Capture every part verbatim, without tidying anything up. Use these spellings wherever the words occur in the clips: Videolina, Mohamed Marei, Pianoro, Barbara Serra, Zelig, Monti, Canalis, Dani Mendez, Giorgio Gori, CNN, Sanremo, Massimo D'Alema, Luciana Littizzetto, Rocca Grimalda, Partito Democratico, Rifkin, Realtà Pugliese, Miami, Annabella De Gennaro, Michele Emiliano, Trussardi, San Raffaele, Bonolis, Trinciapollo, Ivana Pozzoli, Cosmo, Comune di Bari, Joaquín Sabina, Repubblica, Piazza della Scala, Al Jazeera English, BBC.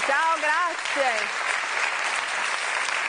ciao, grazie.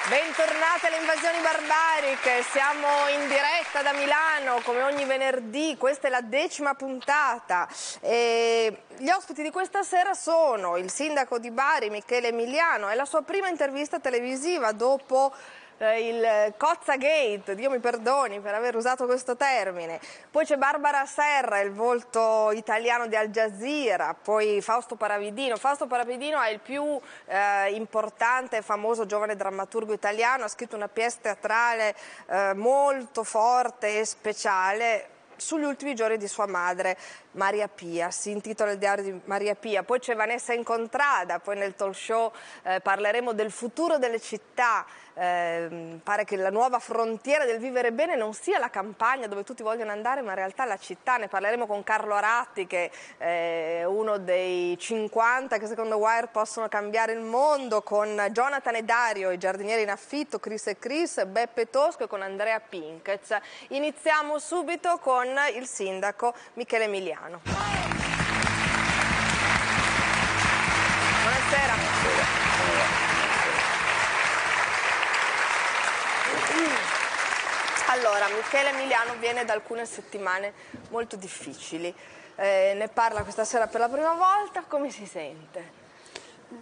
Bentornati alle Invasioni Barbariche, siamo in diretta da Milano come ogni venerdì, questa è la decima puntata e gli ospiti di questa sera sono il sindaco di Bari Michele Emiliano, è la sua prima intervista televisiva dopo eh, il Cozza Gate, Dio mi perdoni per aver usato questo termine, poi c'è Barbara Serra, il volto italiano di Al Jazeera, poi Fausto Paravidino. Fausto Paravidino è il più eh, importante e famoso giovane drammaturgo italiano, ha scritto una pièce teatrale eh, molto forte e speciale sugli ultimi giorni di sua madre Maria Pia, si intitola Il diario di Maria Pia. Poi c'è Vanessa Incontrada, poi nel talk show eh, parleremo del futuro delle città, eh, pare che la nuova frontiera del vivere bene non sia la campagna dove tutti vogliono andare ma in realtà la città, ne parleremo con Carlo Ratti che è uno dei cinquanta che secondo Wire possono cambiare il mondo, con Jonathan e Dario, i giardinieri in affitto, Chris e Chris, Beppe Tosco e con Andrea Pinkez. Iniziamo subito con il sindaco Michele Emiliano. Buonasera. Allora, Michele Emiliano viene da alcune settimane molto difficili. Eh, ne parla questa sera per la prima volta, come si sente?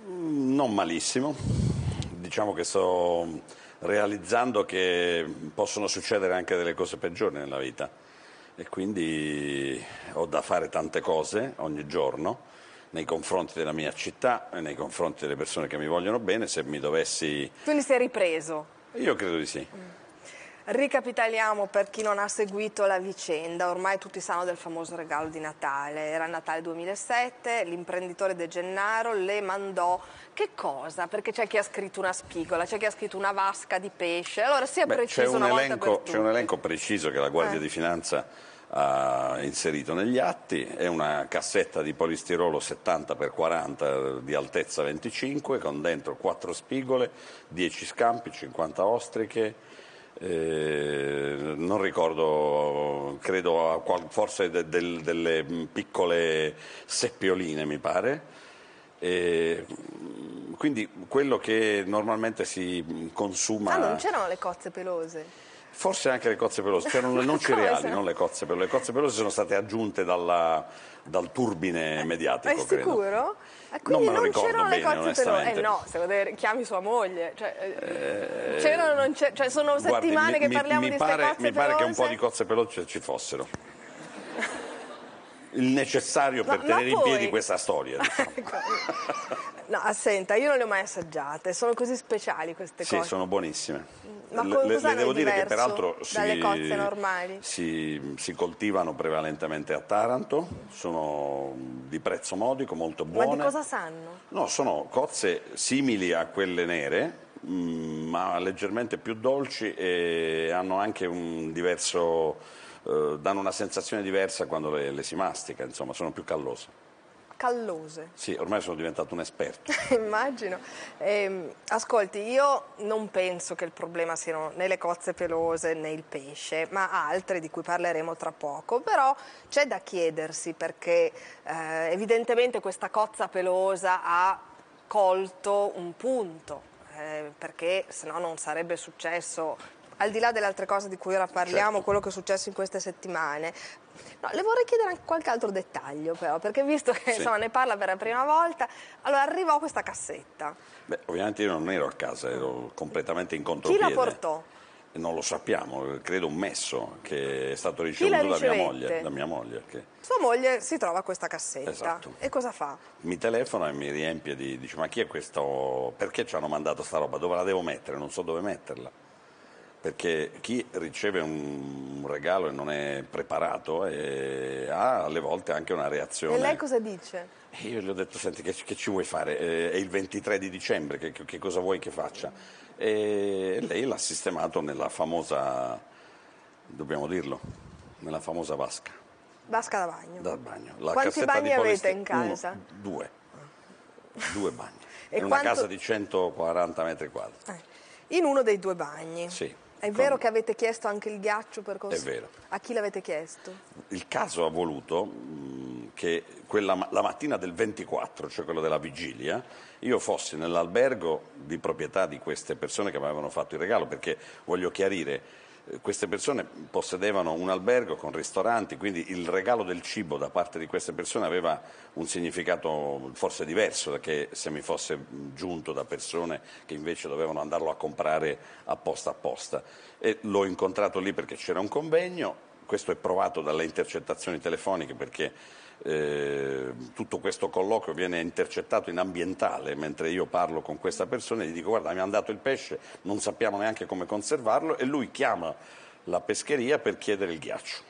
Non malissimo. Diciamo che sto realizzando che possono succedere anche delle cose peggiori nella vita. E quindi ho da fare tante cose ogni giorno nei confronti della mia città e nei confronti delle persone che mi vogliono bene, se mi dovessi... Quindi sei ripreso? Io credo di sì. Mm. Ricapitaliamo per chi non ha seguito la vicenda, ormai tutti sanno del famoso regalo di Natale, era Natale duemilasette, l'imprenditore De Gennaro le mandò, che cosa? Perché c'è chi ha scritto una spigola, c'è chi ha scritto una vasca di pesce, allora sia Beh, preciso un una elenco, volta per tutti. C'è un elenco preciso che la Guardia eh. di Finanza ha inserito negli atti, è una cassetta di polistirolo settanta per quaranta di altezza venticinque con dentro quattro spigole, dieci scampi, cinquanta ostriche. Eh, non ricordo, credo forse de, de, delle piccole seppioline mi pare, eh, quindi quello che normalmente si consuma. Ah, non c'erano le cozze pelose? Forse anche le cozze pelose, c'erano le noci reali, non le cozze pelose. Le cozze pelose sono state aggiunte dalla, dal turbine mediatico. È credo. Sicuro? Ah, quindi non, non c'erano le cozze pelose? Eh no, se lo chiami sua moglie. Cioè, eh, c'erano, non cioè, sono settimane guardi, che mi, parliamo mi di queste cozze pelose. Mi pare che un po' di cozze pelose ci fossero. Il necessario per no, tenere in piedi questa storia, diciamo. No, assenta, io non le ho mai assaggiate, sono così speciali queste cose. Sì, sono buonissime. Ma le, le devo dire che peraltro dalle si, cozze normali? Si, si coltivano prevalentemente a Taranto, sono di prezzo modico, molto buone. Ma di cosa sanno? No, sono cozze simili a quelle nere, ma leggermente più dolci e hanno anche un diverso... danno una sensazione diversa quando le, le si mastica, insomma, sono più callose. Callose? Sì, ormai sono diventato un esperto. Immagino. Eh, ascolti, io non penso che il problema siano né le cozze pelose né il pesce, ma altre di cui parleremo tra poco, però c'è da chiedersi perché eh, evidentemente questa cozza pelosa ha colto un punto, eh, perché se no non sarebbe successo... Al di là delle altre cose di cui ora parliamo, certo. Quello che è successo in queste settimane. No, le vorrei chiedere anche qualche altro dettaglio però, perché visto che sì. insomma, ne parla per la prima volta, allora arrivò questa cassetta. Beh, ovviamente io non ero a casa, ero completamente in contropiede. Chi la portò? Non lo sappiamo, credo un messo che è stato ricevuto da mia moglie. Da mia moglie che... Sua moglie si trova questa cassetta. Esatto. E cosa fa? Mi telefona e mi riempie di... Dice, ma chi è questo? Perché ci hanno mandato sta roba? Dove la devo mettere? Non so dove metterla. Perché chi riceve un regalo e non è preparato e ha alle volte anche una reazione. E lei cosa dice? Io gli ho detto, senti, che, che ci vuoi fare? È il ventitré di dicembre, che, che cosa vuoi che faccia? E lei l'ha sistemato nella famosa, dobbiamo dirlo, nella famosa vasca. Vasca da bagno? Da bagno. La Quanti bagni avete in casa? Uno, due. Due bagni. E in quanto... una casa di centoquaranta metri quadri. Eh. In uno dei due bagni. Sì. È vero con... che avete chiesto anche il ghiaccio per così? È vero. A chi l'avete chiesto? Il caso ha voluto che quella, la mattina del ventiquattro, cioè quello della vigilia, io fossi nell'albergo di proprietà di queste persone che mi avevano fatto il regalo, perché voglio chiarire, queste persone possedevano un albergo con ristoranti, quindi il regalo del cibo da parte di queste persone aveva un significato forse diverso da che se mi fosse giunto da persone che invece dovevano andarlo a comprare apposta apposta. E l'ho incontrato lì perché c'era un convegno. Questo è provato dalle intercettazioni telefoniche, perché eh, tutto questo colloquio viene intercettato in ambientale, mentre io parlo con questa persona e gli dico: guarda, mi hanno dato il pesce, non sappiamo neanche come conservarlo, e lui chiama la pescheria per chiedere il ghiaccio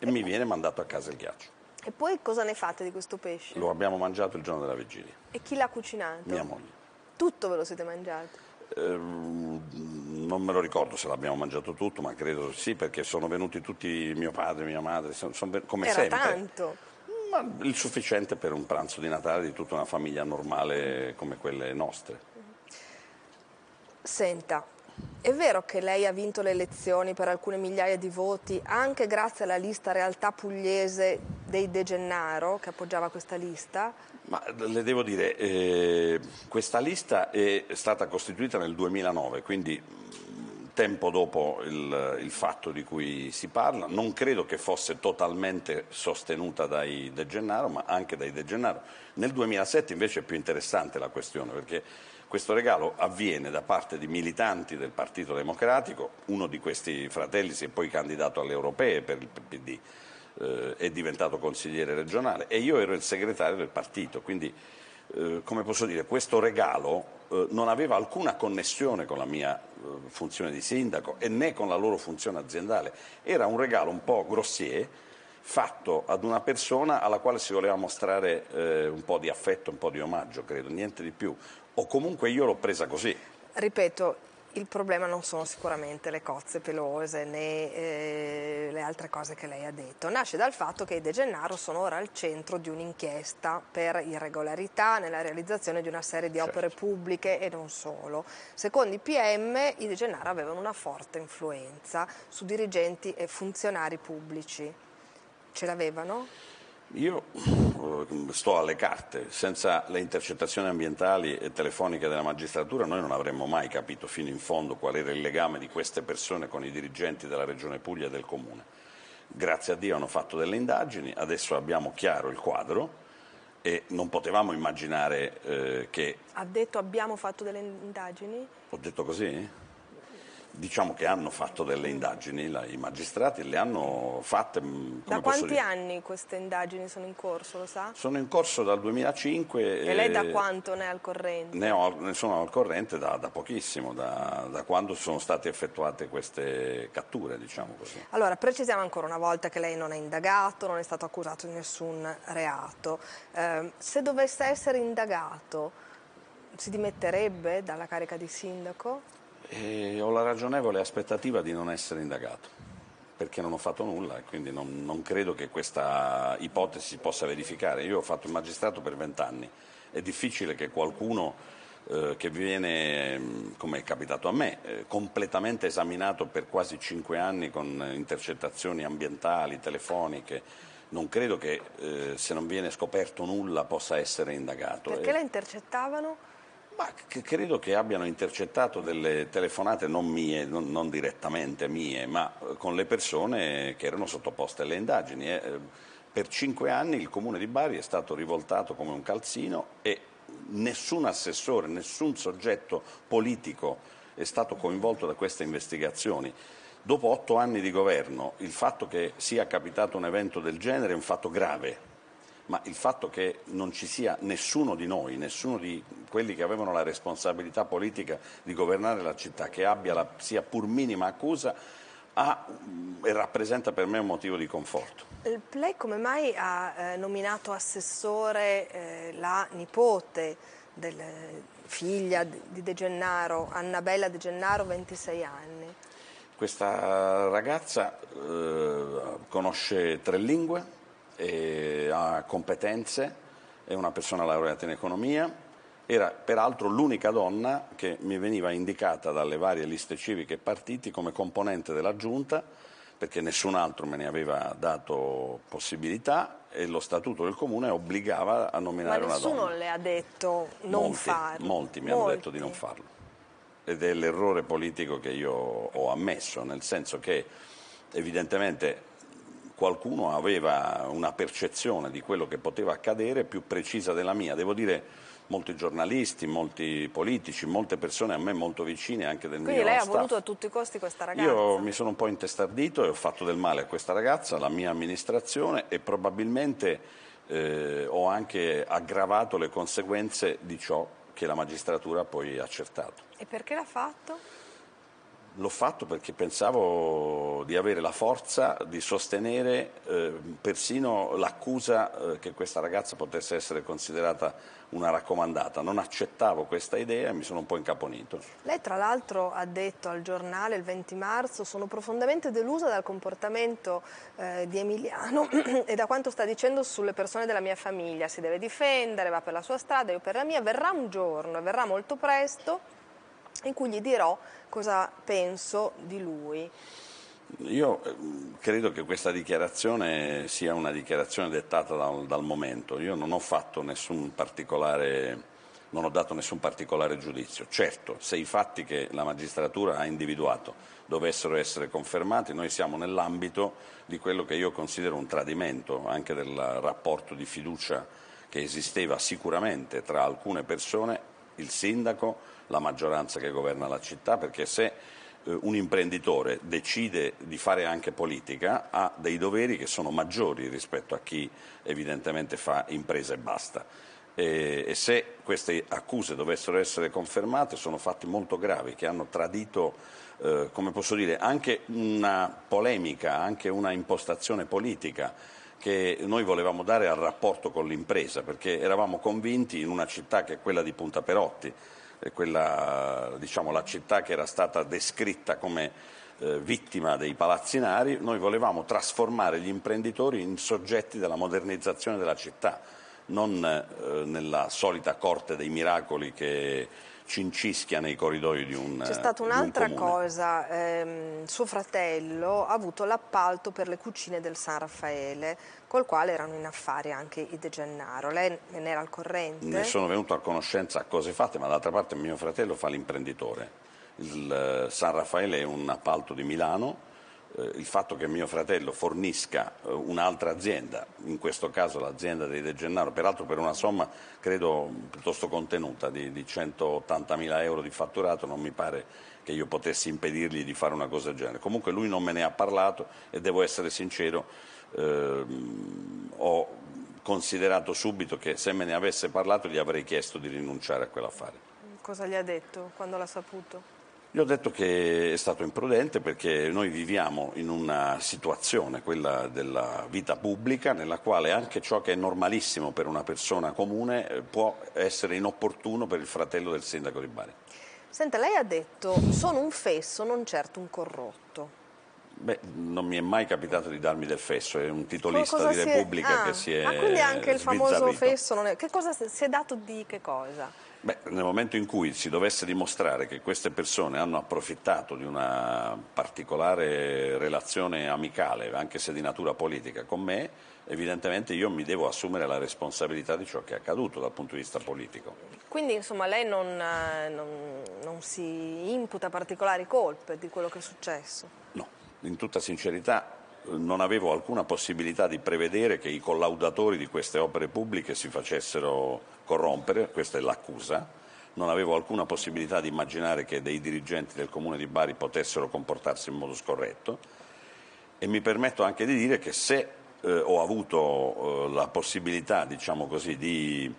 e mi viene mandato a casa il ghiaccio. E poi cosa ne fate di questo pesce? Lo abbiamo mangiato il giorno della vigilia. E chi l'ha cucinato? Mia moglie. Tutto ve lo siete mangiato? Eh, non me lo ricordo se l'abbiamo mangiato tutto, ma credo sì, perché sono venuti tutti, mio padre, mia madre, sono, sono, come era sempre. Era tanto? Ma il sufficiente per un pranzo di Natale di tutta una famiglia normale come quelle nostre. Senta, è vero che lei ha vinto le elezioni per alcune migliaia di voti anche grazie alla lista Realtà Pugliese dei De Gennaro, che appoggiava questa lista? Ma le devo dire, eh, questa lista è stata costituita nel duemilanove, quindi tempo dopo il, il fatto di cui si parla. Non credo che fosse totalmente sostenuta dai De Gennaro, ma anche dai De Gennaro. Nel duemilasette invece è più interessante la questione, perché questo regalo avviene da parte di militanti del Partito Democratico. Uno di questi fratelli si è poi candidato alle europee per il P D. Eh, è diventato consigliere regionale e io ero il segretario del partito, quindi eh, come posso dire, questo regalo eh, non aveva alcuna connessione con la mia eh, funzione di sindaco e né con la loro funzione aziendale. Era un regalo un po' grossier fatto ad una persona alla quale si voleva mostrare eh, un po' di affetto, un po' di omaggio, credo, niente di più, o comunque io l'ho presa così. Ripeto, il problema non sono sicuramente le cozze pelose né eh, le altre cose che lei ha detto. Nasce dal fatto che i De Gennaro sono ora al centro di un'inchiesta per irregolarità nella realizzazione di una serie di opere pubbliche e non solo. Secondo i P M, i De Gennaro avevano una forte influenza su dirigenti e funzionari pubblici. Ce l'avevano? Io sto alle carte, senza le intercettazioni ambientali e telefoniche della magistratura noi non avremmo mai capito fino in fondo qual era il legame di queste persone con i dirigenti della Regione Puglia e del Comune. Grazie a Dio hanno fatto delle indagini, adesso abbiamo chiaro il quadro e non potevamo immaginare eh, che... Ha detto abbiamo fatto delle indagini? Ho detto così? Diciamo che hanno fatto delle indagini, la, i magistrati le hanno fatte... Come da quanti posso dire? Anni queste indagini sono in corso, lo sa? Sono in corso dal duemilacinque... E, e lei da quanto ne è al corrente? Ne, ho, ne sono al corrente da, da pochissimo, da, da quando sono state effettuate queste catture, diciamo così. Allora, precisiamo ancora una volta che lei non è indagato, non è stato accusato di nessun reato. Eh, se dovesse essere indagato, si dimetterebbe dalla carica di sindaco? E ho la ragionevole aspettativa di non essere indagato, perché non ho fatto nulla e quindi non, non credo che questa ipotesi si possa verificare. Io ho fatto il magistrato per vent'anni, è difficile che qualcuno eh, che viene, come è capitato a me, eh, completamente esaminato per quasi cinque anni con intercettazioni ambientali, telefoniche... Non credo che eh, se non viene scoperto nulla possa essere indagato. Perché e... la intercettavano? Ma che credo che abbiano intercettato delle telefonate non mie, non, non direttamente mie, ma con le persone che erano sottoposte alle indagini. Eh, per cinque anni il Comune di Bari è stato rivoltato come un calzino e nessun assessore, nessun soggetto politico è stato coinvolto da queste investigazioni. Dopo otto anni di governo, il fatto che sia capitato un evento del genere è un fatto grave. Ma il fatto che non ci sia nessuno di noi, nessuno di quelli che avevano la responsabilità politica di governare la città, che abbia la sia pur minima accusa, ha, e rappresenta per me un motivo di conforto. Lei come mai ha eh, nominato assessore eh, la nipote, del, figlia di De Gennaro, Annabella De Gennaro, ventisei anni? Questa ragazza eh, conosce tre lingue, e ha competenze, è una persona laureata in economia, era peraltro l'unica donna che mi veniva indicata dalle varie liste civiche e partiti come componente della giunta, perché nessun altro me ne aveva dato possibilità. e lo statuto del comune obbligava a nominare una donna. Ma nessuno le ha detto non molti, farlo. Molti mi molti. hanno detto di non farlo. Ed è l'errore politico che io ho ammesso, nel senso che evidentemente qualcuno aveva una percezione di quello che poteva accadere più precisa della mia. Devo dire... molti giornalisti, molti politici, molte persone a me molto vicine anche del Quindi mio staff. Quindi lei ha voluto a tutti i costi questa ragazza? Io mi sono un po' intestardito e ho fatto del male a questa ragazza, alla mia amministrazione, e probabilmente eh, ho anche aggravato le conseguenze di ciò che la magistratura ha poi accertato. E perché l'ha fatto? L'ho fatto perché pensavo di avere la forza di sostenere eh, persino l'accusa eh, che questa ragazza potesse essere considerata una raccomandata. Non accettavo questa idea e mi sono un po' incaponito. Lei tra l'altro ha detto al giornale il venti marzo: sono profondamente delusa dal comportamento eh, di Emiliano e da quanto sta dicendo sulle persone della mia famiglia. Si deve difendere, va per la sua strada, io per la mia. Verrà un giorno, e verrà molto presto, in cui gli dirò cosa penso di lui. Io credo che questa dichiarazione sia una dichiarazione dettata dal, dal momento. Io non ho fatto nessun particolare, non ho dato nessun particolare giudizio. Certo, se i fatti che la magistratura ha individuato dovessero essere confermati, noi siamo nell'ambito di quello che io considero un tradimento anche del rapporto di fiducia che esisteva sicuramente tra alcune persone, il sindaco, la maggioranza che governa la città, perché se un imprenditore decide di fare anche politica ha dei doveri che sono maggiori rispetto a chi evidentemente fa impresa e basta. E, e se queste accuse dovessero essere confermate, sono fatti molto gravi che hanno tradito, eh, come posso dire, anche una polemica, anche una impostazione politica che noi volevamo dare al rapporto con l'impresa, perché eravamo convinti, in una città che è quella di Punta Perotti, quella, diciamo, la città che era stata descritta come eh, vittima dei palazzinari, noi volevamo trasformare gli imprenditori in soggetti della modernizzazione della città, non eh, nella solita corte dei miracoli che cincischia nei corridoi di un C'è stata un'altra un cosa, ehm, suo fratello ha avuto l'appalto per le cucine del San Raffaele, col quale erano in affari anche i De Gennaro. Lei ne era al corrente? Ne sono venuto a conoscenza a cose fatte, ma d'altra parte mio fratello fa l'imprenditore. Il San Raffaele è un appalto di Milano. Il fatto che mio fratello fornisca un'altra azienda, in questo caso l'azienda dei De Gennaro, peraltro per una somma credo piuttosto contenuta di, di centottantamila euro di fatturato, non mi pare che io potessi impedirgli di fare una cosa del genere. Comunque lui non me ne ha parlato e devo essere sincero, ehm, ho considerato subito che se me ne avesse parlato gli avrei chiesto di rinunciare a quell'affare. Cosa gli ha detto quando l'ha saputo? Gli ho detto che è stato imprudente, perché noi viviamo in una situazione, quella della vita pubblica, nella quale anche ciò che è normalissimo per una persona comune può essere inopportuno per il fratello del sindaco di Bari. Senta, lei ha detto: sono un fesso, non certo un corrotto. Beh, non mi è mai capitato di darmi del fesso, è un titolista cosa di Repubblica è... ah, che si è Ah, quindi anche il famoso fesso non è... Che cosa si è dato di che cosa? Beh, nel momento in cui si dovesse dimostrare che queste persone hanno approfittato di una particolare relazione amicale, anche se di natura politica, con me, evidentemente io mi devo assumere la responsabilità di ciò che è accaduto dal punto di vista politico. Quindi, insomma, lei non, non, non si imputa particolari colpe di quello che è successo? No. In tutta sincerità non avevo alcuna possibilità di prevedere che i collaudatori di queste opere pubbliche si facessero corrompere, questa è l'accusa. Non avevo alcuna possibilità di immaginare che dei dirigenti del Comune di Bari potessero comportarsi in modo scorretto, e mi permetto anche di dire che se eh, ho avuto eh, la possibilità, diciamo così, di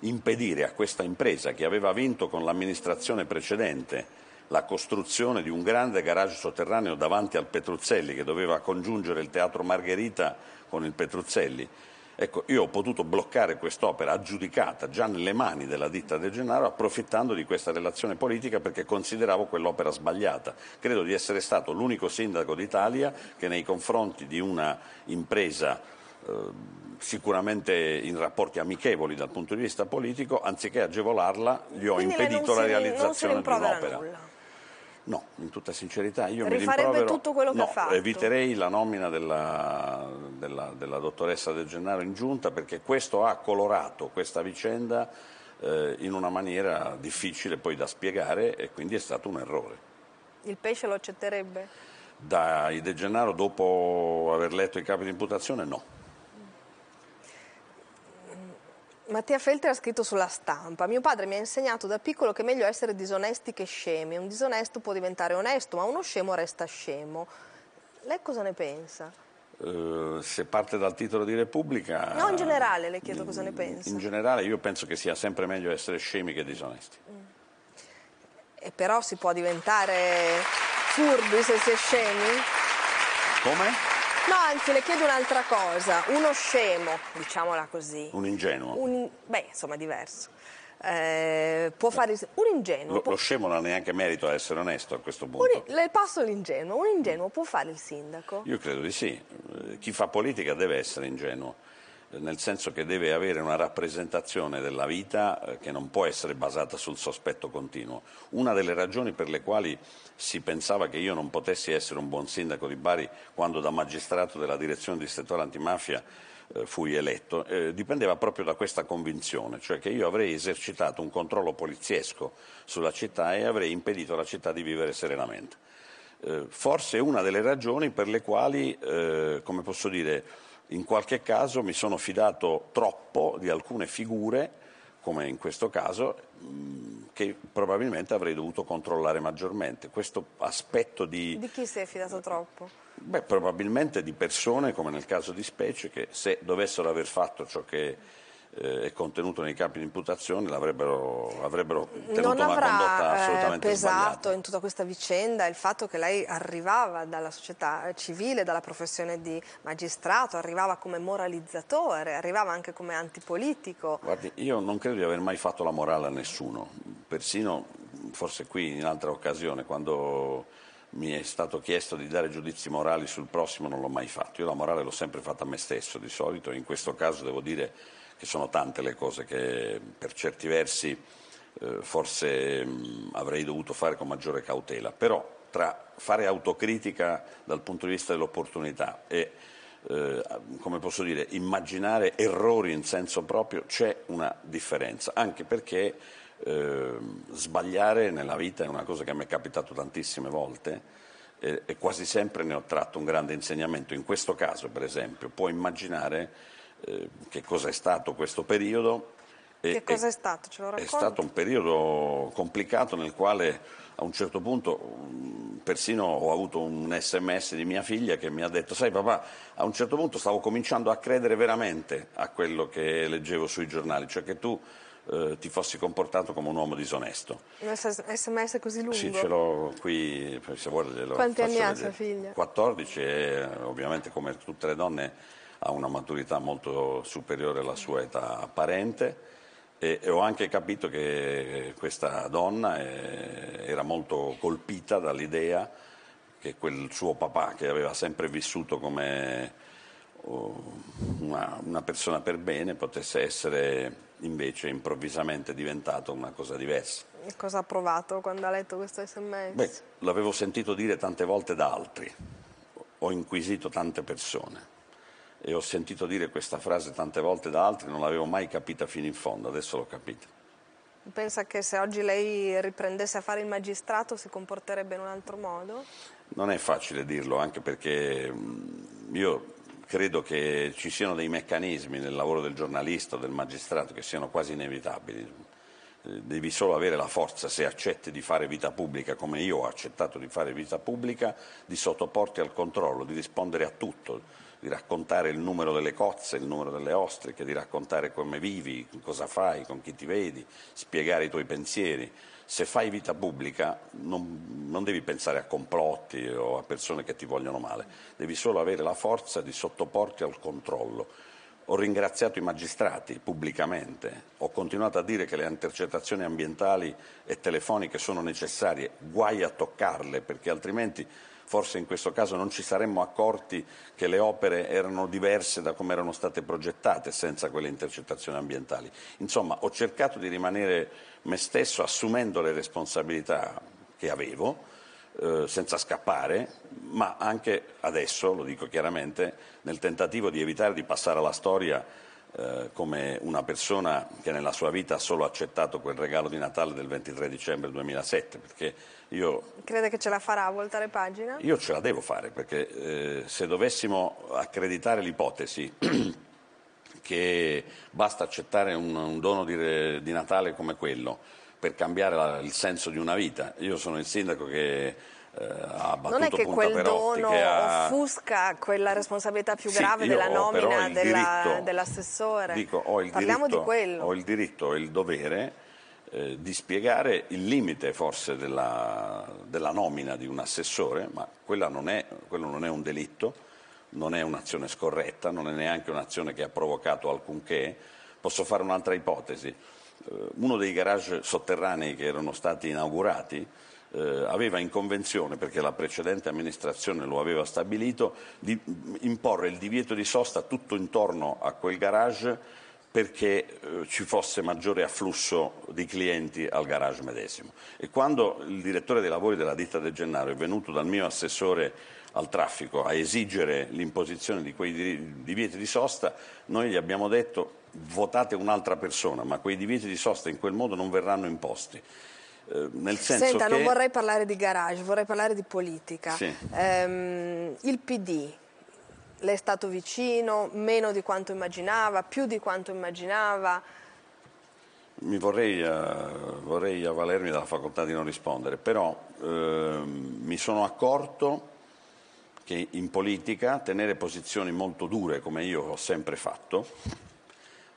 impedire a questa impresa, che aveva vinto con l'amministrazione precedente la costruzione di un grande garage sotterraneo davanti al Petruzzelli, che doveva congiungere il Teatro Margherita con il Petruzzelli, ecco, io ho potuto bloccare quest'opera aggiudicata già nelle mani della ditta De Gennaro, approfittando di questa relazione politica, perché consideravo quell'opera sbagliata. Credo di essere stato l'unico sindaco d'Italia che nei confronti di una impresa eh, sicuramente in rapporti amichevoli dal punto di vista politico, anziché agevolarla, gli ho Quindi impedito la si, realizzazione di un'opera. Nulla. No, in tutta sincerità io Rifarebbe mi rimprovero tutto quello che no, ha fatto. Eviterei la nomina della della, della dottoressa De Gennaro in giunta, perché questo ha colorato questa vicenda eh, in una maniera difficile poi da spiegare, e quindi è stato un errore. Il pesce lo accetterebbe? Dai De Gennaro, dopo aver letto i capi di imputazione, no. Mattia Feltri ha scritto sulla Stampa: mio padre mi ha insegnato da piccolo che è meglio essere disonesti che scemi, un disonesto può diventare onesto ma uno scemo resta scemo. Lei cosa ne pensa? Uh, se parte dal titolo di Repubblica... No, in generale le chiedo in, cosa ne pensa. In generale io penso che sia sempre meglio essere scemi che disonesti. Mm. E però si può diventare furbi se si è scemi? Come? No, anzi, le chiedo un'altra cosa. Uno scemo, diciamola così. Un ingenuo. Un, beh, insomma, è diverso. Eh, può fare... Un ingenuo... Lo, può... lo scemo non ha neanche merito a essere onesto a questo punto. Un, le passo l'ingenuo. Un ingenuo può fare il sindaco? Io credo di sì. Chi fa politica deve essere ingenuo, nel senso che deve avere una rappresentazione della vita che non può essere basata sul sospetto continuo. Una delle ragioni per le quali si pensava che io non potessi essere un buon sindaco di Bari quando da magistrato della direzione distrettuale antimafia eh, fui eletto, eh, dipendeva proprio da questa convinzione, cioè che io avrei esercitato un controllo poliziesco sulla città e avrei impedito alla città di vivere serenamente. Eh, forse una delle ragioni per le quali, eh, come posso dire... in qualche caso mi sono fidato troppo di alcune figure, come in questo caso, che probabilmente avrei dovuto controllare maggiormente. Questo aspetto di... Di chi si è fidato troppo? Beh, probabilmente di persone, come nel caso di Specie, che se dovessero aver fatto ciò che eh, è contenuto nei capi di imputazione l'avrebbero avrebbero tenuto una condotta assolutamente sbagliata. Non avrà pesato in tutta questa vicenda il fatto che lei arrivava dalla società civile, dalla professione di magistrato, arrivava come moralizzatore, arrivava anche come antipolitico? Guardi, io non credo di aver mai fatto la morale a nessuno, persino forse qui in altra occasione, quando mi è stato chiesto di dare giudizi morali sul prossimo non l'ho mai fatto. Io la morale l'ho sempre fatta a me stesso di solito, in questo caso devo dire che sono tante le cose che per certi versi eh, forse mh, avrei dovuto fare con maggiore cautela, però tra fare autocritica dal punto di vista dell'opportunità e eh, come posso dire, immaginare errori in senso proprio, c'è una differenza, anche perché eh, sbagliare nella vita è una cosa che mi è capitato tantissime volte e, e quasi sempre ne ho tratto un grande insegnamento. In questo caso, per esempio, puoi immaginare che cosa è stato questo periodo. Che cosa è stato? Ce lo racconti? È stato un periodo complicato nel quale a un certo punto persino ho avuto un sms di mia figlia che mi ha detto: sai papà, a un certo punto stavo cominciando a credere veramente a quello che leggevo sui giornali, cioè che tu eh, ti fossi comportato come un uomo disonesto. Un sms così lungo? Sì, ce l'ho qui, se vuole glielo faccio vedere. Quanti anni ha sua figlia? quattordici e ovviamente come tutte le donne ha una maturità molto superiore alla sua età apparente, e, e ho anche capito che questa donna è, era molto colpita dall'idea che quel suo papà, che aveva sempre vissuto come oh, una, una persona per bene, potesse essere invece improvvisamente diventato una cosa diversa. E cosa ha provato quando ha letto questo sms? Beh, l'avevo sentito dire tante volte da altri, ho inquisito tante persone e ho sentito dire questa frase tante volte da altri, non l'avevo mai capita fino in fondo, adesso l'ho capita. Pensa che se oggi lei riprendesse a fare il magistrato si comporterebbe in un altro modo? Non è facile dirlo, anche perché io credo che ci siano dei meccanismi nel lavoro del giornalista o del magistrato che siano quasi inevitabili. Devi solo avere la forza, se accetti di fare vita pubblica come io ho accettato di fare vita pubblica, di sottoporti al controllo, di rispondere a tutto, di raccontare il numero delle cozze, il numero delle ostriche, di raccontare come vivi, cosa fai, con chi ti vedi, spiegare i tuoi pensieri. Se fai vita pubblica non, non devi pensare a complotti o a persone che ti vogliono male, devi solo avere la forza di sottoporti al controllo. Ho ringraziato i magistrati pubblicamente, ho continuato a dire che le intercettazioni ambientali e telefoniche sono necessarie, guai a toccarle, perché altrimenti forse in questo caso non ci saremmo accorti che le opere erano diverse da come erano state progettate senza quelle intercettazioni ambientali. Insomma, ho cercato di rimanere me stesso assumendo le responsabilità che avevo, eh, senza scappare, ma anche adesso, lo dico chiaramente, nel tentativo di evitare di passare alla storia eh, come una persona che nella sua vita ha solo accettato quel regalo di Natale del ventitré dicembre duemilasette, perché io... Crede che ce la farà a voltare pagina? Io ce la devo fare, perché eh, se dovessimo accreditare l'ipotesi che basta accettare un, un dono di, di Natale come quello per cambiare la, il senso di una vita. Io sono il sindaco che eh, ha battuto punta per Otti. Non è che quel dono ha... offusca quella responsabilità più grave sì, della nomina della, diritto, dell'assessore. Dico, ho il Parliamo diritto, di quello. Ho il diritto e il dovere eh, di spiegare il limite forse della, della nomina di un assessore, ma quella non è, quello non è un delitto. Non è un'azione scorretta, non è neanche un'azione che ha provocato alcunché. Posso fare un'altra ipotesi. Uno dei garage sotterranei che erano stati inaugurati eh, aveva in convenzione, perché la precedente amministrazione lo aveva stabilito, di imporre il divieto di sosta tutto intorno a quel garage perché eh, ci fosse maggiore afflusso di clienti al garage medesimo. E quando il direttore dei lavori della ditta De Gennaro è venuto dal mio assessore al traffico a esigere l'imposizione di quei divieti di sosta, noi gli abbiamo detto votate un'altra persona, ma quei divieti di sosta in quel modo non verranno imposti. Eh, nel senso Senta, che... non vorrei parlare di garage, vorrei parlare di politica. Sì. Ehm, il P D le è stato vicino, meno di quanto immaginava, più di quanto immaginava? Mi vorrei, uh, vorrei avvalermi della facoltà di non rispondere, però uh, mi sono accorto che in politica tenere posizioni molto dure, come io ho sempre fatto,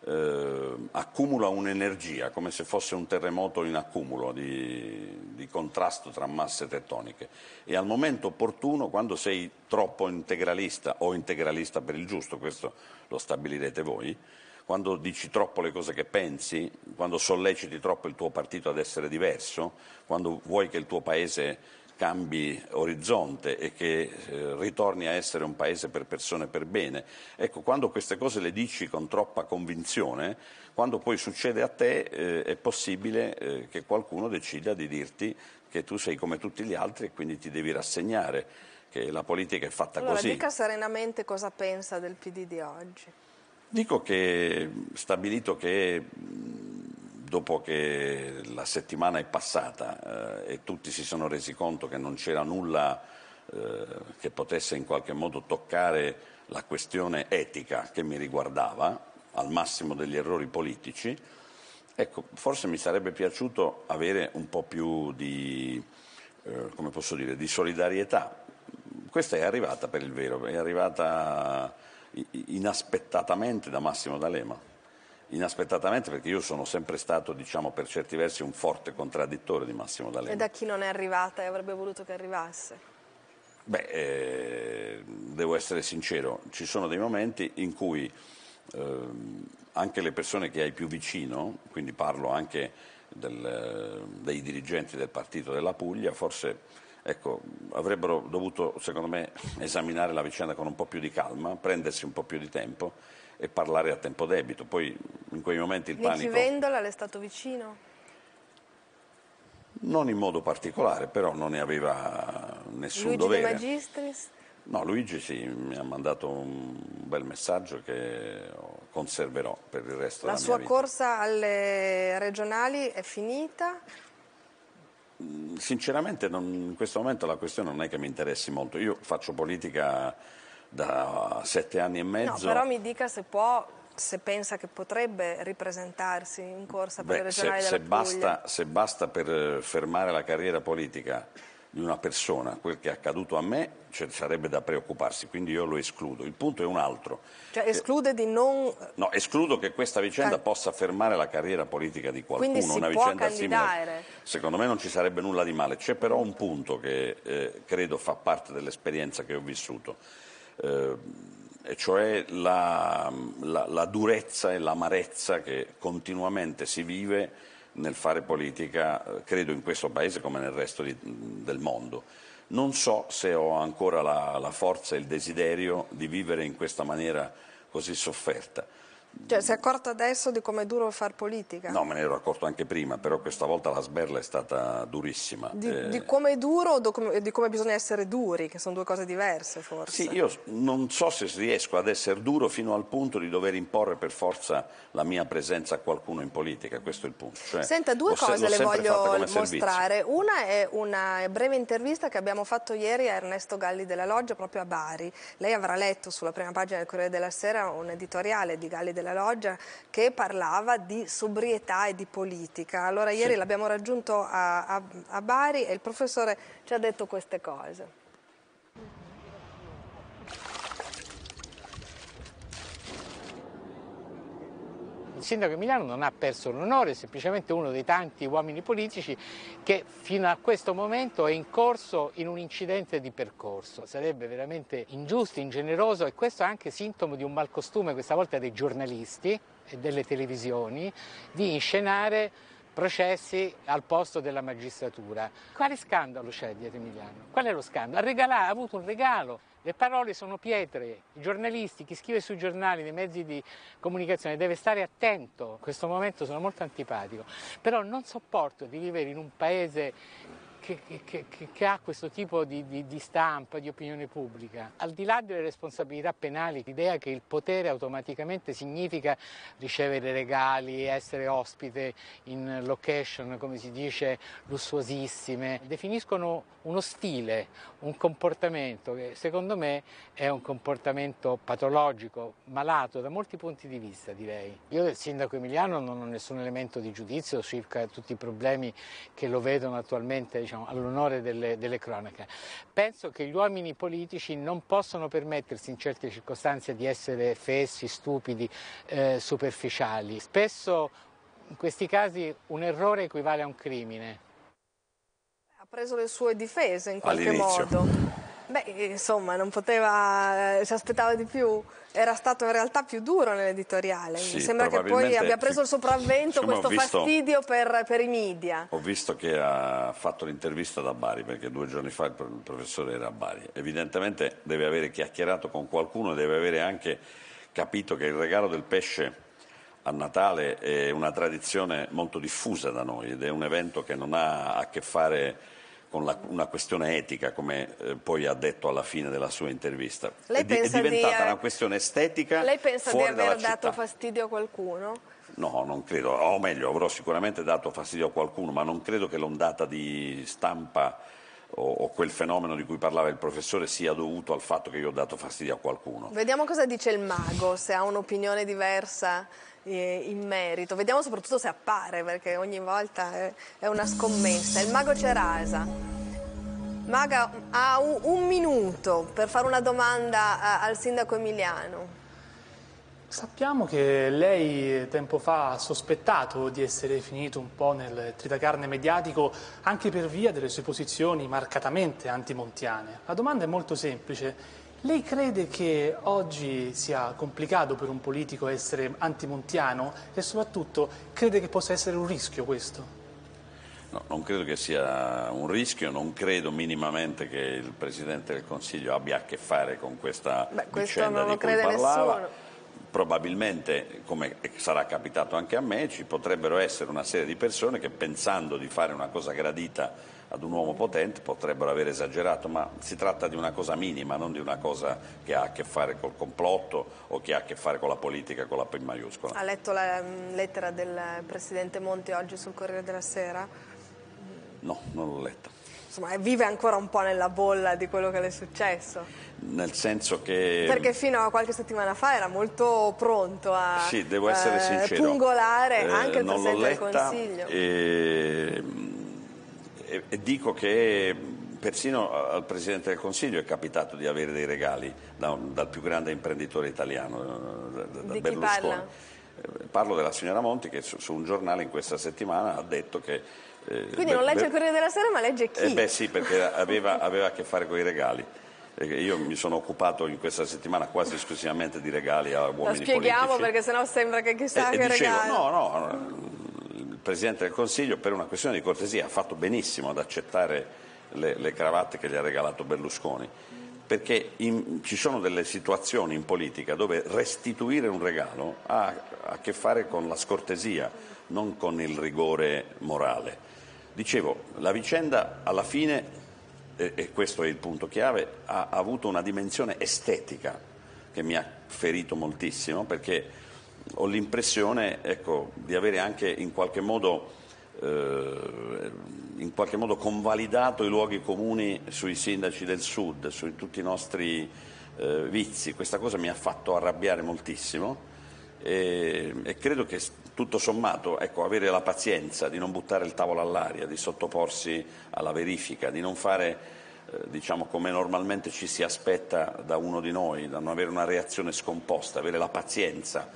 eh, accumula un'energia, come se fosse un terremoto in accumulo di, di contrasto tra masse tettoniche. E al momento opportuno, quando sei troppo integralista o integralista per il giusto, questo lo stabilirete voi, quando dici troppo le cose che pensi, quando solleciti troppo il tuo partito ad essere diverso, quando vuoi che il tuo paese cambi orizzonte e che eh, ritorni a essere un paese per persone per bene. Ecco, quando queste cose le dici con troppa convinzione, quando poi succede a te eh, è possibile eh, che qualcuno decida di dirti che tu sei come tutti gli altri e quindi ti devi rassegnare, che la politica è fatta allora, così. Allora dica serenamente cosa pensa del P D di oggi. Dico che stabilito che... dopo che la settimana è passata eh, e tutti si sono resi conto che non c'era nulla eh, che potesse in qualche modo toccare la questione etica che mi riguardava, al massimo degli errori politici, ecco, forse mi sarebbe piaciuto avere un po' più di, eh, come posso dire, di solidarietà. Questa è arrivata per il vero, è arrivata inaspettatamente da Massimo D'Alema. Inaspettatamente, perché io sono sempre stato, diciamo, per certi versi un forte contraddittore di Massimo D'Alema. E da chi non è arrivata e avrebbe voluto che arrivasse? Beh, eh, devo essere sincero, ci sono dei momenti in cui eh, anche le persone che hai più vicino, quindi parlo anche del, dei dirigenti del partito della Puglia, forse... ecco, avrebbero dovuto, secondo me, esaminare la vicenda con un po' più di calma, prendersi un po' più di tempo e parlare a tempo debito. Poi in quei momenti il Nichi panico... Vendola l'è stato vicino? Non in modo particolare, però non ne aveva nessun Luigi dovere. Luigi De Magistris? No, Luigi sì, mi ha mandato un bel messaggio che conserverò per il resto la della mia vita. La sua corsa alle regionali è finita? Sinceramente non, in questo momento la questione non è che mi interessi molto. Io faccio politica da sette anni e mezzo. No, però mi dica se può, se pensa che potrebbe ripresentarsi in corsa per Beh, le regionali se, della se Puglia. Basta, se basta per fermare la carriera politica di una persona quel che è accaduto a me, cioè, sarebbe da preoccuparsi, quindi io lo escludo. Il punto è un altro. Cioè esclude che, di non... No, escludo che questa vicenda Can... possa fermare la carriera politica di qualcuno. Quindi si una può vicenda candidare. Simile. Secondo me non ci sarebbe nulla di male. C'è però un punto che eh, credo fa parte dell'esperienza che ho vissuto, eh, e cioè la, la, la durezza e l'amarezza che continuamente si vive nel fare politica, credo in questo paese come nel resto di, del mondo. Non so se ho ancora la, la forza e il desiderio di vivere in questa maniera così sofferta. Cioè, si è accorto adesso di come è duro far politica? No, me ne ero accorto anche prima, però questa volta la sberla è stata durissima. Di, eh... di come è duro o di come, di come bisogna essere duri, che sono due cose diverse forse? Sì, io non so se riesco ad essere duro fino al punto di dover imporre per forza la mia presenza a qualcuno in politica, questo è il punto. Cioè, Senta, due cose le voglio mostrare. Servizio. Una è una breve intervista che abbiamo fatto ieri a Ernesto Galli della Loggia, proprio a Bari. Lei avrà letto sulla prima pagina del Corriere della Sera un editoriale di Galli della Loggia che parlava di sobrietà e di politica. Allora ieri sì. l'abbiamo raggiunto a, a, a Bari e il professore ci ha detto queste cose. Il sindaco di Milano non ha perso l'onore, è semplicemente uno dei tanti uomini politici che fino a questo momento è incorso in un incidente di percorso. Sarebbe veramente ingiusto, ingeneroso, e questo è anche sintomo di un malcostume, questa volta dei giornalisti e delle televisioni, di inscenare processi al posto della magistratura. Quale scandalo c'è dietro Emiliano? Qual è lo scandalo? Ha, regalato, ha avuto un regalo. Le parole sono pietre, i giornalisti, chi scrive sui giornali, nei mezzi di comunicazione deve stare attento, in questo momento sono molto antipatico, però non sopporto di vivere in un paese che, che, che, che ha questo tipo di, di, di stampa, di opinione pubblica. Al di là delle responsabilità penali, l'idea che il potere automaticamente significa ricevere regali, essere ospite in location, come si dice, lussuosissime, definiscono uno stile, un comportamento che secondo me è un comportamento patologico, malato da molti punti di vista, direi. Io del sindaco Emiliano non ho nessun elemento di giudizio circa tutti i problemi che lo vedono attualmente, diciamo, all'onore delle, delle cronache. Penso che gli uomini politici non possono permettersi in certe circostanze di essere fessi, stupidi, eh, superficiali. Spesso in questi casi un errore equivale a un crimine. Ha preso le sue difese in qualche modo. Beh, insomma, non poteva, si aspettava di più. Era stato in realtà più duro nell'editoriale. Sì, mi sembra che poi abbia preso il sopravvento, questo visto, fastidio per, per i media. Ho visto che ha fatto l'intervista da Bari, perché due giorni fa il professore era a Bari. Evidentemente deve avere chiacchierato con qualcuno, deve avere anche capito che il regalo del pesce a Natale è una tradizione molto diffusa da noi ed è un evento che non ha a che fare con la, una questione etica, come eh, poi ha detto alla fine della sua intervista. Lei è, di, è diventata di, una questione estetica. Lei pensa fuori di aver dato città. fastidio a qualcuno? No, non credo, o meglio, avrò sicuramente dato fastidio a qualcuno, ma non credo che l'ondata di stampa o, o quel fenomeno di cui parlava il professore sia dovuto al fatto che io ho dato fastidio a qualcuno. Vediamo cosa dice il mago, se ha un'opinione diversa in merito. Vediamo soprattutto se appare, perché ogni volta è una scommessa. Il mago Cerasa. Maga ha un, un minuto per fare una domanda a, al sindaco Emiliano. Sappiamo che lei tempo fa ha sospettato di essere finito un po' nel tritacarne mediatico anche per via delle sue posizioni marcatamente antimontiane. La domanda è molto semplice. Lei crede che oggi sia complicato per un politico essere antimontiano e soprattutto crede che possa essere un rischio questo? No, non credo che sia un rischio, non credo minimamente che il Presidente del Consiglio abbia a che fare con questa Beh, vicenda di cui parlava. Nessuno. Probabilmente, come sarà capitato anche a me, ci potrebbero essere una serie di persone che pensando di fare una cosa gradita ad un uomo potente potrebbero aver esagerato, ma si tratta di una cosa minima, non di una cosa che ha a che fare col complotto o che ha a che fare con la politica con la P maiuscola. Ha letto la lettera del Presidente Monti oggi sul Corriere della Sera? No, non l'ho letta. Insomma, vive ancora un po' nella bolla di quello che le è successo. Nel senso che... Perché fino a qualche settimana fa era molto pronto a sì, devo essere eh, sincero. pungolare eh, anche il Presidente del Consiglio. E... E dico che persino al Presidente del Consiglio è capitato di avere dei regali da un, dal più grande imprenditore italiano, da, da Berlusconi. Di chi parla? Parlo della signora Monti che su, su un giornale in questa settimana ha detto che... Eh, Quindi non legge il Corriere della Sera ma legge chi? Eh beh sì, perché aveva, aveva a che fare con i regali. Io mi sono occupato in questa settimana quasi esclusivamente di regali a uomini politici. Lo spieghiamo politici. Perché sennò sembra che chissà eh, che dicevo, regalo. No, no, no. Il Presidente del Consiglio per una questione di cortesia ha fatto benissimo ad accettare le, le cravatte che gli ha regalato Berlusconi, perché in, ci sono delle situazioni in politica dove restituire un regalo ha a che fare con la scortesia, non con il rigore morale. Dicevo, la vicenda alla fine, e, e questo è il punto chiave, ha, ha avuto una dimensione estetica che mi ha ferito moltissimo, perché ho l'impressione, ecco, di avere anche in qualche modo... Eh, in qualche modo convalidato i luoghi comuni sui sindaci del sud, su tutti i nostri eh, vizi. Questa cosa mi ha fatto arrabbiare moltissimo e, e credo che tutto sommato, ecco, avere la pazienza di non buttare il tavolo all'aria, di sottoporsi alla verifica, di non fare eh, diciamo come normalmente ci si aspetta da uno di noi, da non avere una reazione scomposta, avere la pazienza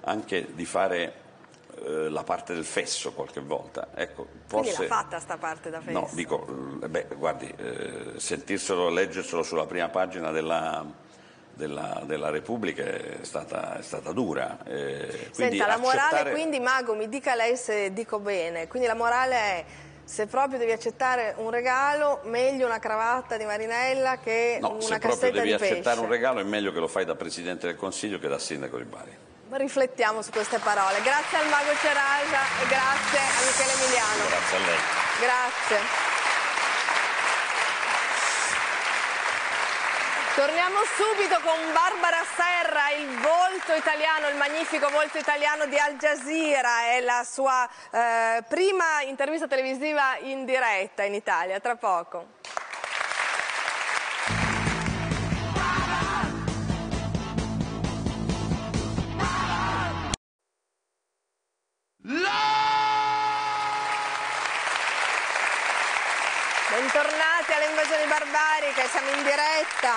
anche di fare la parte del fesso qualche volta, ecco, forse... Quindi l'ha fatta sta parte da fesso? No, dico, beh, guardi, eh, sentirselo, leggerselo sulla prima pagina della, della, della Repubblica è stata, è stata dura. Eh, Senta, la accettare... morale, quindi, Mago, mi dica lei se dico bene, quindi la morale è: se proprio devi accettare un regalo, meglio una cravatta di Marinella che no, una cassetta di pesce. No, se proprio devi accettare un regalo è meglio che lo fai da Presidente del Consiglio che da Sindaco di Bari. Riflettiamo su queste parole. Grazie al Mago Cerasa e grazie a Michele Emiliano. Grazie a lei. Grazie. Torniamo subito con Barbara Serra, il volto italiano, il magnifico volto italiano di Al Jazeera. È la sua eh, prima intervista televisiva in diretta in Italia. Tra poco. Bentornati alle Invasioni Barbariche, siamo in diretta.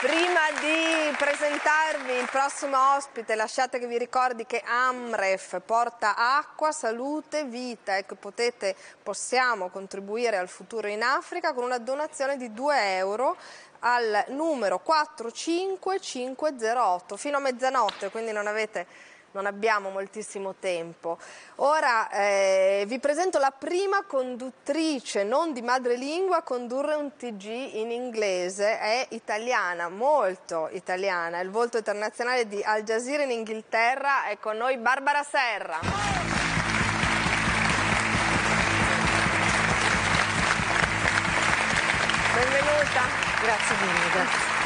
Prima di presentarvi il prossimo ospite, lasciate che vi ricordi che Amref porta acqua, salute, vita e che potete, possiamo contribuire al futuro in Africa con una donazione di due euro al numero quattro cinque cinque zero otto fino a mezzanotte, quindi non avete... Non abbiamo moltissimo tempo. Ora eh, vi presento la prima conduttrice non di madrelingua a condurre un T G in inglese. È italiana, molto italiana. Il volto internazionale di Al Jazeera in Inghilterra è con noi Barbara Serra. Benvenuta. Grazie mille, grazie.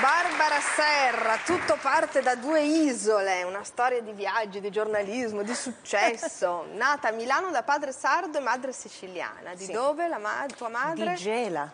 Barbara Serra, tutto parte da due isole, una storia di viaggi, di giornalismo, di successo. Nata a Milano da padre sardo e madre siciliana. Di sì. Dove la ma- tua madre? Di Gela.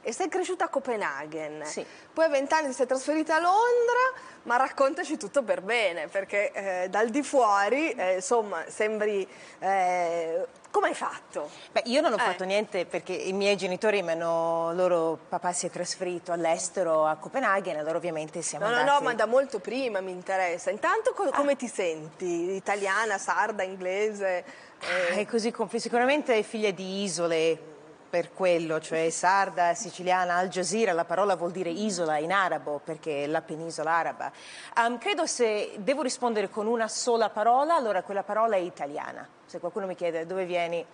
E sei cresciuta a Copenaghen. Sì. Poi a vent'anni ti sei trasferita a Londra, ma raccontaci tutto per bene, perché eh, dal di fuori, eh, insomma, sembri... Eh, Come hai fatto? Beh, io non ho eh. fatto niente perché i miei genitori mi hanno... Loro papà si è trasferito all'estero a Copenaghen, allora ovviamente siamo no, andati... No, no, ma da molto prima mi interessa. Intanto co- ah. come ti senti? Italiana, sarda, inglese? Eh. Ah, è così compl- sicuramente figlia di isole, per quello, cioè sarda, siciliana. Al Jazeera, la parola vuol dire isola in arabo, perché è la penisola araba. Um, credo se devo rispondere con una sola parola, allora quella parola è italiana. Se qualcuno mi chiede dove vieni,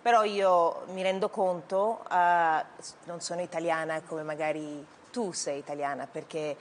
però io mi rendo conto, uh, non sono italiana come magari tu sei italiana, perché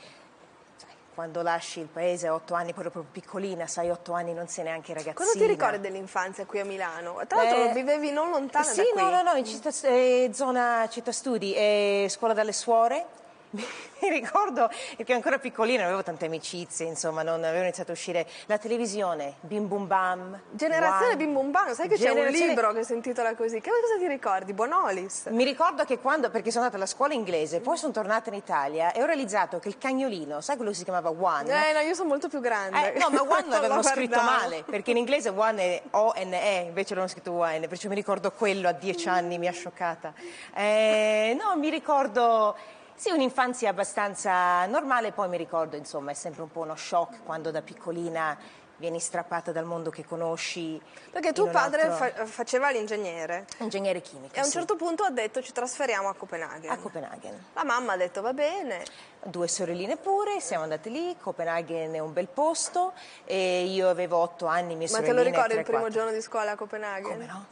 sai, quando lasci il paese a otto anni, proprio piccolina, sai, otto anni non sei neanche ragazzina. Cosa ti ricordi dell'infanzia qui a Milano? Tra l'altro eh, vivevi non lontana sì, da qui. Sì, no, no, no, in città, eh, zona città studi, eh, scuola dalle suore. Mi ricordo che ancora piccolina non avevo tante amicizie, insomma, non avevo iniziato a uscire. La televisione, Bim Bum Bam. Generazione Bim Bum Bam, sai che Generazione... c'è un libro che si intitola così. Che cosa ti ricordi? Bonolis. Mi ricordo che quando, perché sono andata alla scuola inglese, poi sono tornata in Italia e ho realizzato che il cagnolino, sai quello che si chiamava One? Eh, no, io sono molto più grande. Eh, no, ma One l'avevano scritto male, perché in inglese One è O N E, invece l'hanno scritto One, perciò mi ricordo quello a dieci anni, mi ha scioccata. Eh, no, mi ricordo... Sì, un'infanzia abbastanza normale, poi mi ricordo, insomma, è sempre un po' uno shock quando da piccolina vieni strappata dal mondo che conosci. Perché tuo padre altro... fa faceva l'ingegnere. Ingegnere chimico. E a un sì. certo punto ha detto ci trasferiamo a Copenaghen. A Copenaghen. La mamma ha detto va bene. Due sorelline pure, siamo andate lì, Copenaghen è un bel posto e io avevo otto anni, mia sorellina. Ma te lo ricordi il primo giorno di scuola a Copenaghen? Come no?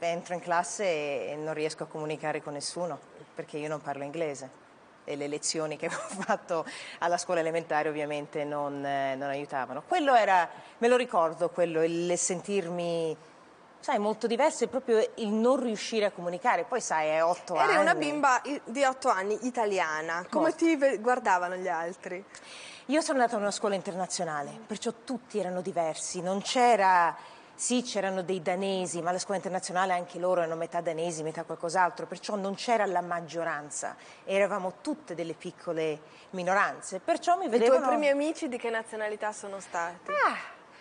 Entro in classe e non riesco a comunicare con nessuno perché io non parlo inglese. E le lezioni che avevo fatto alla scuola elementare ovviamente non, eh, non aiutavano. Quello era, me lo ricordo, quello, il sentirmi, sai, molto diverso e proprio il non riuscire a comunicare. Poi sai, è otto anni. Eri una bimba di otto anni, italiana. Come ti guardavano gli altri? Io sono andata a una scuola internazionale, perciò tutti erano diversi, non c'era... Sì, c'erano dei danesi, ma la scuola internazionale anche loro erano metà danesi, metà qualcos'altro, perciò non c'era la maggioranza, eravamo tutte delle piccole minoranze, perciò mi vedevano... I tuoi primi amici di che nazionalità sono stati? Ah,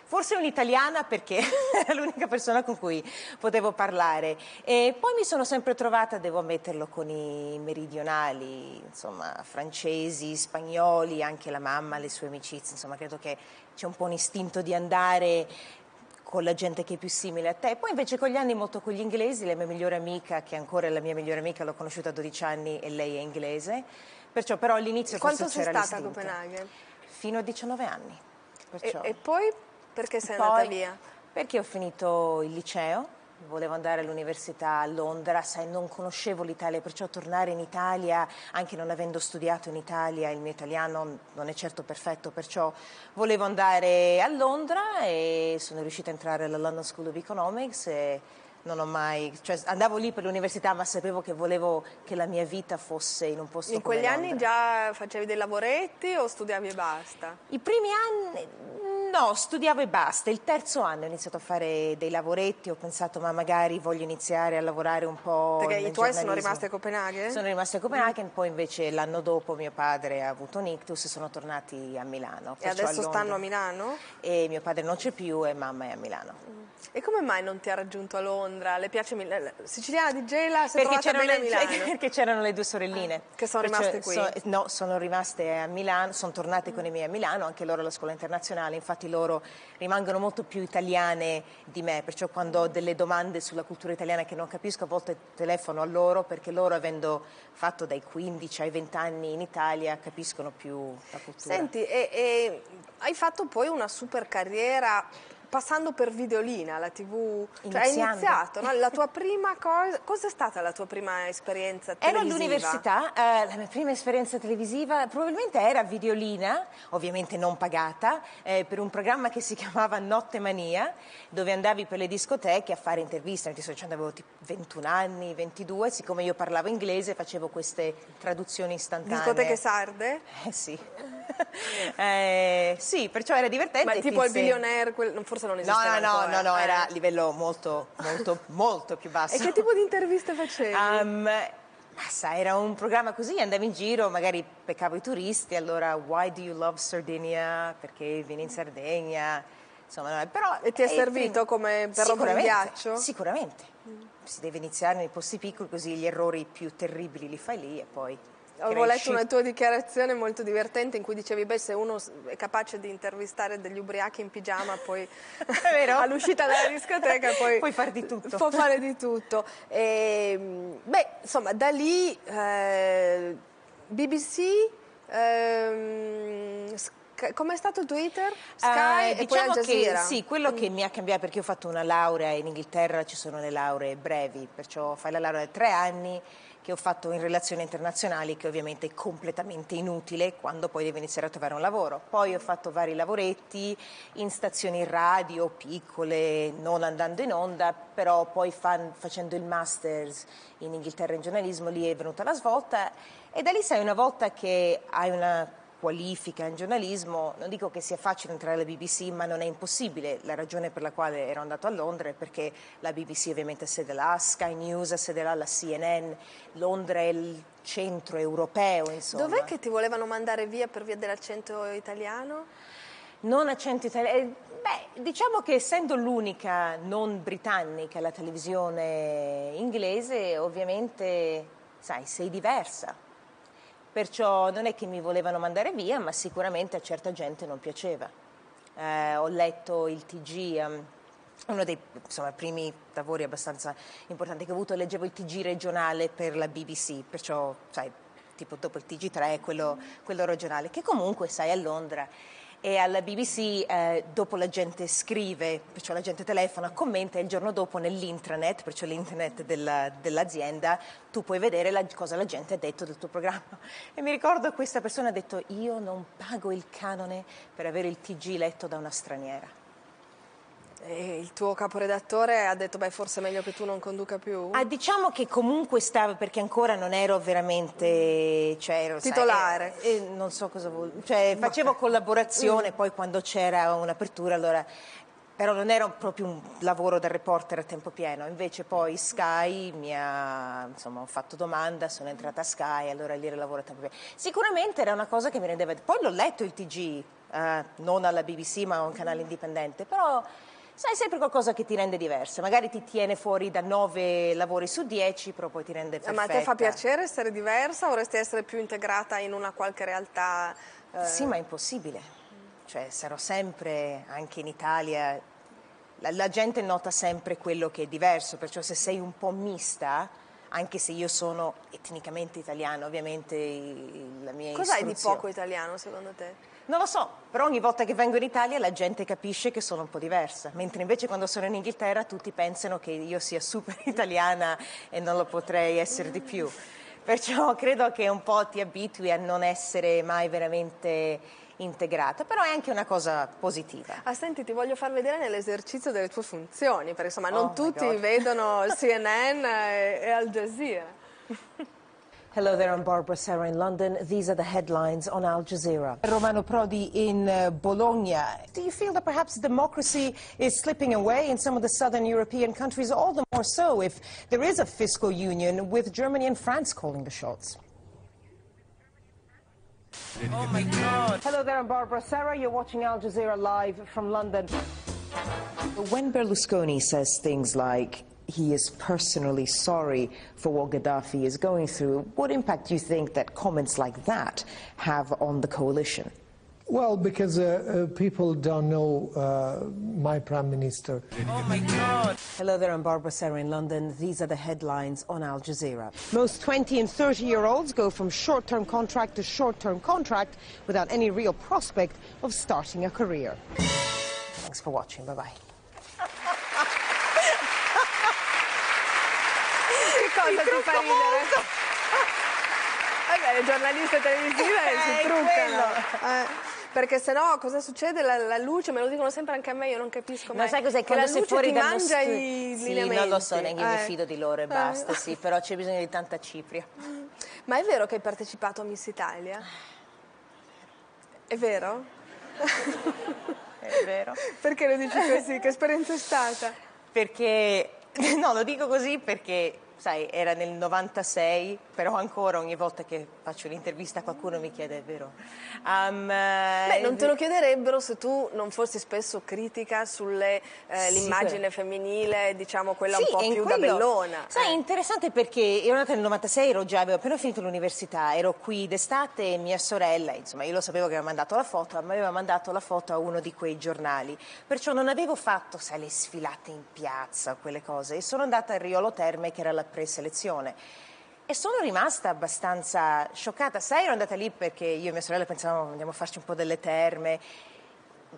forse un'italiana perché era l'unica persona con cui potevo parlare. E poi mi sono sempre trovata, devo ammetterlo, con i meridionali, insomma, francesi, spagnoli, anche la mamma, le sue amicizie, insomma, credo che c'è un po' un istinto di andare... con la gente che è più simile a te. Poi invece con gli anni molto con gli inglesi, la mia migliore amica, che ancora è la mia migliore amica, l'ho conosciuta a dodici anni e lei è inglese, perciò però all'inizio forse c'era l'istinto. Quanto sei stata a Copenaghen? Fino a diciannove anni. Perciò... E, e poi perché sei poi, andata via? Perché ho finito il liceo, volevo andare all'università a Londra, sai, non conoscevo l'Italia, perciò tornare in Italia, anche non avendo studiato in Italia, il mio italiano non è certo perfetto, perciò volevo andare a Londra e sono riuscita a entrare alla London School of Economics e non ho mai, cioè andavo lì per l'università ma sapevo che volevo che la mia vita fosse in un posto in come Londra. In quegli anni già facevi dei lavoretti o studiavi e basta? I primi anni... No, studiavo e basta. Il terzo anno ho iniziato a fare dei lavoretti, ho pensato ma magari voglio iniziare a lavorare un po'. Perché i tuoi sono rimasti a Copenaghen? Sono rimasti a Copenaghen, poi invece l'anno dopo mio padre ha avuto un ictus e sono tornati a Milano. E adesso a stanno a Milano? E mio padre non c'è più e mamma è a Milano. Mm. E come mai non ti ha raggiunto a Londra? Le piace Milano? Siciliana di Gela, si è trovata bene a Milano? Perché c'erano le due sorelline. Ah, che sono perciò, rimaste qui? So, no, sono rimaste a Milano, sono tornate mm. con i miei a Milano, anche loro alla scuola internazionale, infatti loro rimangono molto più italiane di me, perciò quando ho delle domande sulla cultura italiana che non capisco a volte telefono a loro perché loro avendo fatto dai quindici ai venti anni in Italia capiscono più la cultura. Senti, e, e hai fatto poi una super carriera passando per Videolina, la tivù, cioè hai iniziato, no? La tua prima cosa, cosa è stata la tua prima esperienza televisiva? Ero all'università, eh, la mia prima esperienza televisiva probabilmente era Videolina, ovviamente non pagata, eh, per un programma che si chiamava Notte Mania, dove andavi per le discoteche a fare interviste, ti sto dicendo avevo tipo ventuno anni, ventidue, siccome io parlavo inglese facevo queste traduzioni istantanee. Discoteche sarde? Eh sì. eh, sì, perciò era divertente. Ma tipo il billionaire, quel, forse non esisteva no, no, ancora. No, no, eh. era a livello molto, molto, molto più basso. E che tipo di interviste facevi? Um, Massa, era un programma così, andavo in giro, magari peccavo i turisti, allora why do you love Sardinia? Perché vieni in Sardegna? Insomma, no, però, e ti è servito come per rompere il ghiaccio? Sicuramente, mm. si deve iniziare nei posti piccoli così gli errori più terribili li fai lì e poi... Ho letto una tua dichiarazione molto divertente in cui dicevi beh se uno è capace di intervistare degli ubriachi in pigiama poi all'uscita dalla discoteca poi puoi far di tutto. Può fare di tutto. E, beh insomma da lì eh, B B C, eh, com'è stato il Twitter? Sky uh, e diciamo poi Al Jazeera. Che, sì, quello mm. che mi ha cambiato perché ho fatto una laurea in Inghilterra, ci sono le lauree brevi, perciò fai la laurea di tre anni che ho fatto in relazioni internazionali che ovviamente è completamente inutile quando poi devi iniziare a trovare un lavoro. Poi ho fatto vari lavoretti in stazioni radio piccole, non andando in onda, però poi fan, facendo il master's in Inghilterra in giornalismo lì è venuta la svolta e da lì sai una volta che hai una qualifica in giornalismo, non dico che sia facile entrare alla B B C, ma non è impossibile. La ragione per la quale ero andato a Londra è perché la B B C ovviamente ha sede là, Sky News ha sede là, la C N N, Londra è il centro europeo, insomma. Dov'è che ti volevano mandare via per via dell'accento italiano? Non accento italiano, beh, diciamo che essendo l'unica non britannica la televisione inglese, ovviamente, sai, sei diversa. Perciò non è che mi volevano mandare via, ma sicuramente a certa gente non piaceva. eh, ho letto il T G, um, uno dei insomma, primi lavori abbastanza importanti che ho avuto, leggevo il T G regionale per la B B C, perciò sai, tipo dopo il T G tre, quello, quello regionale, che comunque sai a Londra e alla B B C eh, dopo la gente scrive, perciò la gente telefona, commenta e il giorno dopo nell'intranet, perciò l'intranet della, dell'azienda, tu puoi vedere la, cosa la gente ha detto del tuo programma. E mi ricordo questa persona ha detto: io non pago il canone per avere il T G letto da una straniera. E il tuo caporedattore ha detto: beh, forse è meglio che tu non conduca più? Ah, diciamo che comunque stavo, perché ancora non ero veramente, cioè, ero, titolare, sai, eh, eh, non so cosa vuol, cioè facevo okay. collaborazione, mm. poi quando c'era un'apertura allora, però non era proprio un lavoro da reporter a tempo pieno. Invece poi Sky mi ha, insomma, ho fatto domanda, sono entrata a Sky, allora lì era lavoro a tempo pieno. Sicuramente era una cosa che mi rendeva, poi l'ho letto il T G, eh, non alla B B C ma a un canale indipendente, però sai, sempre qualcosa che ti rende diversa, magari ti tiene fuori da nove lavori su dieci, però poi ti rende perfetta. Ma a te fa piacere essere diversa? Vorresti essere più integrata in una qualche realtà? Eh... Sì, ma è impossibile. Cioè, sarò sempre, anche in Italia, la, la gente nota sempre quello che è diverso, perciò se sei un po' mista, anche se io sono etnicamente italiana, ovviamente la mia istruzione... Cos'hai di poco italiano, secondo te? Non lo so, però ogni volta che vengo in Italia la gente capisce che sono un po' diversa, mentre invece quando sono in Inghilterra tutti pensano che io sia super italiana e non lo potrei essere di più. Perciò credo che un po' ti abitui a non essere mai veramente integrata, però è anche una cosa positiva. Ah, senti, ti voglio far vedere nell'esercizio delle tue funzioni, perché insomma non oh tutti vedono C N N e, e Al Jazeera. Hello there, I'm Barbara Serra in London. These are the headlines on Al Jazeera. Romano Prodi in uh, Bologna. Do you feel that perhaps democracy is slipping away in some of the southern European countries, all the more so if there is a fiscal union with Germany and France calling the shots? Oh my God. Hello there, I'm Barbara Serra. You're watching Al Jazeera live from London. When Berlusconi says things like he is personally sorry for what Gaddafi is going through, what impact do you think that comments like that have on the coalition? Well, because uh, uh, people don't know uh, my Prime Minister. Oh, my God. Hello there, I'm Barbara Serra in London. These are the headlines on Al Jazeera. Most twenty and thirty-year-olds go from short-term contract to short-term contract without any real prospect of starting a career. Thanks for watching. Bye-bye. Cosa ti fa ridere? Vabbè, le giornaliste televisive eh, si truccano. Eh, perché sennò cosa succede? La, la luce, me lo dicono sempre anche a me, io non capisco mai. Ma sai cos'è? Che la luce fuori ti mangia stu... i sì, lineamenti. Non lo so, neanche io eh. mi fido di loro e basta, eh. sì, però c'è bisogno di tanta cipria. Ma è vero che hai partecipato a Miss Italia? È vero? È vero. Perché lo dici così? Che esperienza è stata? Perché... No, lo dico così perché... Sai, era nel novantasei, però ancora ogni volta che faccio un'intervista qualcuno mi chiede, è vero? Um, Beh, non te lo chiederebbero se tu non fossi spesso critica sull'immagine eh, sì, femminile, diciamo quella sì, un po' più quello, da bellona. Sai, è interessante perché io nata nel novantasei, ero già, avevo appena finito l'università, ero qui d'estate e mia sorella, insomma io lo sapevo che aveva mandato la foto, ma aveva mandato la foto a uno di quei giornali, perciò non avevo fatto, sai, le sfilate in piazza, quelle cose, e sono andata a Riolo Terme che era la preselezione e sono rimasta abbastanza scioccata. Sai, ero andata lì perché io e mia sorella pensavamo andiamo a farci un po' delle terme,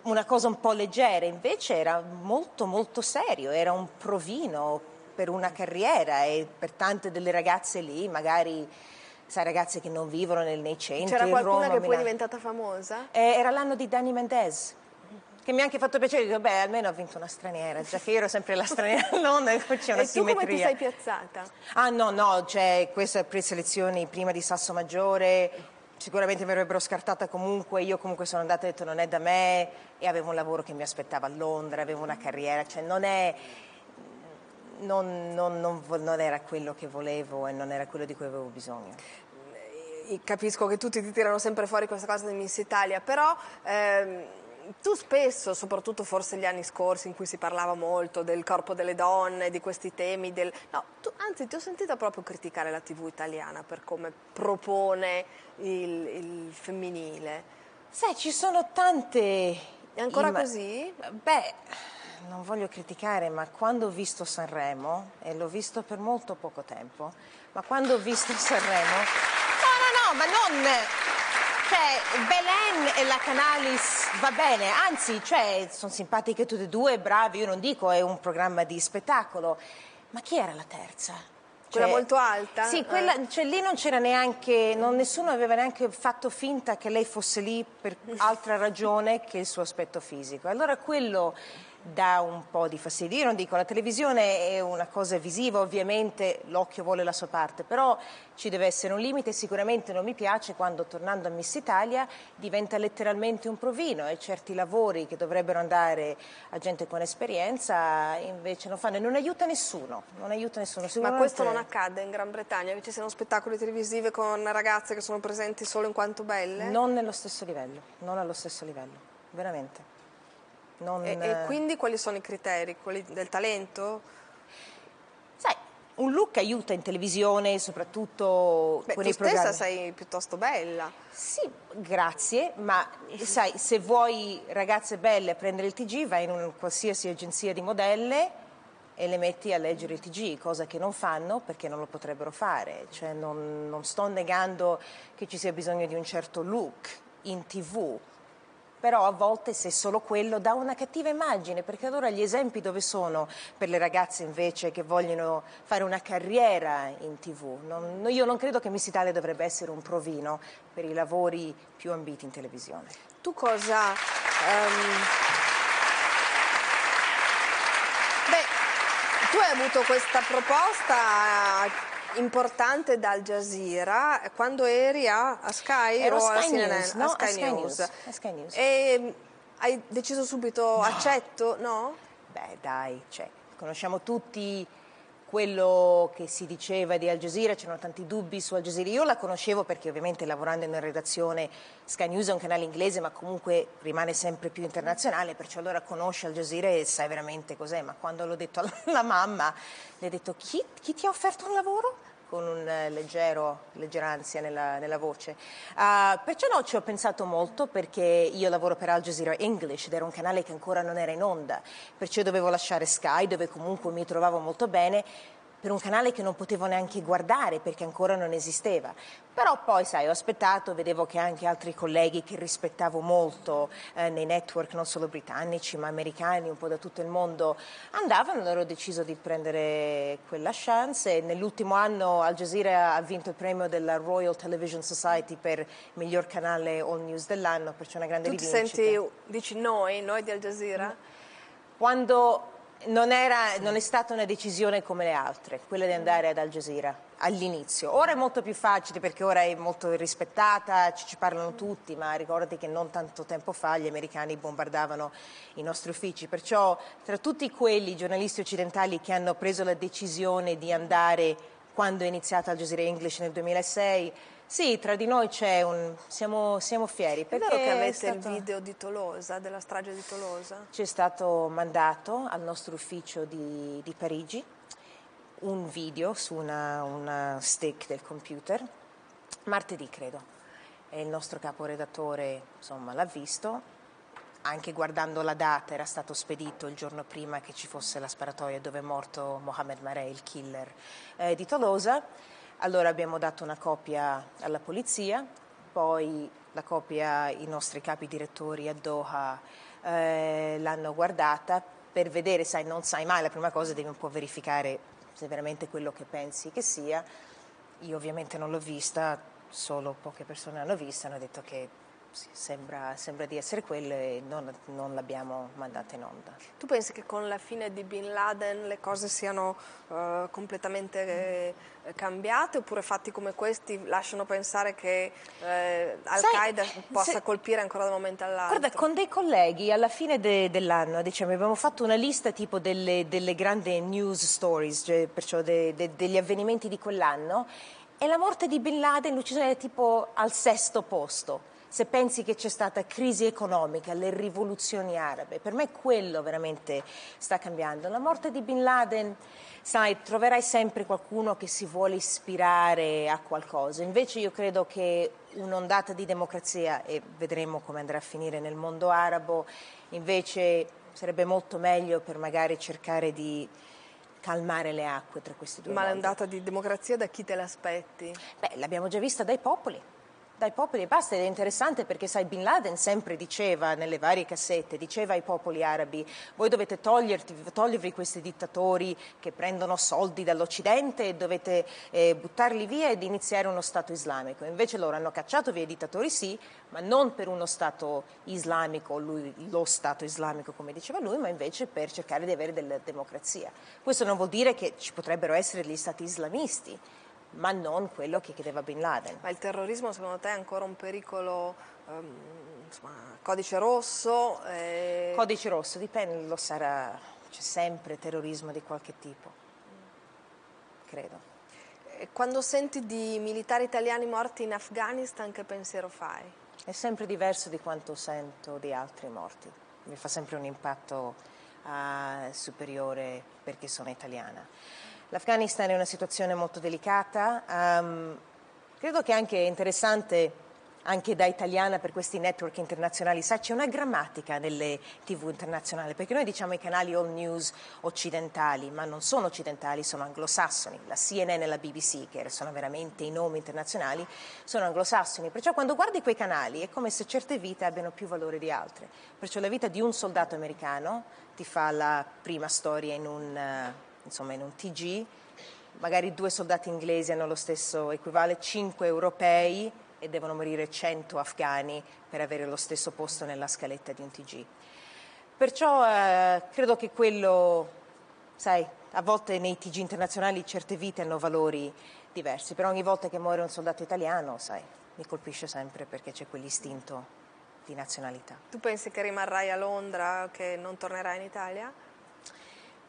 una cosa un po' leggera, invece era molto molto serio, era un provino per una carriera e per tante delle ragazze lì, magari sai, ragazze che non vivono nel, nei centri. C'era qualcuna Roma, che poi Milano. È diventata famosa? Eh, era l'anno di Dani Mendez, che mi ha anche fatto piacere, dico, beh, almeno ho vinto una straniera, già che io ero sempre la straniera a Londra, c'è una simmetria. E tu come ti sei piazzata? Ah no, no, cioè queste preselezioni prima di Sasso Maggiore, sicuramente mi avrebbero scartata comunque, io comunque sono andata e ho detto non è da me, e avevo un lavoro che mi aspettava a Londra, avevo una carriera, cioè non è... Non, non, non, non era quello che volevo e non era quello di cui avevo bisogno. Capisco che tutti ti tirano sempre fuori questa cosa di Miss Italia, però... Ehm... Tu spesso, soprattutto forse gli anni scorsi in cui si parlava molto del corpo delle donne, di questi temi, del... no, tu, anzi ti ho sentita proprio criticare la tivù italiana per come propone il, il femminile. Sai, ci sono tante È ancora in... così? Beh, non voglio criticare, ma quando ho visto Sanremo, e l'ho visto per molto poco tempo, ma quando ho visto Sanremo... No, no, no, ma non... Cioè, Belen e la Canalis va bene, anzi, cioè, sono simpatiche tutte e due, bravi, io non dico, è un programma di spettacolo. Ma chi era la terza? Cioè, quella molto alta? Sì, quella, eh. cioè, lì non c'era neanche, non, nessuno aveva neanche fatto finta che lei fosse lì per altra ragione che il suo aspetto fisico. Allora quello dà un po' di fastidio. Io non dico, la televisione è una cosa visiva, ovviamente l'occhio vuole la sua parte, però ci deve essere un limite. Sicuramente non mi piace quando, tornando a Miss Italia, diventa letteralmente un provino e certi lavori che dovrebbero andare a gente con esperienza invece non fanno, e non aiuta nessuno, non aiuta nessuno. Ma questo non accade in Gran Bretagna, invece ci sono spettacoli televisivi con ragazze che sono presenti solo in quanto belle? Non nello stesso livello, non allo stesso livello, veramente. Non... E, e quindi quali sono i criteri? Quelli del talento? Sai, un look aiuta in televisione, soprattutto Beh, con i programmi. Tu stessa sei piuttosto bella. Sì, grazie, ma sai, se vuoi ragazze belle a prendere il T G, vai in un, qualsiasi agenzia di modelle e le metti a leggere il T G, cosa che non fanno perché non lo potrebbero fare. Cioè, non, non sto negando che ci sia bisogno di un certo look in tivù, però a volte, se solo quello, dà una cattiva immagine, perché allora gli esempi dove sono per le ragazze invece che vogliono fare una carriera in tivù? Non, io non credo che Miss Italia dovrebbe essere un provino per i lavori più ambiti in televisione. Tu cosa... Um... Beh, tu hai avuto questa proposta importante da Al Jazeera quando eri a, a Sky Ero o Sky a C N N? News, no? a Sky, a Sky News. News. A Sky News. E hai deciso subito, no. accetto, no? Beh dai, cioè, conosciamo tutti quello che si diceva di Al Jazeera, c'erano tanti dubbi su Al Jazeera. Io la conoscevo perché ovviamente, lavorando in una redazione, Sky News è un canale inglese ma comunque rimane sempre più internazionale, perciò allora conosci Al Jazeera e sai veramente cos'è. Ma quando l'ho detto alla mamma, le ho detto chi, chi ti ha offerto un lavoro? Con un leggero, leggera ansia nella, nella voce. Uh, perciò no, ci ho pensato molto, perché io lavoro per Al Jazeera English ed era un canale che ancora non era in onda, perciò dovevo lasciare Sky, dove comunque mi trovavo molto bene, per un canale che non potevo neanche guardare perché ancora non esisteva. Però poi, sai, ho aspettato, vedevo che anche altri colleghi che rispettavo molto eh, nei network, non solo britannici ma americani, un po' da tutto il mondo, andavano, allora ho deciso di prendere quella chance. E nell'ultimo anno Al Jazeera ha vinto il premio della Royal Television Society per miglior canale all news dell'anno, perciò una grande rivincita. Tu ti senti, dici noi, noi di Al Jazeera? Quando... Non, era, non è stata una decisione come le altre, quella di andare ad Al Jazeera all'inizio. Ora è molto più facile perché ora è molto rispettata, ci, ci parlano tutti, ma ricordi che non tanto tempo fa gli americani bombardavano i nostri uffici, perciò tra tutti quelli giornalisti occidentali che hanno preso la decisione di andare quando è iniziata Al Jazeera English nel duemilasei, sì, tra di noi c'è un... siamo, siamo fieri. Perché è vero che avete stato... il video di Tolosa, della strage di Tolosa? Ci è stato mandato al nostro ufficio di, di Parigi un video su una, una stick del computer, martedì credo, e il nostro caporedattore, insomma, l'ha visto, anche guardando la data, era stato spedito il giorno prima che ci fosse la sparatoria dove è morto Mohamed Marei, il killer eh, di Tolosa. Allora abbiamo dato una copia alla polizia, poi la copia i nostri capi direttori a Doha eh, l'hanno guardata per vedere, sai, non sai mai, la prima cosa devi un po' verificare se è veramente quello che pensi che sia. Io ovviamente non l'ho vista, solo poche persone l'hanno vista, hanno detto che sì, sembra, sembra di essere quello, e non, non l'abbiamo mandata in onda. Tu pensi che con la fine di Bin Laden le cose siano uh, completamente uh, cambiate, oppure fatti come questi lasciano pensare che uh, Al-Qaeda possa se... colpire ancora da un momento all'altro? Guarda, con dei colleghi alla fine de, dell'anno diciamo, abbiamo fatto una lista tipo delle, delle grandi news stories, cioè, perciò de, de, degli avvenimenti di quell'anno, e la morte di Bin Laden, l'uccisione, è tipo al sesto posto. Se pensi che c'è stata crisi economica, le rivoluzioni arabe, per me quello veramente sta cambiando. La morte di Bin Laden, sai, troverai sempre qualcuno che si vuole ispirare a qualcosa. Invece io credo che un'ondata di democrazia, e vedremo come andrà a finire nel mondo arabo. Invece sarebbe molto meglio per magari cercare di calmare le acque tra questi due. Ma l'ondata di democrazia da chi te l'aspetti? Beh, l'abbiamo già vista dai popoli. Dai popoli e basta, ed è interessante perché, sai, Bin Laden sempre diceva nelle varie cassette, diceva ai popoli arabi: voi dovete toglierti, togliervi questi dittatori che prendono soldi dall'Occidente e dovete eh, buttarli via ed iniziare uno Stato islamico. Invece loro hanno cacciato via i dittatori, sì, ma non per uno Stato islamico, lui, lo Stato islamico come diceva lui, ma invece per cercare di avere della democrazia. Questo non vuol dire che ci potrebbero essere degli Stati islamisti, ma non quello che chiedeva Bin Laden. Ma il terrorismo secondo te è ancora un pericolo, um, insomma, codice rosso? E... Codice rosso, dipende, lo sarà, c'è sempre terrorismo di qualche tipo, credo. E quando senti di militari italiani morti in Afghanistan, che pensiero fai? È sempre diverso di quanto sento di altri morti, mi fa sempre un impatto uh, superiore perché sono italiana. L'Afghanistan è una situazione molto delicata, um, credo che anche interessante, anche da italiana, per questi network internazionali, sai, c'è una grammatica nelle tv internazionali, perché noi diciamo i canali all news occidentali, ma non sono occidentali, sono anglosassoni, la C N N e la B B C, che sono veramente i nomi internazionali, sono anglosassoni, perciò quando guardi quei canali è come se certe vite abbiano più valore di altre, perciò la vita di un soldato americano ti fa la prima storia in un... Uh, insomma in un T G, magari due soldati inglesi hanno lo stesso equivale, cinque europei e devono morire cento afghani per avere lo stesso posto nella scaletta di un T G. Perciò eh, credo che quello, sai, a volte nei T G internazionali certe vite hanno valori diversi, però ogni volta che muore un soldato italiano, sai, mi colpisce sempre perché c'è quell'istinto di nazionalità. Tu pensi che rimarrai a Londra, che non tornerai in Italia?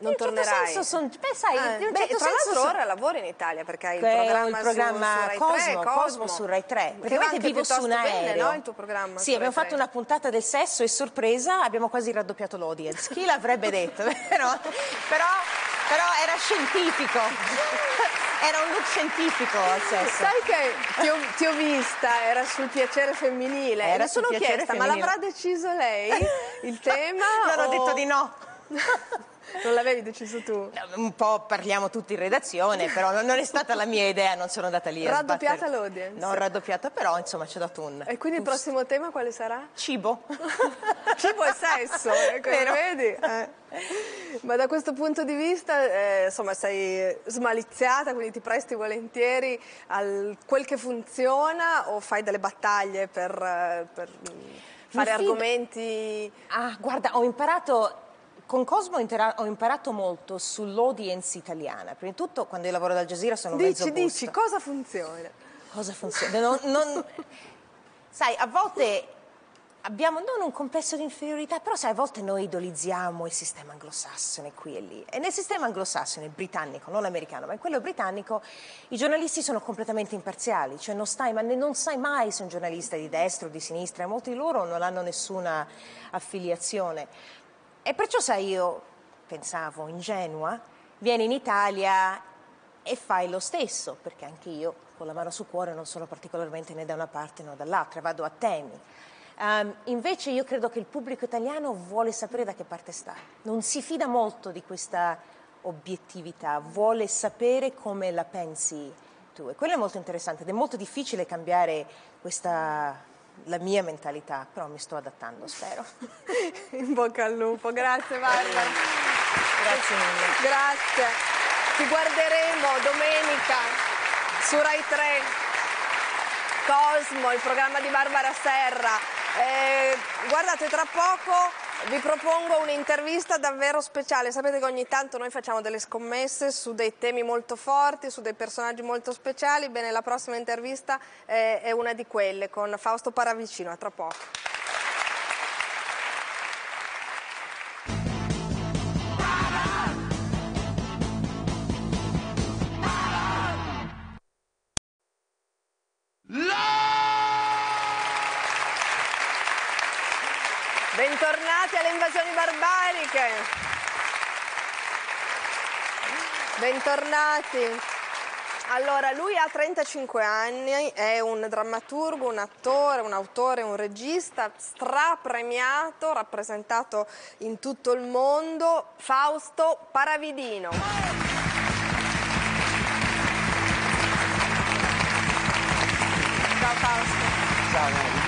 Non in tornerai. Certo son, beh, sai, ah, in un beh, certo tra l'altro ora lavori in Italia perché hai il programma, il programma su, su Rai Cosmo, tre, Cosmo, Cosmo su Rai tre. Praticamente vivo su un aereo. No, il tuo programma sì, abbiamo fatto una puntata del sesso e sorpresa, abbiamo quasi raddoppiato l'audience. Chi l'avrebbe detto? però, però, però era scientifico. Era un look scientifico al sesso. Sai che ti ho, ti ho vista, era sul piacere femminile. Era Mi sono chiesta, femminile. Ma l'avrà deciso lei il tema? No, o... ho detto di no. Non l'avevi deciso tu? No, un po' parliamo tutti in redazione, però non è stata la mia idea, non sono andata lì a sbattere. Raddoppiata l'audience? No, raddoppiata, però insomma c'è dato un... E quindi il prossimo tema quale sarà? Cibo. Cibo e sesso, ecco, vedi? Eh. Ma da questo punto di vista, eh, insomma, sei smaliziata, quindi ti presti volentieri a quel che funziona o fai delle battaglie per, per fare argomenti? Ah, guarda, ho imparato... Con Cosmo ho imparato molto sull'audience italiana. Prima di tutto, quando io lavoro ad Al Jazeera sono dici, mezzo busto. Dici, cosa funziona? Cosa funziona? Non, non... Sai, a volte abbiamo non un complesso di inferiorità, però sai, a volte noi idolizziamo il sistema anglosassone qui e lì. E nel sistema anglosassone, britannico, non americano, ma in quello britannico, i giornalisti sono completamente imparziali. Cioè non, stai, ma non sai mai se un giornalista è di destra o di sinistra. Molti di loro non hanno nessuna affiliazione. E perciò, sai, io pensavo ingenua, vieni in Italia e fai lo stesso, perché anche io con la mano sul cuore non sono particolarmente né da una parte né dall'altra, vado a temi. Um, invece io credo che il pubblico italiano vuole sapere da che parte sta, non si fida molto di questa obiettività, vuole sapere come la pensi tu. E quello è molto interessante ed è molto difficile cambiare questa... la mia mentalità, però mi sto adattando, spero. In bocca al lupo, grazie Barbara. Grazie mille. Grazie. Ci guarderemo domenica su Rai tre, Cosmo, il programma di Barbara Serra. Eh, guardate, tra poco vi propongo un'intervista davvero speciale. Sapete che ogni tanto noi facciamo delle scommesse su dei temi molto forti, su dei personaggi molto speciali. Bene, la prossima intervista è una di quelle con Fausto Paravidino. A tra poco. Bentornati alle invasioni barbariche, bentornati Allora, lui ha trentacinque anni, è un drammaturgo, un attore, un autore, un regista strapremiato, rappresentato in tutto il mondo, Fausto Paravidino. Ciao Fausto. Ciao.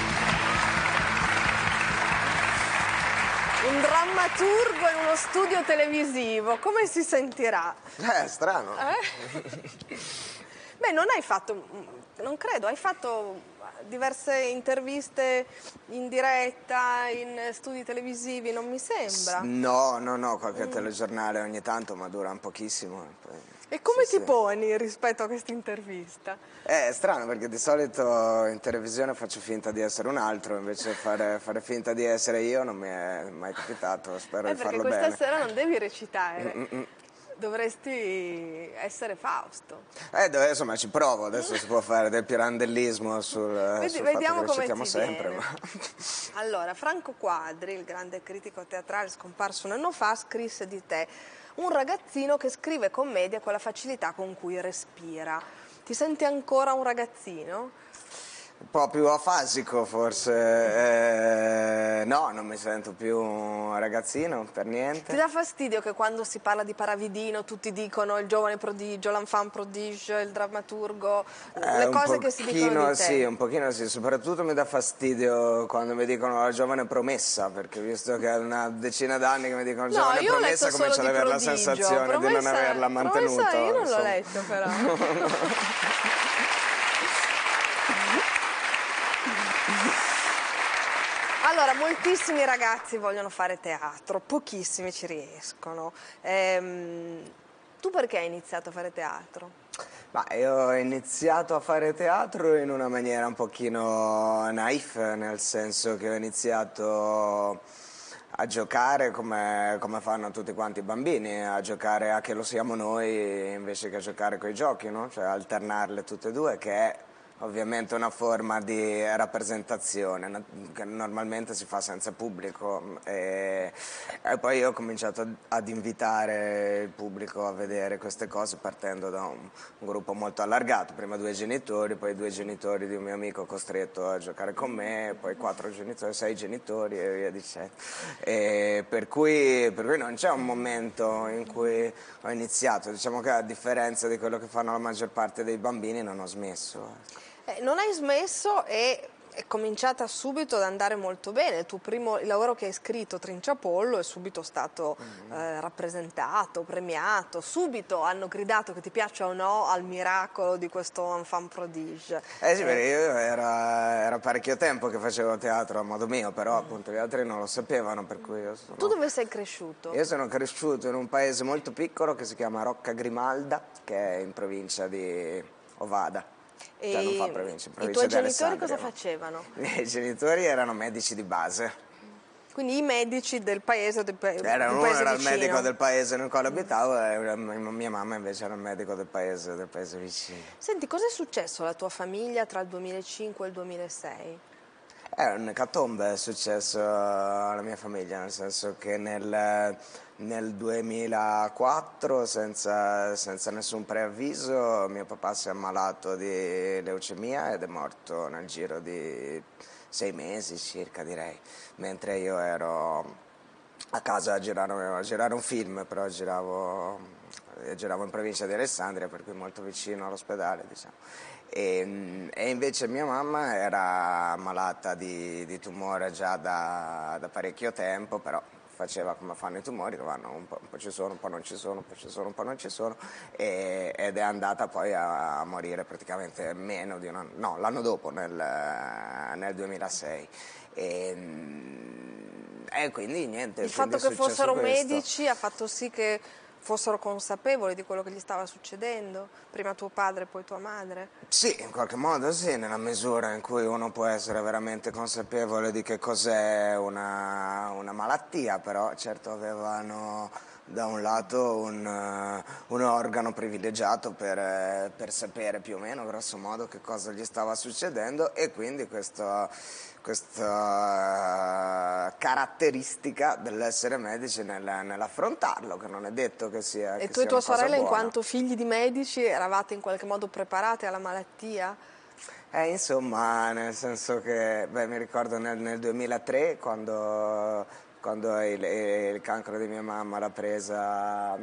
Un drammaturgo in uno studio televisivo, come si sentirà? Eh, strano. Eh? Beh, non hai fatto, non credo, hai fatto diverse interviste in diretta, in studi televisivi, non mi sembra. No, no, no, qualche mm. telegiornale ogni tanto, ma dura un pochissimo. E, poi, e come sì, ti sì. poni rispetto a questa intervista? Eh, è strano, perché di solito in televisione faccio finta di essere un altro, invece fare, fare finta di essere io non mi è mai capitato, spero eh, di farlo bene. Perché questa sera non devi recitare. Mm, mm, mm. Dovresti essere Fausto. Eh, dove, insomma, ci provo, adesso si può fare del pirandellismo sul, Vedi, sul vediamo fatto che recitiamo sempre. Ma... Allora, Franco Quadri, il grande critico teatrale scomparso un anno fa, scrisse di te: un ragazzino che scrive commedia con la facilità con cui respira. Ti senti ancora un ragazzino? Un po' più afasico forse, eh, no, non mi sento più ragazzino per niente. Ti dà fastidio che quando si parla di Paravidino tutti dicono il giovane prodigio, l'enfant prodigio, il drammaturgo, eh, le cose pochino, che si dicono di te? Sì, un pochino sì, soprattutto mi dà fastidio quando mi dicono la giovane promessa, perché visto che è una decina d'anni che mi dicono no, giovane promessa comincio ad avere prodigio. La sensazione promessa, di non averla mantenuta. Promessa, io non l'ho letto però. Allora, moltissimi ragazzi vogliono fare teatro, pochissimi ci riescono. Ehm, tu perché hai iniziato a fare teatro? Ma io ho iniziato a fare teatro in una maniera un pochino naif, nel senso che ho iniziato a giocare come, come fanno tutti quanti i bambini, a giocare a Che lo siamo noi invece che a giocare coi giochi, no? Cioè alternarle tutte e due, che è... Ovviamente una forma di rappresentazione che normalmente si fa senza pubblico e, e poi io ho cominciato ad invitare il pubblico a vedere queste cose partendo da un, un gruppo molto allargato, prima due genitori, poi due genitori di un mio amico costretto a giocare con me, poi quattro genitori, sei genitori e via dicendo. E per, cui, per cui non c'è un momento in cui ho iniziato, diciamo che a differenza di quello che fanno la maggior parte dei bambini non ho smesso. Eh, non hai smesso e è cominciata subito ad andare molto bene. Il tuo primo il lavoro che hai scritto, Trinciapollo, è subito stato mm. eh, rappresentato, premiato. Subito hanno gridato, che ti piaccia o no, al miracolo di questo enfant prodige. Eh sì, eh. perché io era, era parecchio tempo che facevo teatro a modo mio, però mm. appunto gli altri non lo sapevano, per cui io sono... Tu dove sei cresciuto? Io sono cresciuto in un paese molto piccolo che si chiama Rocca Grimalda, che è in provincia di Ovada. E cioè non fa provincia, provincia i tuoi genitori cosa facevano? I miei genitori erano medici di base. Quindi i medici del paese, del paese Uno paese era vicino. Il medico del paese nel quale abitavo e mia mamma invece era il medico del paese, del paese vicino. Senti, cosa è successo alla tua famiglia tra il duemilacinque e il duemilasei? È un'ecatombe, è successo alla mia famiglia, nel senso che nel... Nel duemilaquattro, senza, senza nessun preavviso, mio papà si è ammalato di leucemia ed è morto nel giro di sei mesi circa, direi, mentre io ero a casa a girare, a girare un film, però giravo, giravo in provincia di Alessandria, per cui molto vicino all'ospedale, diciamo. E, e invece mia mamma era malata di, di tumore già da, da parecchio tempo, però... Faceva come fanno i tumori, che vanno un po', un po' ci sono, un po' non ci sono, un po' ci sono, un po' non ci sono, e, ed è andata poi a, a morire praticamente meno di un anno, no, l'anno dopo, nel, nel duemilasei. E, e quindi niente. Il quindi fatto che fossero questo. Medici ha fatto sì che fossero consapevoli di quello che gli stava succedendo? Prima tuo padre, poi tua madre? Sì, in qualche modo sì, nella misura in cui uno può essere veramente consapevole di che cos'è una, una malattia, però certo avevano... da un lato un, un organo privilegiato per, per sapere più o meno grosso modo che cosa gli stava succedendo, e quindi questo, questa caratteristica dell'essere medici nel, nell'affrontarlo, che non è detto che sia che E tu sia e tua sorella, in quanto figli di medici, eravate in qualche modo preparate alla malattia? Eh, insomma, nel senso che, beh, mi ricordo nel, nel duemilatré quando, quando il, il cancro di mia mamma l'ha presa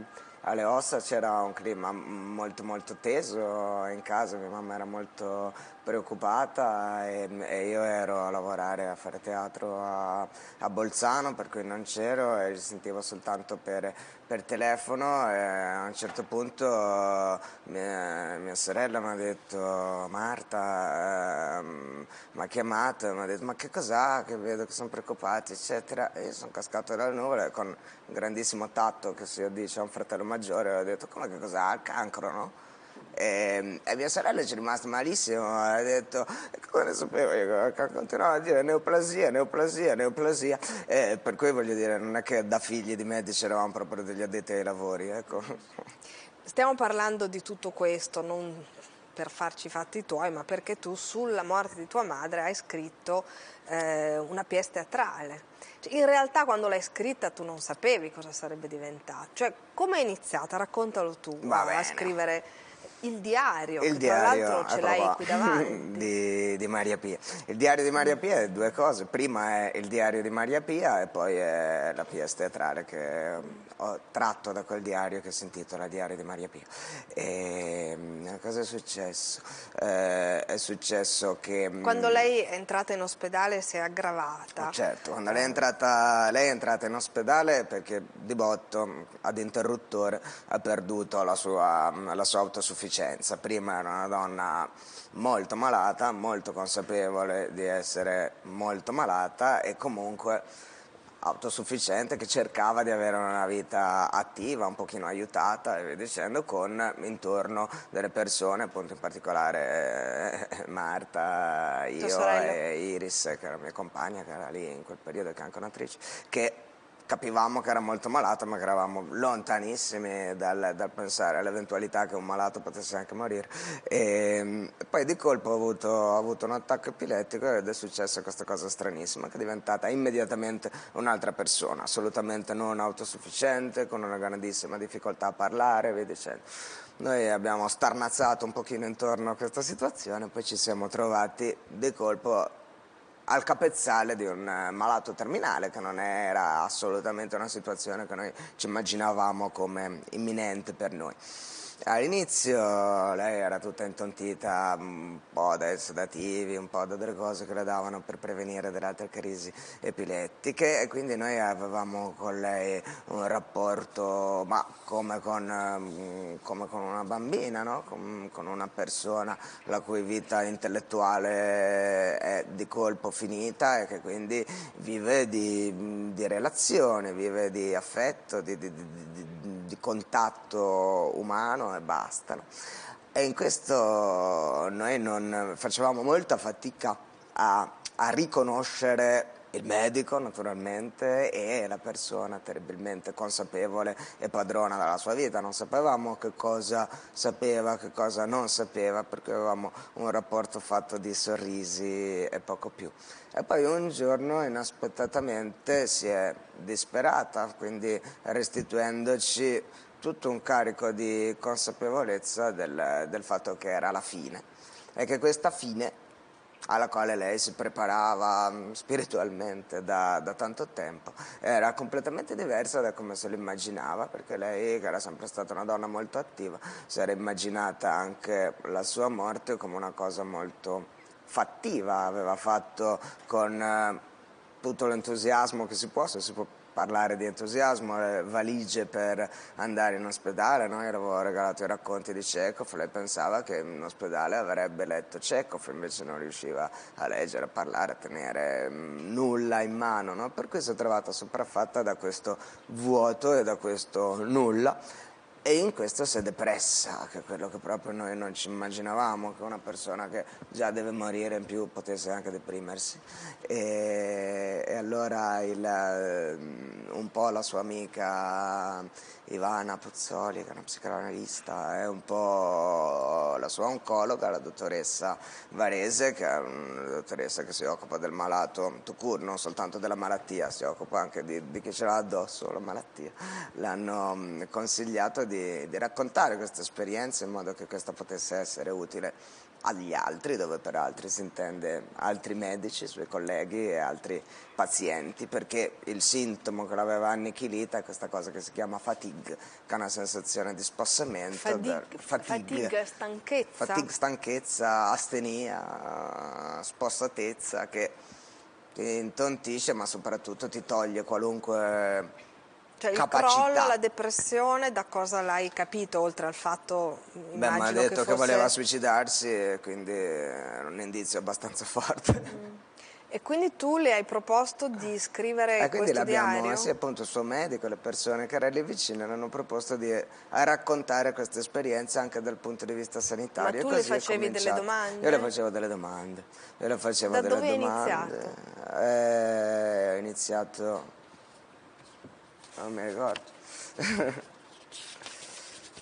alle ossa, c'era un clima molto molto teso in casa, mia mamma era molto preoccupata e, e io ero a lavorare, a fare teatro a, a Bolzano, per cui non c'ero e li sentivo soltanto per, per telefono, e a un certo punto mia, mia sorella mi ha detto: Marta ehm, mi ha chiamato e mi ha detto: ma che cos'ha, che vedo che sono preoccupati eccetera, e io sono cascato dalle nuvole con grandissimo tatto, che si dice a un fratello maggiore, e ho detto: come, che cos'ha? Il cancro, no? E, e mia sorella ci è rimasta malissimo, ha detto: come ne sapevo io? Continuava a dire neoplasia, neoplasia, neoplasia, e per cui voglio dire, non è che da figli di medici eravamo proprio degli addetti ai lavori, ecco. Stiamo parlando di tutto questo non per farci i fatti tuoi, ma perché tu sulla morte di tua madre hai scritto eh, una pièce teatrale. Cioè, in realtà quando l'hai scritta tu non sapevi cosa sarebbe diventata, cioè come è iniziata? Raccontalo tu. Va bene. A scrivere Il diario, il che diario, tra l'altro ce l'hai qui davanti, di, di Maria Pia. Il diario di Maria Pia è due cose: prima è il diario di Maria Pia e poi è la pièce teatrale che ho tratto da quel diario, che si intitola Diario di Maria Pia. E cosa è successo? Eh, è successo che quando lei è entrata in ospedale si è aggravata. Certo, quando lei è entrata, lei è entrata in ospedale perché di botto ad interruttore ha perduto la sua, la sua autosufficienza. Prima era una donna molto malata, molto consapevole di essere molto malata e comunque autosufficiente, che cercava di avere una vita attiva, un pochino aiutata e via dicendo, con intorno delle persone, appunto in particolare eh, Marta, io e Iris, che era mia compagna, che era lì in quel periodo, che è anche un'attrice, che capivamo che era molto malata, ma che eravamo lontanissimi dal, dal pensare all'eventualità che un malato potesse anche morire. E poi di colpo ho avuto, ho avuto un attacco epilettico ed è successa questa cosa stranissima, che è diventata immediatamente un'altra persona, assolutamente non autosufficiente, con una grandissima difficoltà a parlare e via dicendo. Noi abbiamo starnazzato un pochino intorno a questa situazione, poi ci siamo trovati di colpo al capezzale di un malato terminale, che non era assolutamente una situazione che noi ci immaginavamo come imminente per noi. All'inizio lei era tutta intontita, un po' dai sedativi, un po' da delle cose che le davano per prevenire delle altre crisi epilettiche, e quindi noi avevamo con lei un rapporto ma come con, come con una bambina, no? con, con una persona la cui vita intellettuale è di colpo finita e che quindi vive di, di relazione, vive di affetto, di, di, di, di contatto umano e bastano. E in questo noi non facevamo molta fatica a, a riconoscere il medico, naturalmente, e la persona terribilmente consapevole e padrona della sua vita. Non sapevamo che cosa sapeva, che cosa non sapeva, perché avevamo un rapporto fatto di sorrisi e poco più. E poi un giorno inaspettatamente si è disperata, quindi restituendoci tutto un carico di consapevolezza del, del fatto che era la fine, e che questa fine, alla quale lei si preparava spiritualmente da, da tanto tempo, era completamente diversa da come se l'immaginava, perché lei, che era sempre stata una donna molto attiva, si era immaginata anche la sua morte come una cosa molto fattiva, aveva fatto con eh, tutto l'entusiasmo che si può, se si può parlare di entusiasmo, le valigie per andare in ospedale. Noi avevo regalato i racconti di Chekhov, lei pensava che in ospedale avrebbe letto Chekhov, invece non riusciva a leggere, a parlare, a tenere nulla in mano, no? Per cui si è trovata sopraffatta da questo vuoto e da questo nulla, e in questo si è depressa, che è quello che proprio noi non ci immaginavamo, che una persona che già deve morire in più potesse anche deprimersi. E, e allora il, un po' la sua amica Ivana Pozzoli, che è una psicanalista, e un po' la sua oncologa, la dottoressa Varese, che è una dottoressa che si occupa del malato tout court, non soltanto della malattia, si occupa anche di, di chi ce l'ha addosso la malattia, l'hanno consigliato Di, di raccontare questa esperienza in modo che questa potesse essere utile agli altri, dove per altri si intende altri medici, suoi colleghi e altri pazienti, perché il sintomo che l'aveva annichilita è questa cosa che si chiama fatigue, che è una sensazione di spassamento, fatigue, da, fatigue, fatigue stanchezza, fatigue, stanchezza, astenia, spossatezza, che ti intontisce ma soprattutto ti toglie qualunque... Cioè capacità. Il crollo, la depressione, da cosa l'hai capito, oltre al fatto, immagino, Beh, ma ha detto che, fosse... che voleva suicidarsi, quindi era un indizio abbastanza forte. Mm. E quindi tu le hai proposto di scrivere eh, questo diario? Sì, appunto il suo medico, le persone che erano lì vicine le hanno proposto di raccontare questa esperienza anche dal punto di vista sanitario. Ma tu le facevi delle domande? Io le facevo delle domande. Io le facevo da delle dove domande. hai iniziato? Eh, ho iniziato... Non mi ricordo.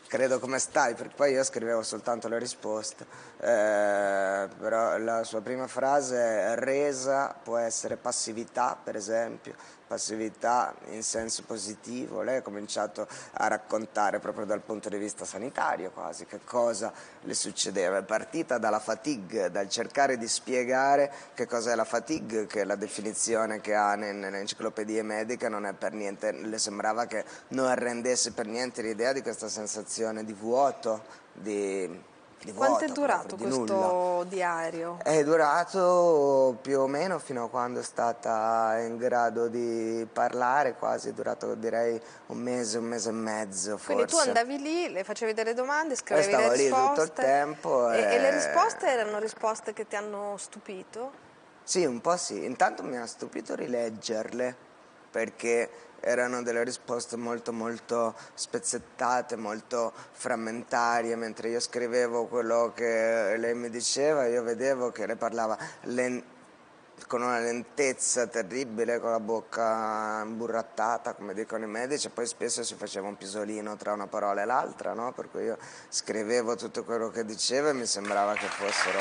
Credo come stai, perché poi io scrivevo soltanto le risposte. Eh, però la sua prima frase, resa, può essere passività, per esempio. Passività in senso positivo. Lei ha cominciato a raccontare proprio dal punto di vista sanitario quasi che cosa le succedeva. È partita dalla fatigue, dal cercare di spiegare che cos'è la fatigue, che la definizione che ha nelle enciclopedie mediche non è per niente, le sembrava che non arrendesse per niente l'idea di questa sensazione di vuoto, di... Vuoto, Quanto è durato proprio, questo nulla. diario? È durato più o meno fino a quando è stata in grado di parlare, quasi è durato direi un mese, un mese e mezzo forse. Quindi tu andavi lì, le facevi delle domande, scrivevi le risposte. Stavo lì tutto il tempo. E, e... e le risposte erano risposte che ti hanno stupito? Sì, un po' sì. Intanto mi ha stupito rileggerle, perché... erano delle risposte molto molto spezzettate, molto frammentarie. Mentre io scrivevo quello che lei mi diceva, io vedevo che lei parlava con una lentezza terribile, con la bocca imburrattata, come dicono i medici, e poi spesso si faceva un pisolino tra una parola e l'altra, no? Per cui io scrivevo tutto quello che diceva e mi sembrava che fossero...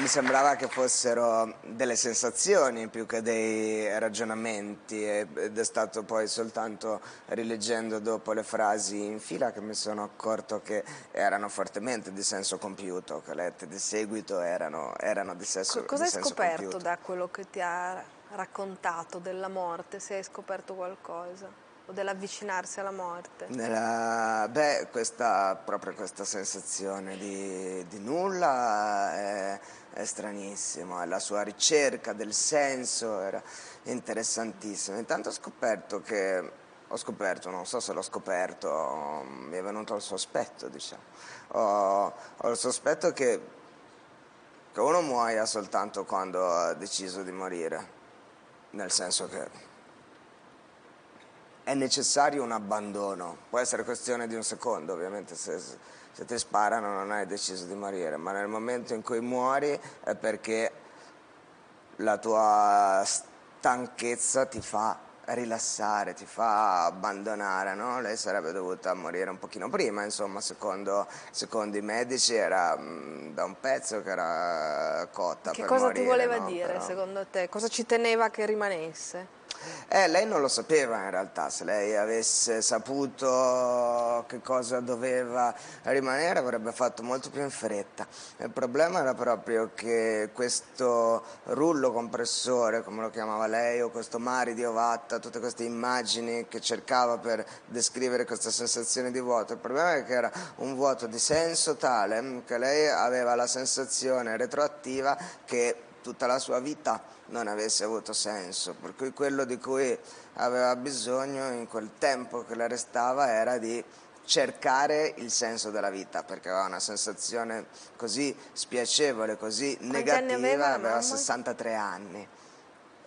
Mi sembrava che fossero delle sensazioni più che dei ragionamenti, ed è stato poi soltanto rileggendo dopo le frasi in fila che mi sono accorto che erano fortemente di senso compiuto, che lette di seguito erano, erano di senso compiuto. Cosa hai scoperto compiuto. da quello che ti ha raccontato della morte, se hai scoperto qualcosa? O dell'avvicinarsi alla morte? Nella, beh, questa, proprio questa sensazione di, di nulla è, è stranissimo, la sua ricerca del senso era interessantissima. Intanto ho scoperto che, ho scoperto, non so se l'ho scoperto, mi è venuto il sospetto, diciamo, ho, ho il sospetto che, che uno muoia soltanto quando ha deciso di morire, nel senso che è necessario un abbandono, può essere questione di un secondo, ovviamente se, se ti sparano non hai deciso di morire, ma nel momento in cui muori è perché la tua stanchezza ti fa rilassare, ti fa abbandonare, no? Lei sarebbe dovuta morire un pochino prima, insomma, secondo, secondo i medici era mh, da un pezzo che era cotta che per morire. Che cosa ti voleva no? dire, Però... secondo te? Cosa ci teneva che rimanesse? Eh, lei non lo sapeva in realtà, se lei avesse saputo che cosa doveva rimanere avrebbe fatto molto più in fretta. Il problema era proprio che questo rullo compressore, come lo chiamava lei, o questo mare di Ovatta, tutte queste immagini che cercava per descrivere questa sensazione di vuoto, il problema è che era un vuoto di senso tale che lei aveva la sensazione retroattiva che tutta la sua vita non avesse avuto senso, per cui quello di cui aveva bisogno in quel tempo che le restava era di cercare il senso della vita, perché aveva una sensazione così spiacevole, così negativa. Quanti anni aveva, aveva sessantatré anni.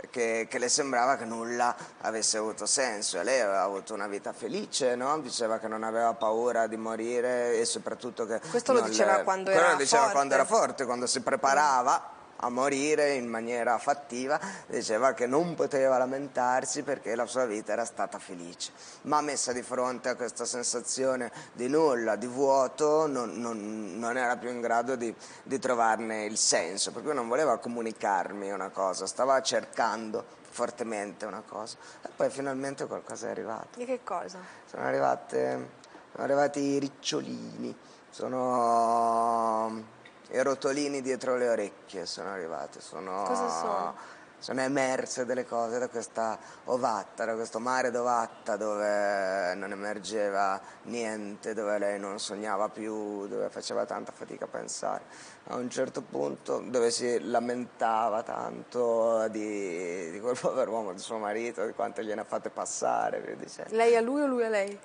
che, che le sembrava che nulla avesse avuto senso, e lei aveva avuto una vita felice, no? Diceva che non aveva paura di morire e soprattutto che... Questo lo diceva le... quando era diceva forte. Quando era forte, quando si preparava a morire in maniera fattiva, diceva che non poteva lamentarsi perché la sua vita era stata felice, ma messa di fronte a questa sensazione di nulla, di vuoto, non, non, non era più in grado di, di trovarne il senso, perché non voleva comunicarmi una cosa, stava cercando fortemente una cosa, e poi finalmente qualcosa è arrivato. Di che cosa? Sono, arrivate, sono arrivati i ricciolini, sono... i rotolini dietro le orecchie sono arrivate, sono, cosa sono? Sono emerse delle cose da questa ovatta, da questo mare d'ovatta dove non emergeva niente, dove lei non sognava più, dove faceva tanta fatica a pensare. A un certo punto, dove si lamentava tanto di, di quel povero uomo, di suo marito, di quanto gliene ha fatte passare, via dicendo. Lei a lui o lui a lei?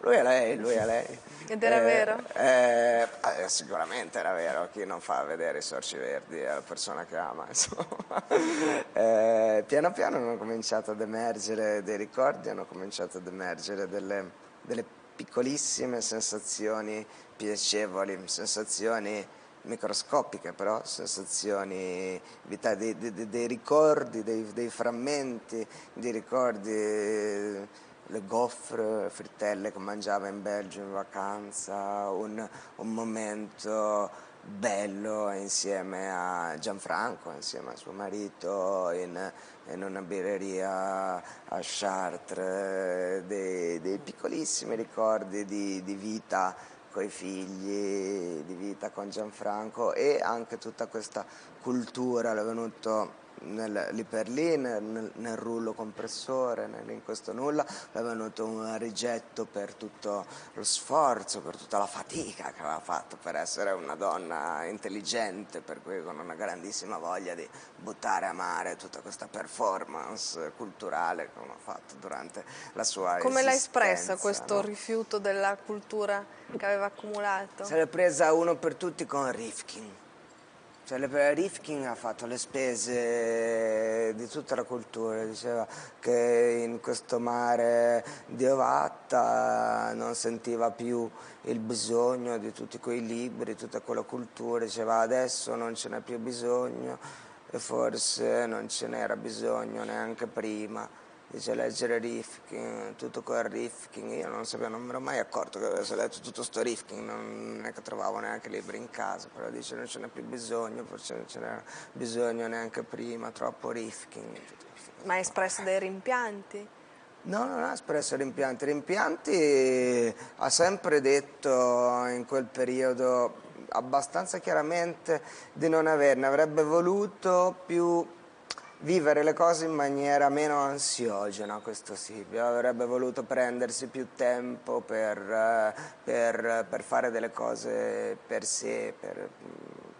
Lui è lei, lui è lei. Ed era eh, vero? Eh, eh, sicuramente era vero, chi non fa vedere i sorci verdi alla persona che ama, insomma. Eh, piano piano hanno cominciato ad emergere dei ricordi, hanno cominciato ad emergere delle, delle piccolissime sensazioni piacevoli, sensazioni microscopiche però, sensazioni vitali, dei, dei, dei ricordi, dei, dei frammenti di ricordi... le gaufre, frittelle che mangiava in Belgio in vacanza, un, un momento bello insieme a Gianfranco, insieme a suo marito in, in una birreria a Chartres, dei, dei piccolissimi ricordi di, di vita coi figli, di vita con Gianfranco, e anche tutta questa cultura l'è venuto... Nel, lì per lì, nel, nel rullo compressore, nel, in questo nulla, è venuto un rigetto per tutto lo sforzo, per tutta la fatica che aveva fatto per essere una donna intelligente, per cui con una grandissima voglia di buttare a mare tutta questa performance culturale che aveva fatto durante la sua esistenza. Come l'ha espressa questo, no? Rifiuto della cultura che aveva accumulato? Se l'è presa uno per tutti con Rifkin. Cioè, Rifkin ha fatto le spese di tutta la cultura, diceva che in questo mare di ovatta non sentiva più il bisogno di tutti quei libri, tutta quella cultura, diceva adesso non ce n'è più bisogno e forse non ce n'era bisogno neanche prima. Dice leggere Rifkin, tutto quel Rifkin, io non sapevo, non mi ero mai accorto che avessi letto tutto sto Rifkin, non è che trovavo neanche libri in casa, però dice non ce n'è più bisogno, forse non ce n'era bisogno neanche prima, troppo Rifkin. Ma hai espresso dei rimpianti? No, non ha espresso rimpianti, rimpianti ha sempre detto in quel periodo abbastanza chiaramente di non averne, avrebbe voluto più... vivere le cose in maniera meno ansiogena, questo sì, avrebbe voluto prendersi più tempo per, per, per fare delle cose per sé, per,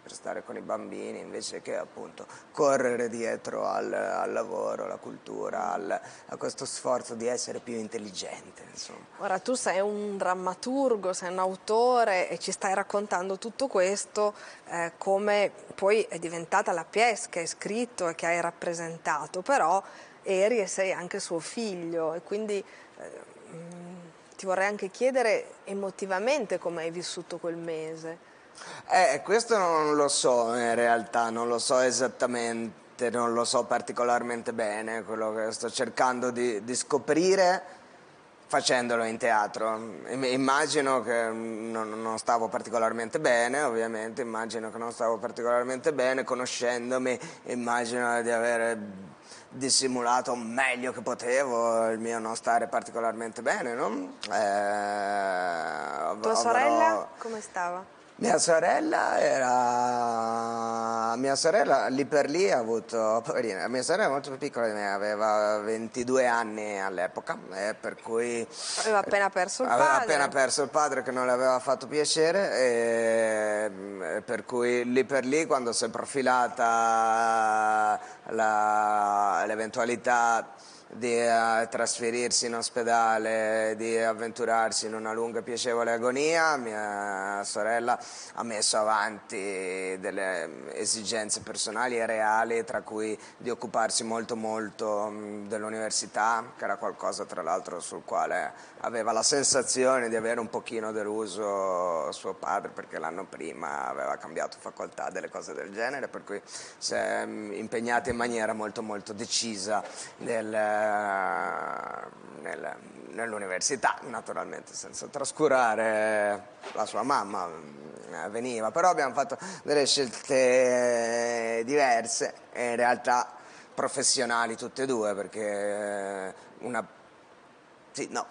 per stare con i bambini, invece che appunto correre dietro al, al lavoro, alla cultura, al, a questo sforzo di essere più intelligente, insomma. Ora tu sei un drammaturgo, sei un autore e ci stai raccontando tutto questo, eh, come poi è diventata la pièce che hai scritto e che hai rappresentato. Presentato, però eri e sei anche suo figlio, e quindi eh, ti vorrei anche chiedere emotivamente come hai vissuto quel mese. Eh, questo non lo so in realtà, non lo so esattamente, non lo so particolarmente bene, quello che sto cercando di, di scoprire facendolo in teatro. Immagino che non, non stavo particolarmente bene, ovviamente, immagino che non stavo particolarmente bene, conoscendomi immagino di aver dissimulato meglio che potevo il mio non stare particolarmente bene, no? Eh, Tua sorella avrò... come stava? Mia sorella era... mia sorella lì per lì ha avuto... poverina, mia sorella era molto più piccola di me, aveva ventidue anni all'epoca, eh, per cui... Aveva appena perso il aveva padre. Aveva appena perso il padre che non le aveva fatto piacere, e, e per cui lì per lì quando si è profilata l'eventualità di uh, trasferirsi in ospedale, di avventurarsi in una lunga e piacevole agonia. Mia sorella ha messo avanti delle esigenze personali e reali, tra cui di occuparsi molto molto um, dell'università, che era qualcosa tra l'altro sul quale aveva la sensazione di avere un pochino deluso suo padre, perché l'anno prima aveva cambiato facoltà, delle cose del genere, per cui si è um, impegnata in maniera molto molto decisa nel nell'università, naturalmente senza trascurare la sua mamma, veniva, però abbiamo fatto delle scelte diverse e in realtà professionali tutte e due, perché una, sì, no,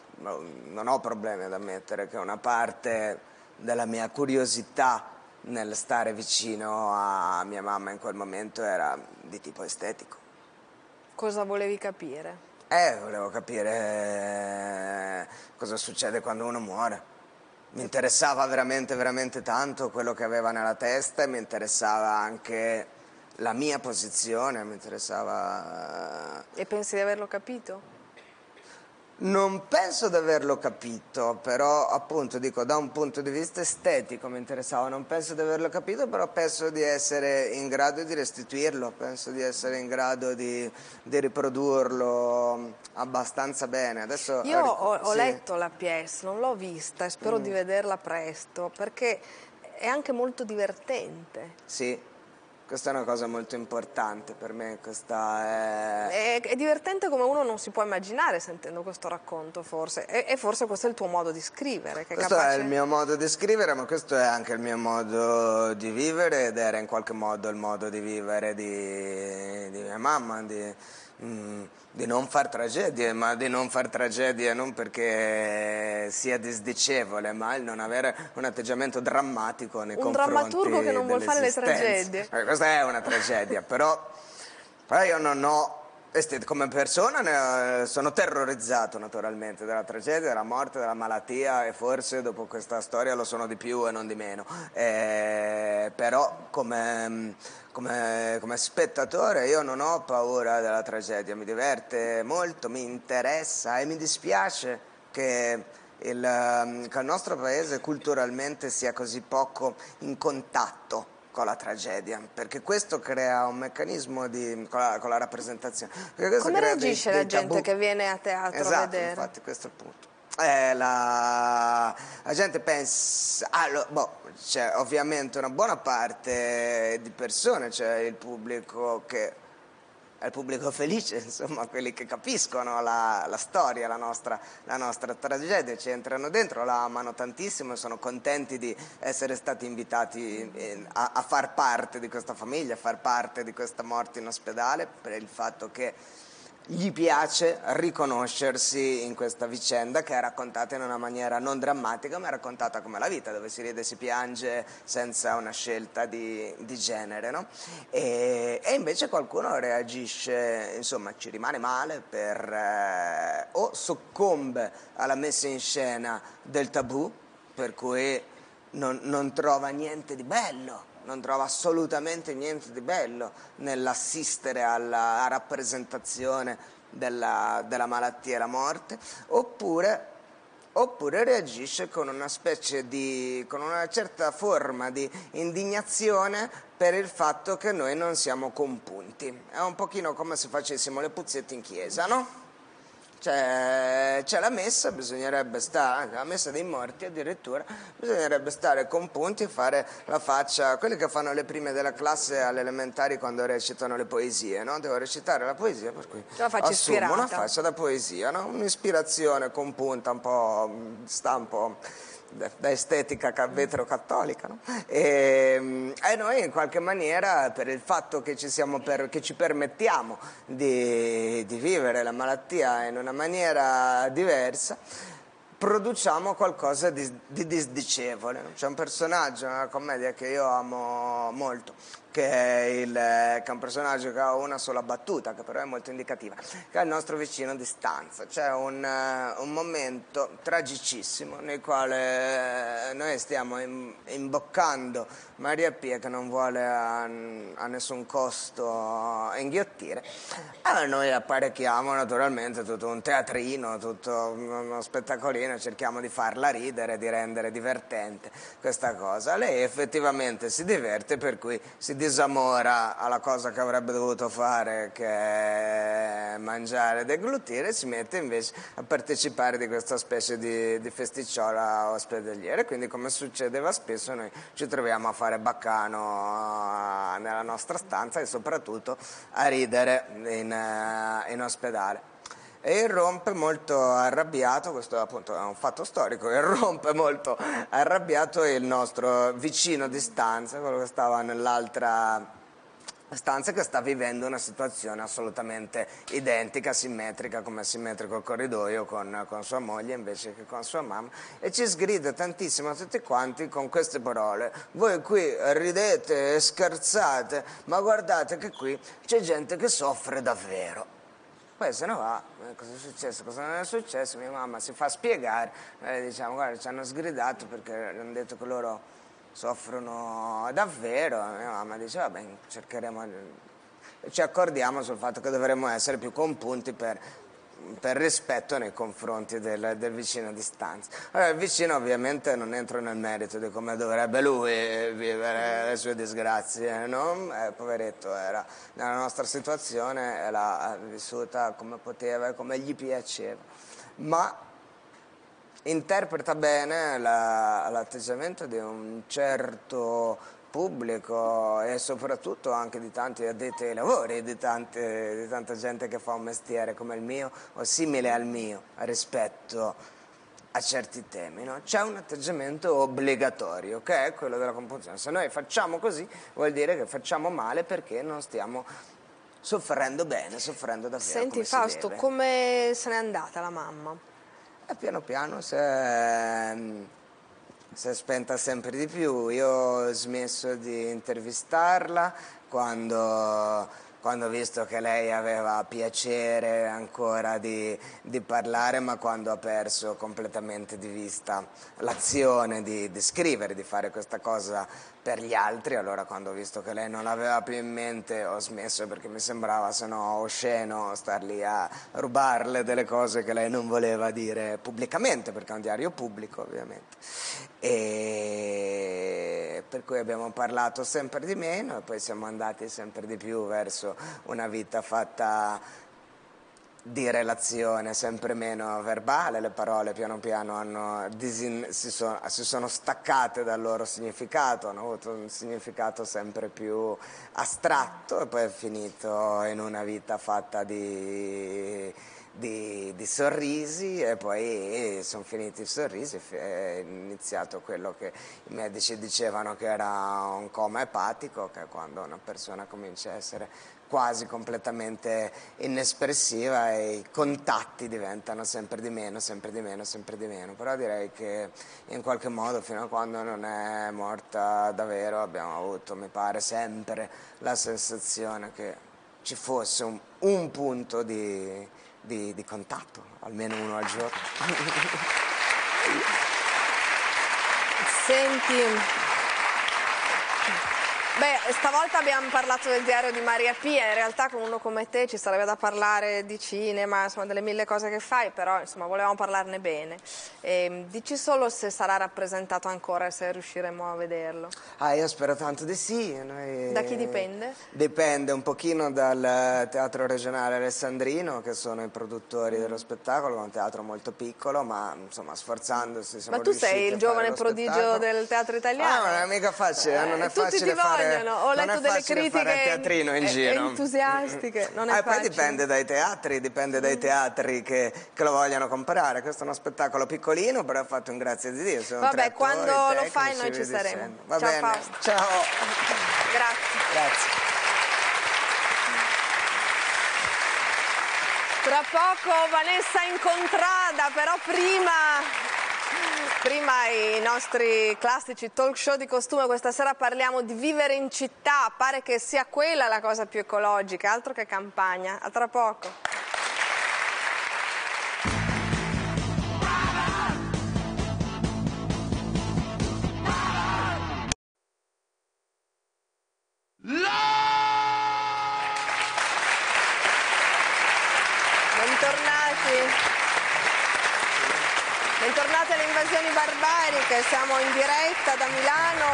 non ho problemi ad ammettere che una parte della mia curiosità nel stare vicino a mia mamma in quel momento era di tipo estetico. Cosa volevi capire? Eh, volevo capire cosa succede quando uno muore. Mi interessava veramente, veramente tanto quello che aveva nella testa e mi interessava anche la mia posizione, mi interessava... E pensi di averlo capito? Non penso di averlo capito, però appunto dico da un punto di vista estetico mi interessava, non penso di averlo capito, però penso di essere in grado di restituirlo, penso di essere in grado di, di riprodurlo abbastanza bene. Adesso io ho, ho sì. letto la pièce, non l'ho vista e spero mm. di vederla presto, perché è anche molto divertente. Sì. Questa è una cosa molto importante per me, questa è... È, è divertente come uno non si può immaginare sentendo questo racconto, forse, e, e forse questo è il tuo modo di scrivere. Che questo è, capace... è il mio modo di scrivere, ma questo è anche il mio modo di vivere ed era in qualche modo il modo di vivere di, di mia mamma, di, mm, di non far tragedie, ma di non far tragedie non perché sia disdicevole, ma il non avere un atteggiamento drammatico nei confronti dell'esistenza. Un drammaturgo che non vuol fare le tragedie. Questa è una tragedia, però, però io non ho, come persona ne ho, sono terrorizzato naturalmente dalla tragedia, della morte, della malattia e forse dopo questa storia lo sono di più e non di meno, eh, però come, come, come spettatore io non ho paura della tragedia, mi diverte molto, mi interessa e mi dispiace che... il, che il nostro paese culturalmente sia così poco in contatto con la tragedia, perché questo crea un meccanismo di, con, la, con la rappresentazione. Come reagisce dei, dei la gente tabù. Che viene a teatro esatto, a vedere? Infatti questo è il punto. Eh, la, la gente pensa, ah, lo, boh, c'è ovviamente una buona parte di persone, cioè il pubblico che... al pubblico felice, insomma, quelli che capiscono la, la storia, la nostra, la nostra tragedia, ci entrano dentro, la amano tantissimo e sono contenti di essere stati invitati in, a, a far parte di questa famiglia, a far parte di questa morte in ospedale, per il fatto che gli piace riconoscersi in questa vicenda che è raccontata in una maniera non drammatica, ma è raccontata come la vita, dove si ride e si piange senza una scelta di, di genere, no? E, e invece qualcuno reagisce, insomma, ci rimane male per, eh, o soccombe alla messa in scena del tabù, per cui non, non trova niente di bello. Non trova assolutamente niente di bello nell'assistere alla rappresentazione della, della malattia e la morte, oppure, oppure reagisce con una specie di, con una certa forma di indignazione per il fatto che noi non siamo compunti. È un pochino come se facessimo le puzzette in chiesa, no? C'è la messa, bisognerebbe stare, la messa dei morti addirittura, bisognerebbe stare compunti e fare la faccia, quelli che fanno le prime della classe alle elementari quando recitano le poesie, no? Devo recitare la poesia, per cui la faccia assumo ispirata. Una faccia da poesia, no? Un'ispirazione compunta, un po' stampo da estetica vetero-cattolica, no? E, e noi in qualche maniera per il fatto che ci, siamo per, che ci permettiamo di, di vivere la malattia in una maniera diversa produciamo qualcosa di, di disdicevole. C'è un personaggio nella commedia che io amo molto, che è, il, che è un personaggio che ha una sola battuta, che però è molto indicativa, che è il nostro vicino di stanza. C'è un, un momento tragicissimo nel quale noi stiamo in, imboccando Maria Pia, che non vuole a, a nessun costo inghiottire, e noi apparecchiamo naturalmente tutto un teatrino, tutto uno spettacolino, cerchiamo di farla ridere, di rendere divertente questa cosa. Lei effettivamente si diverte, per cui si disamora alla cosa che avrebbe dovuto fare, che è mangiare e deglutire, e si mette invece a partecipare di questa specie di, di festicciola ospedaliera. Quindi, come succedeva spesso, noi ci troviamo a fare baccano nella nostra stanza e soprattutto a ridere in, in ospedale. E irrompe molto arrabbiato, questo appunto è un fatto storico, irrompe molto arrabbiato il nostro vicino di stanza, quello che stava nell'altra stanza, che sta vivendo una situazione assolutamente identica, simmetrica, come è simmetrico il corridoio con, con sua moglie invece che con sua mamma, e ci sgrida tantissimo a tutti quanti con queste parole: voi qui ridete e scherzate, ma guardate che qui c'è gente che soffre davvero. Poi se ne va, cosa è successo, cosa non è successo, mia mamma si fa spiegare, eh, diciamo, guarda, ci hanno sgridato perché hanno detto che loro soffrono davvero. Mia mamma dice, vabbè, cercheremo, ci accordiamo sul fatto che dovremmo essere più compunti per... per rispetto nei confronti del, del vicino di stanza. Allora, il vicino ovviamente non entra nel merito di come dovrebbe lui vivere le sue disgrazie, no? Eh, poveretto, era nella nostra situazione e l'ha vissuta come poteva e come gli piaceva, ma interpreta bene la, l'atteggiamento di un certo pubblico e soprattutto anche di tanti addetti ai lavori, di, tante, di tanta gente che fa un mestiere come il mio o simile al mio rispetto a certi temi, no? C'è un atteggiamento obbligatorio che è quello della compunzione. Se noi facciamo così vuol dire che facciamo male, perché non stiamo soffrendo bene, soffrendo davvero. Senti, come Fausto, come se n'è andata la mamma? E piano piano se... si è spenta sempre di più. Io ho smesso di intervistarla quando, quando ho visto che lei aveva piacere ancora di, di parlare, ma quando ha perso completamente di vista l'azione di, di scrivere, di fare questa cosa per gli altri. Allora, quando ho visto che lei non l'aveva più in mente, ho smesso, perché mi sembrava, se no, osceno star lì a rubarle delle cose che lei non voleva dire pubblicamente, perché è un diario pubblico ovviamente. E per cui abbiamo parlato sempre di meno e poi siamo andati sempre di più verso una vita fatta di relazione sempre meno verbale. Le parole piano piano hanno disin- si, sono, si sono staccate dal loro significato, hanno avuto un significato sempre più astratto e poi è finito in una vita fatta di, di, di sorrisi, e poi sono finiti i sorrisi, è iniziato quello che i medici dicevano che era un coma epatico, che è quando una persona comincia a essere quasi completamente inespressiva e i contatti diventano sempre di meno, sempre di meno, sempre di meno. Però direi che in qualche modo, fino a quando non è morta davvero, abbiamo avuto, mi pare, sempre la sensazione che ci fosse un, un punto di, di, di contatto, almeno uno al giorno. Senti... Beh, stavolta abbiamo parlato del diario di Maria Pia. In realtà con uno come te ci sarebbe da parlare di cinema, insomma, delle mille cose che fai, però insomma volevamo parlarne bene. E, dici solo se sarà rappresentato ancora, se riusciremo a vederlo. Ah, io spero tanto di sì. Noi... Da chi dipende? Dipende un pochino dal Teatro Regionale Alessandrino, che sono i produttori dello spettacolo, un teatro molto piccolo, ma insomma sforzandosi siamo riusciti a fare. Ma tu sei il giovane prodigio spettacolo. Del teatro italiano. Ah, non è mica facile, eh, non è facile fare... No, ho letto delle critiche entusiastiche, non è eh, facile. Poi dipende dai teatri, dipende dai teatri che, che lo vogliono comprare. Questo è uno spettacolo piccolino, però ha fatto un grazie di Dio. Sono Vabbè, quando attori, lo fai noi ci saremo. Va ciao bene. Fausto. Ciao. Grazie. Grazie. Tra poco Vanessa Incontrada, però prima... Prima i nostri classici talk show di costume. Questa sera parliamo di vivere in città, pare che sia quella la cosa più ecologica, altro che campagna. A tra poco. Barbariche, siamo in diretta da Milano,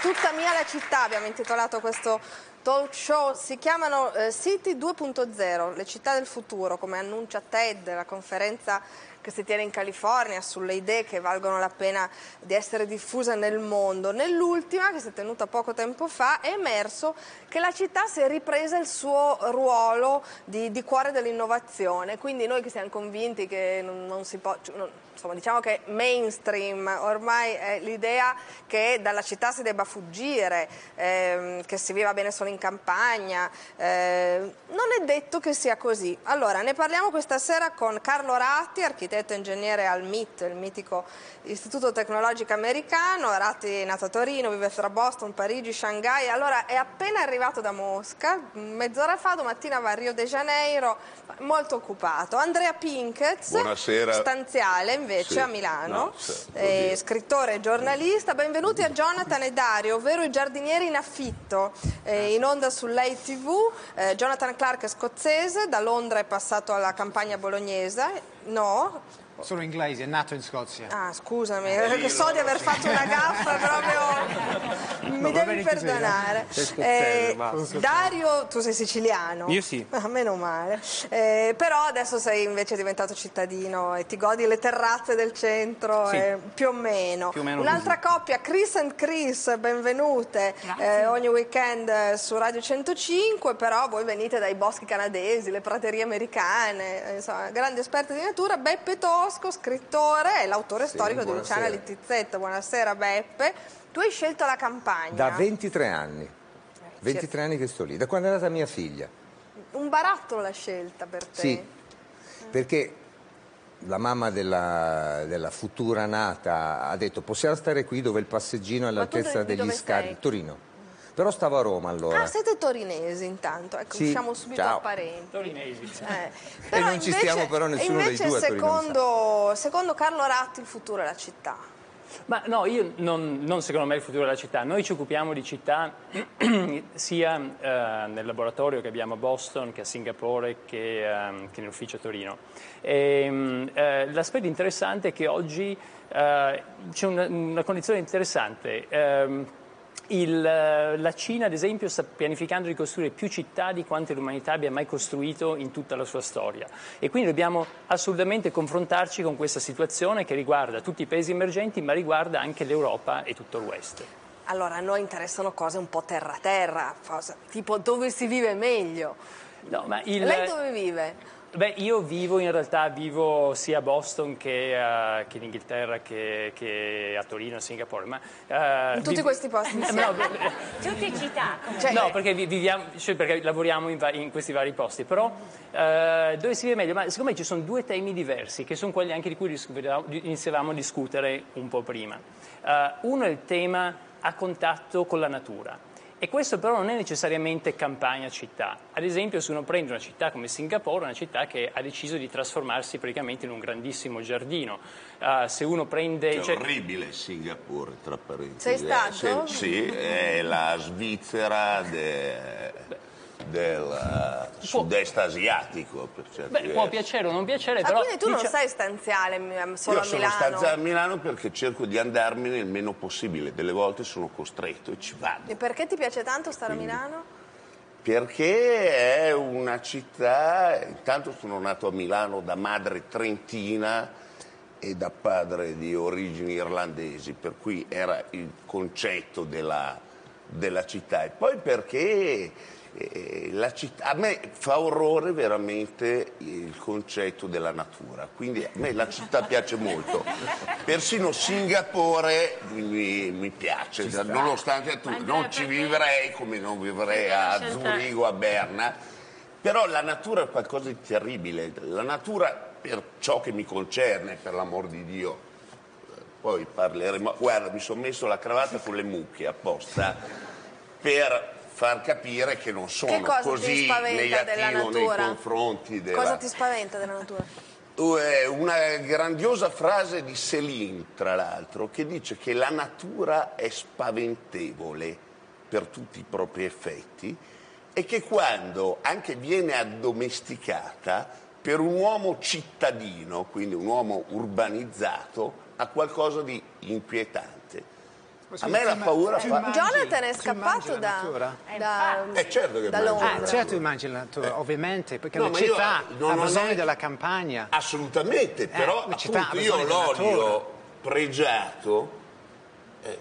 tutta mia la città abbiamo intitolato questo talk show, si chiamano eh, City due punto zero, le città del futuro, come annuncia TED, la conferenza che si tiene in California sulle idee che valgono la pena di essere diffuse nel mondo. Nell'ultima, che si è tenuta poco tempo fa, è emerso che la città si è ripresa il suo ruolo di, di cuore dell'innovazione, quindi noi che siamo convinti che non, non si può, non, insomma, diciamo che mainstream ormai è l'idea che dalla città si debba fuggire, ehm, che si viva bene solo in campagna, eh, non è detto che sia così. Allora, ne parliamo questa sera con Carlo Ratti, architetto architetto ingegnere al M I T, il mitico istituto tecnologico americano. Ratti è nato a Torino, vive fra Boston, Parigi, Shanghai. Allora è appena arrivato da Mosca, mezz'ora fa, domattina va a Rio de Janeiro, molto occupato. Andrea Pinketz, buonasera. Stanziale invece, sì, a Milano, no, certo, eh, scrittore e giornalista. Benvenuti a Jonathan e Dario, ovvero i giardinieri in affitto, eh, in onda su Lei T V. eh, Jonathan Clark è scozzese, da Londra è passato alla campagna bolognese. No, sono inglese, è nato in Scozia. Ah, scusami, perché so di aver fatto una gaffa proprio, mi devi perdonare. Eh, Dario, tu sei siciliano? Io sì. Ah, meno male. Eh, però adesso sei invece diventato cittadino e ti godi le terrazze del centro, sì, eh, più o meno. meno Un'altra coppia, Chris and Chris, benvenute, eh, ogni weekend su Radio centocinque, però voi venite dai boschi canadesi, le praterie americane, insomma, grandi esperti di natura. Beppe Tosco, scrittore e l'autore sì, storico buonasera. di Luciana Littizzetto. Buonasera Beppe, tu hai scelto la campagna. Da ventitré anni, ventitré anni che sto lì, da quando è nata mia figlia. Un barattolo la scelta per te. Sì, perché la mamma della, della futura nata ha detto possiamo stare qui dove il passeggino è all'altezza degli scarti. Torino. Però stavo a Roma allora. Ah, siete torinesi intanto, ecco, sì, usciamo subito ciao. a parenti. Torinesi. Eh. Però e non invece, ci stiamo però nessuno dei due secondo, secondo Carlo Ratti il futuro è la città. Ma no, io non, non secondo me il futuro è la città. Noi ci occupiamo di città sia eh, nel laboratorio che abbiamo a Boston, che a Singapore, che, eh, che nell'ufficio a Torino. Eh, l'aspetto interessante è che oggi eh, c'è una, una condizione interessante. Eh, Il, la Cina, ad esempio, sta pianificando di costruire più città di quante l'umanità abbia mai costruito in tutta la sua storia, e quindi dobbiamo assolutamente confrontarci con questa situazione che riguarda tutti i paesi emergenti, ma riguarda anche l'Europa e tutto il West. Allora, a noi interessano cose un po' terra-terra, tipo dove si vive meglio. No, ma il... Lei dove vive? Beh, io vivo in realtà, vivo sia a Boston che, uh, che in Inghilterra, che, che a Torino, a Singapore, ma... Uh, in tutti vi... questi posti? No, tutte città? Cioè... No, perché, viviamo, cioè perché lavoriamo in, va in questi vari posti, però uh, dove si vive meglio? Ma secondo me ci sono due temi diversi, che sono quelli anche di cui iniziavamo a discutere un po' prima. Uh, uno è il tema a contatto con la natura. E questo però non è necessariamente campagna-città. Ad esempio, se uno prende una città come Singapore, una città che ha deciso di trasformarsi praticamente in un grandissimo giardino. Uh, se uno prende... È cioè... orribile Singapore, tra parentesi. Sei stato? Eh, se, sì, è la Svizzera de... del uh, sud-est asiatico, per certi versi. Beh, può piacere o non piacere, ah, però... quindi tu dici... non sei stanziale solo a Milano? Io sono stanziale a Milano perché cerco di andarmene il meno possibile, delle volte sono costretto e ci vado. E perché ti piace tanto stare quindi, a Milano? Perché è una città... Intanto sono nato a Milano da madre trentina e da padre di origini irlandesi, per cui era il concetto della, della città. E poi perché... La città, a me fa orrore veramente il concetto della natura, quindi a me la città piace molto, persino Singapore mi, mi piace, nonostante tutto, non ci vivrei come non vivrei a Zurigo, a Berna, Però la natura è qualcosa di terribile, la natura per ciò che mi concerne, per l'amor di Dio, poi parleremo. Guarda, mi sono messo la cravatta con le mucche apposta per far capire che non sono che cosa così negativo nei confronti della... Cosa ti spaventa della natura? Una grandiosa frase di Céline, tra l'altro, che dice che la natura è spaventevole per tutti i propri effetti e che quando anche viene addomesticata per un uomo cittadino, quindi un uomo urbanizzato, ha qualcosa di inquietante. A me la paura fa... Jonathan è scappato da Londra. Eh, certo che ah, certo immagini la natura, eh. ovviamente, perché no, la città ha bisogno è... della campagna. Assolutamente, però eh, appunto, io l'olio pregiato eh,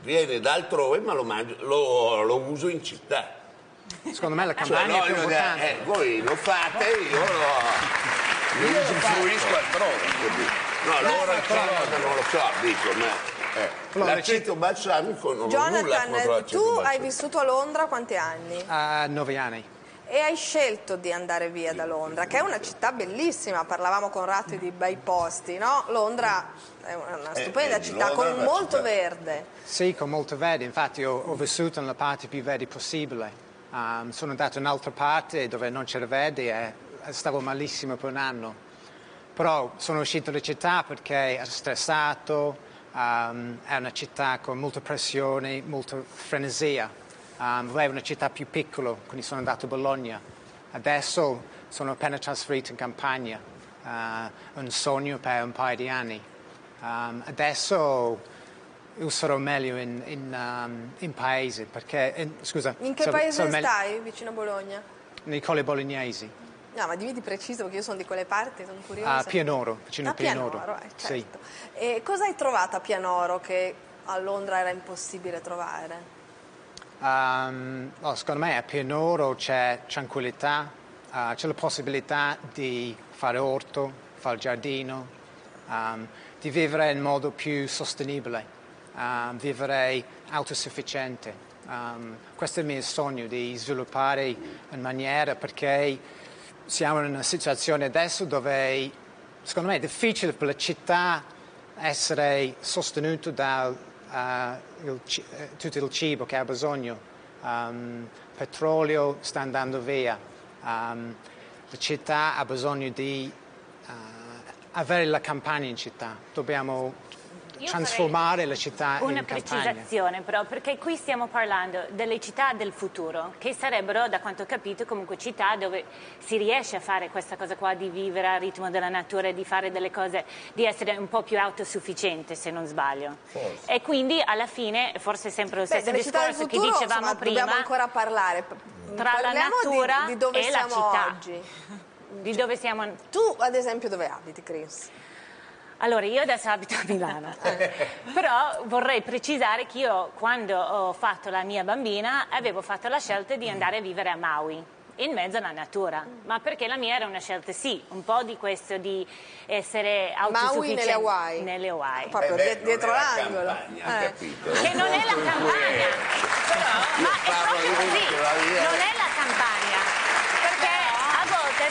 viene da altrove, ma lo, mangio, lo, lo uso in città. Secondo me la campagna cioè, è più importante. Eh, voi lo fate, io lo, io lo influisco altrove. No, loro non lo so, dico, ma... Eh, l'aceto balsamico non ho nulla contro l'aceto balsamico. Jonathan, tu hai vissuto a Londra quanti anni? Uh, nove anni. E hai scelto di andare via da Londra, che è una città bellissima. Parlavamo con Ratti di bei posti, no? Londra è una stupenda eh, eh, città, Londra con molto città... verde. Sì, con molto verde. Infatti ho, ho vissuto nella parte più verde possibile. Um, sono andato in un'altra parte dove non c'era verde e stavo malissimo per un anno. Però sono uscito dalla città perché ero stressato. Um, è una città con molta pressione, molta frenesia. Um, volevo una città più piccola, quindi sono andato a Bologna. Adesso sono appena trasferito in campagna, uh, un sogno per un paio di anni. Um, adesso io sarò meglio in, in, um, in paese, perché... In, scusa. In che so, paese so stai vicino a Bologna? Nei Colli Bolognesi. No, ma dividi preciso, perché io sono di quelle parti, sono curiosa. Ah, Pianoro, vicino ah, a Pianoro. Pianoro eh, certo. Sì. E cosa hai trovato a Pianoro che a Londra era impossibile trovare? Um, no, secondo me a Pianoro c'è tranquillità, uh, c'è la possibilità di fare orto, fare giardino, um, di vivere in modo più sostenibile, um, vivere autosufficiente. Um, questo è il mio sogno, di sviluppare in maniera perché... Siamo in una situazione adesso dove, secondo me, è difficile per la città essere sostenuta da uh, il, uh, tutto il cibo che ha bisogno. Um, petrolio sta andando via. Um, la città ha bisogno di uh, avere la campagna in città. Dobbiamo Io trasformare la città in campagna. Una precisazione però, perché qui stiamo parlando delle città del futuro, che sarebbero, da quanto ho capito, comunque città dove si riesce a fare questa cosa qua di vivere al ritmo della natura e di fare delle cose, di essere un po' più autosufficiente, se non sbaglio. Forse. E quindi alla fine, forse è sempre lo stesso Beh, discorso futuro, che dicevamo insomma, prima, dobbiamo ancora parlare tra Parliamo la natura di, di dove e siamo la città. Oggi. Di cioè, dove siamo... Tu, ad esempio, dove abiti, Chris? Allora, io adesso abito a Milano, però vorrei precisare che io quando ho fatto la mia bambina avevo fatto la scelta di andare a vivere a Maui, in mezzo alla natura, ma perché la mia era una scelta, sì, un po' di questo di essere autosufficiente. Maui nelle Hawaii. Nelle Hawaii. Proprio eh beh, dietro l'angolo. Eh. Che non è la campagna, però, ma è proprio così, non è la campagna, perché...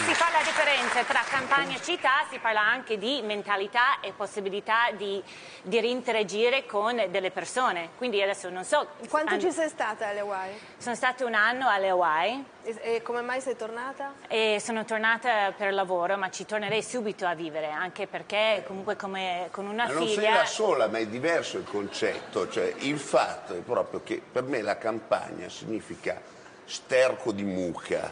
Si fa la differenza tra campagna e città, si parla anche di mentalità e possibilità di, di interagire con delle persone. Quindi adesso non so... Quanto ci sei stata alle Hawaii? Sono stata un anno alle Hawaii. E, e come mai sei tornata? E sono tornata per lavoro, ma ci tornerei subito a vivere, anche perché comunque come, con una ma non figlia... Non sei la sola, ma è diverso il concetto. Cioè, il fatto è proprio che per me la campagna significa... sterco di mucca,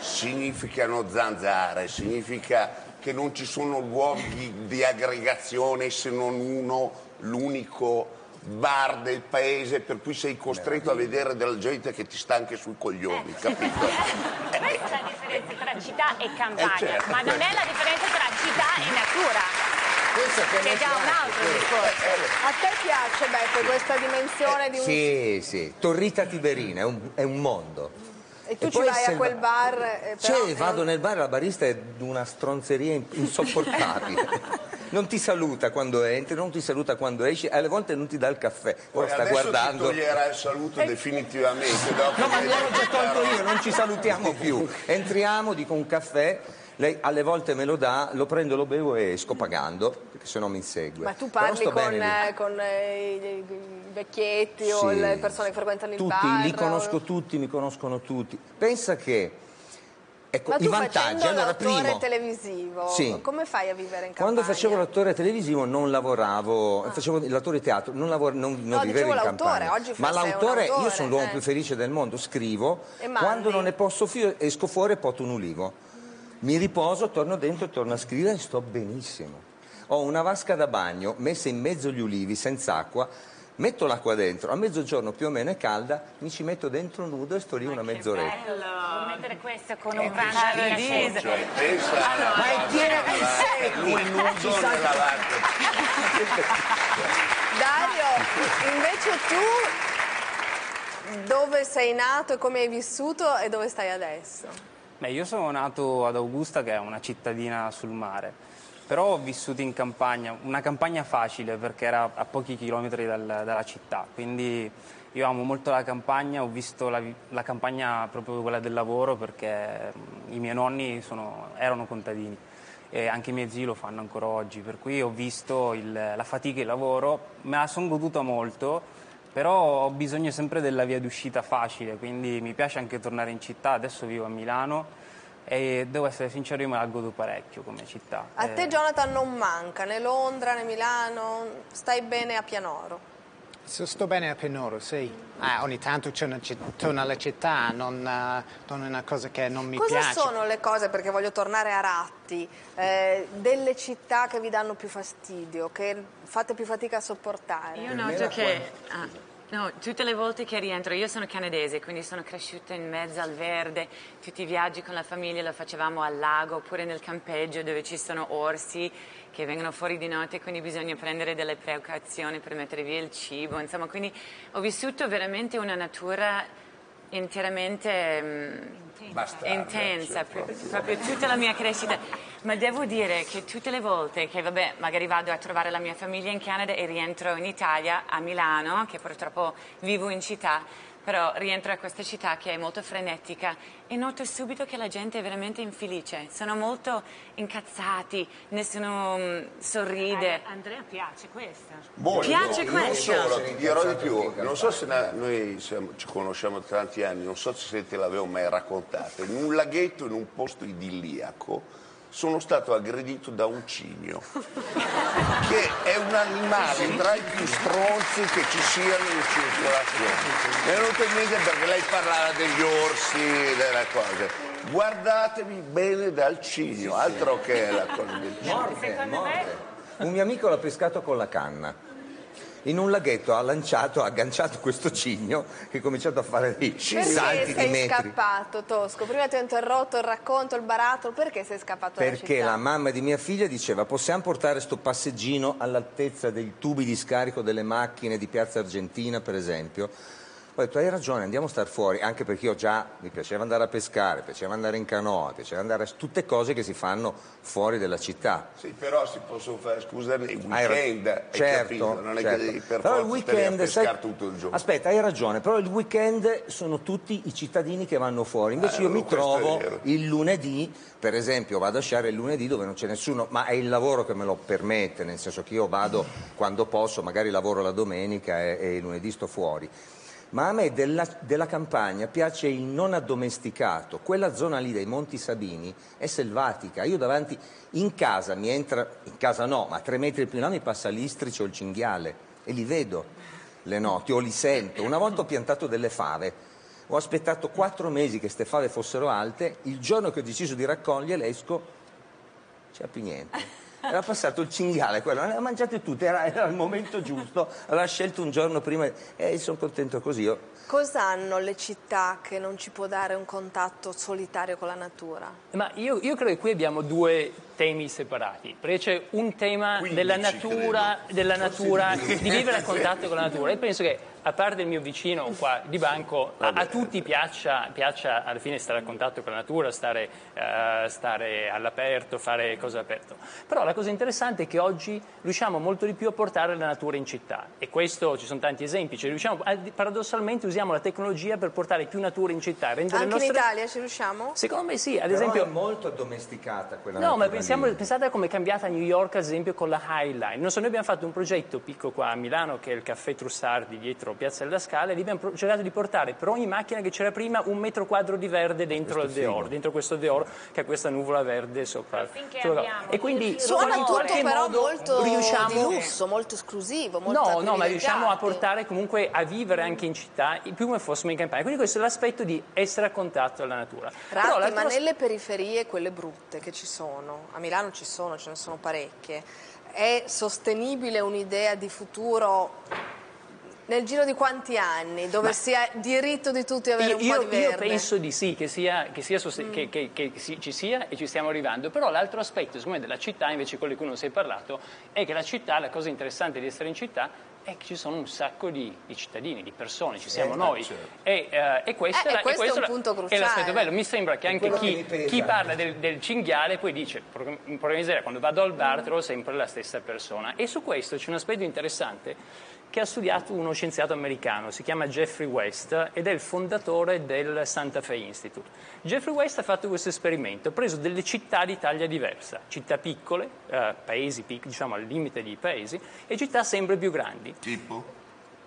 significano zanzare, significa che non ci sono luoghi di aggregazione se non uno, l'unico bar del paese, per cui sei costretto a vedere della gente che ti sta anche sui coglioni, eh. capito? Questa è la differenza tra città e campagna, eh, certo. ma non è la differenza tra città e natura. Che è già un altro discorso. A te piace, Beppe, questa dimensione eh, di un... Sì, sì, Torrita Tiberina, è un, è un mondo. E tu e ci vai a quel bar... bar eh, però, cioè, vado non... nel bar, la barista è una stronzeria insopportabile. non ti saluta quando entri, non ti saluta quando esci, alle volte non ti dà il caffè. Ora sta guardando. Ti toglierà il saluto eh. definitivamente. Dopo no, ma gliel'ho già tolto io, non ci salutiamo più. Entriamo, dico un caffè. Lei alle volte me lo dà, lo prendo, lo bevo e esco pagando, perché se no mi insegue. Ma tu parli con, eh, con eh, i vecchietti, sì, o le persone che frequentano il tutti, bar? Li conosco o... tutti, mi conoscono tutti. Pensa che, ecco, ma tu i vantaggi. Allora, primo, l'attore televisivo, sì, come fai a vivere in campagna? Quando facevo l'attore televisivo non lavoravo, ah. facevo l'attore teatro, non, lavor, non, non no, vivevo in campagna. Oggi ma l'autore, io sono l'uomo eh. più felice del mondo, scrivo, quando non ne posso più esco fuori e porto un ulivo. Mi riposo, torno dentro, torno a scrivere e sto benissimo. Ho una vasca da bagno messa in mezzo agli ulivi, senza acqua, metto l'acqua dentro, a mezzogiorno più o meno è calda, mi ci metto dentro nudo e sto lì ma una mezz'oretta. Che bello, mettere questo con un vano all'inglese. Cioè, pensa allora, ma è piena di sé. Lui nudo nella vasca. Dario, invece tu dove sei nato e come hai vissuto e dove stai adesso? Beh, io sono nato ad Augusta, che è una cittadina sul mare, però ho vissuto in campagna, una campagna facile perché era a pochi chilometri dal, dalla città, quindi io amo molto la campagna, ho visto la, la campagna proprio quella del lavoro perché i miei nonni sono, erano contadini e anche i miei zii lo fanno ancora oggi, per cui ho visto il, la fatica e il lavoro, me la sono goduta molto. Però ho bisogno sempre della via d'uscita facile, quindi mi piace anche tornare in città, adesso vivo a Milano e devo essere sincero, io me la godo parecchio come città. A te, Jonathan, non manca, né Londra né Milano, stai bene a Pianoro? Sto bene a Pianoro, sì. Ah, ogni tanto torno alla città, non, uh, non è una cosa che non mi cosa piace. Cosa sono le cose, perché voglio tornare a Ratti, eh, delle città che vi danno più fastidio, che fate più fatica a sopportare? Io noto che... Ah. No, tutte le volte che rientro, io sono canadese, quindi sono cresciuta in mezzo al verde, tutti i viaggi con la famiglia lo facevamo al lago oppure nel campeggio dove ci sono orsi che vengono fuori di notte, quindi bisogna prendere delle precauzioni per mettere via il cibo, insomma, quindi ho vissuto veramente una natura interamente mh, Bastarda, intensa, cioè, proprio, proprio tutta la mia crescita, ma devo dire che tutte le volte che vabbè magari vado a trovare la mia famiglia in Canada e rientro in Italia, a Milano, che purtroppo vivo in città, però rientro a questa città che è molto frenetica e noto subito che la gente è veramente infelice, sono molto incazzati, nessuno mh, sorride. A Andrea piace questa. Boh, piace no, questa. Non solo, ti dirò di più, non so se na, noi siamo, ci conosciamo da tanti anni, non so se te l'avevo mai raccontata, in un laghetto, in un posto idilliaco, sono stato aggredito da un cigno, che è un animale tra i più stronzi che ci siano in circolazione. Mi è venuto in mente perché lei parlava degli orsi e delle cose. Guardatevi bene dal cigno, altro che la cosa del cigno. Morte, morte. Un mio amico l'ha pescato con la canna. In un laghetto ha lanciato, ha agganciato questo cigno che ha cominciato a fare dei salti di metri. Perché sei scappato, Tosco? Prima ti ho interrotto il racconto, il barattolo, perché sei scappato dalla città? Perché la mamma di mia figlia diceva possiamo portare sto passeggino all'altezza dei tubi di scarico delle macchine di Piazza Argentina, per esempio. Ho detto hai ragione, andiamo a star fuori, anche perché io già mi piaceva andare a pescare, piaceva andare in canoa, piaceva andare a tutte cose che si fanno fuori della città. Sì, però si possono fare, scusa, il weekend, hai certo, capito? Non certo. è che per però forza weekend, a pescare sai... tutto il giorno. Aspetta, hai ragione, però il weekend sono tutti i cittadini che vanno fuori, invece ah, io mi trovo il lunedì, per esempio vado a sciare il lunedì dove non c'è nessuno, ma è il lavoro che me lo permette, nel senso che io vado quando posso, magari lavoro la domenica e, e il lunedì sto fuori. Ma a me della, della campagna piace il non addomesticato, quella zona lì dei Monti Sabini è selvatica, io davanti in casa mi entra, in casa no, ma a tre metri più in là mi passa l'istrice o il cinghiale e li vedo, le notti o li sento, una volta ho piantato delle fave, ho aspettato quattro mesi che ste fave fossero alte, il giorno che ho deciso di raccoglierle esco, c'è più niente. Era passato il cinghiale, quello, le ha mangiate tutte, era, era il momento giusto, aveva scelto un giorno prima e eh, sono contento così. Io. Cos'hanno le città che non ci può dare un contatto solitario con la natura? Ma io, io credo che qui abbiamo due temi separati, perché c'è un tema della natura, della natura, della natura di vivere a contatto con la natura e penso che a parte il mio vicino qua di banco, a, a tutti piaccia, piaccia alla fine stare a contatto con la natura, stare, uh, stare all'aperto, fare cose all'aperto. Però la cosa interessante è che oggi riusciamo molto di più a portare la natura in città, e questo ci sono tanti esempi, cioè riusciamo, paradossalmente usiamo la tecnologia per portare più natura in città. Rendere anche nostre... in Italia ci riusciamo? Secondo me sì, ad però esempio... è molto addomesticata quella natura. No, ma pensiamo, pensate come è cambiata a New York, ad esempio, con la High Line. Non so, noi abbiamo fatto un progetto piccolo qua a Milano, che è il caffè Trussardi dietro Piazza della Scala, e lì abbiamo cercato di portare per ogni macchina che c'era prima un metro quadro di verde dentro questo il Deor, dentro questo Deor che ha questa nuvola verde sopra. sopra. Abbiamo, e quindi suona tutto però molto riusciamo... di lusso, molto esclusivo, molto no, no, ma riusciamo a portare comunque a vivere anche in città, più come fossimo in campagna. Quindi questo è l'aspetto di essere a contatto alla natura. Ratti, però, ma nelle periferie, quelle brutte che ci sono, a Milano ci sono, ce ne sono parecchie, è sostenibile un'idea di futuro... nel giro di quanti anni? Dove ma sia diritto di tutti avere io, un po' io, di verde? Io penso di sì, che, sia, che, sia sost... mm. che, che, che si, ci sia e ci stiamo arrivando. Però l'altro aspetto, secondo me, della città, invece quello di cui non si è parlato, è che la città, la cosa interessante di essere in città è che ci sono un sacco di, di cittadini, di persone, ci siamo eh, noi. Certo. E, uh, e questo, eh, la, questo, questo è un punto cruciale. È l'aspetto bello. Mi sembra che anche chi, chi parla del, del cinghiale poi dice, in porca miseria, quando vado al bar trovo sempre la stessa persona. E su questo c'è un aspetto interessante che ha studiato uno scienziato americano, si chiama Jeffrey West ed è il fondatore del Santa Fe Institute. Jeffrey West ha fatto questo esperimento, ha preso delle città di taglia diversa, città piccole, eh, paesi piccoli, diciamo al limite di paesi, e città sempre più grandi. Tipo?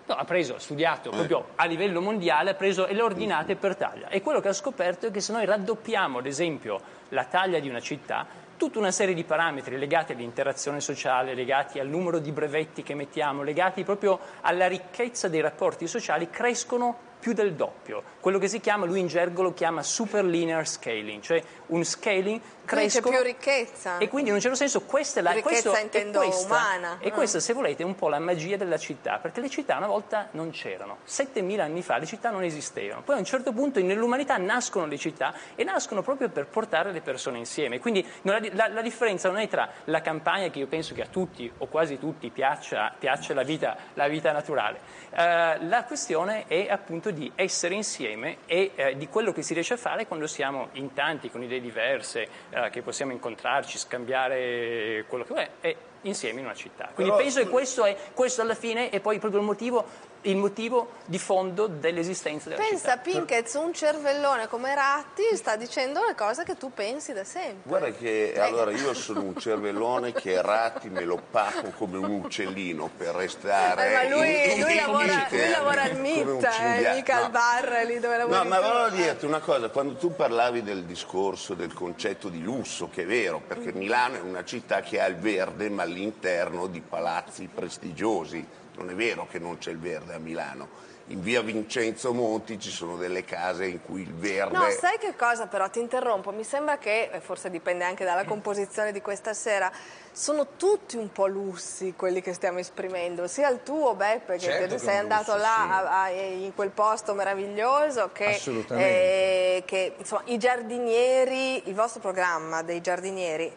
No, ha preso, ha studiato proprio a livello mondiale, ha preso e le ordinate per taglia. E quello che ha scoperto è che se noi raddoppiamo, ad esempio, la taglia di una città, tutta una serie di parametri legati all'interazione sociale, legati al numero di brevetti che mettiamo, legati proprio alla ricchezza dei rapporti sociali, crescono più del doppio. Quello che si chiama, lui in gergo lo chiama super linear scaling, cioè un scaling crescono... C'è più ricchezza. E quindi in un certo senso questa è la... Ricchezza questo, intendo questa, umana. E no? Questa, se volete, è un po' la magia della città, perché le città una volta non c'erano. settemila anni fa le città non esistevano. Poi a un certo punto nell'umanità nascono le città e nascono proprio per portare le persone insieme. Quindi la, la, la differenza non è tra la campagna, che io penso che a tutti o quasi tutti piaccia, piaccia la, vita, la vita naturale. Uh, la questione è appunto di essere insieme e eh, di quello che si riesce a fare quando siamo in tanti con idee diverse, eh, che possiamo incontrarci, scambiare quello che vuoi e insieme in una città. Quindi però, penso che questo è questo alla fine è poi proprio il motivo, il motivo di fondo dell'esistenza della pensa città. Pensa Pinkez, un cervellone come Ratti sta dicendo una cosa che tu pensi da sempre. Guarda che eh. allora io sono un cervellone che Ratti me lo paco come un uccellino per restare eh, ma lui, in, lui, lavora, lui lavora al M I T, eh, mica no. al bar lì dove lavora. No, ma volevo dirti una cosa, quando tu parlavi del discorso del concetto di lusso, che è vero, perché Milano è una città che ha il verde ma all'interno di palazzi prestigiosi. Non è vero che non c'è il verde a Milano. In via Vincenzo Monti ci sono delle case in cui il verde... No, sai che cosa però? Ti interrompo. Mi sembra che, e forse dipende anche dalla composizione di questa sera, sono tutti un po' lussi quelli che stiamo esprimendo, sia il tuo Beppe, che certo sei che andato lusso, là sì. a, a, in quel posto meraviglioso, che, eh, che insomma, i giardinieri, il vostro programma dei giardinieri,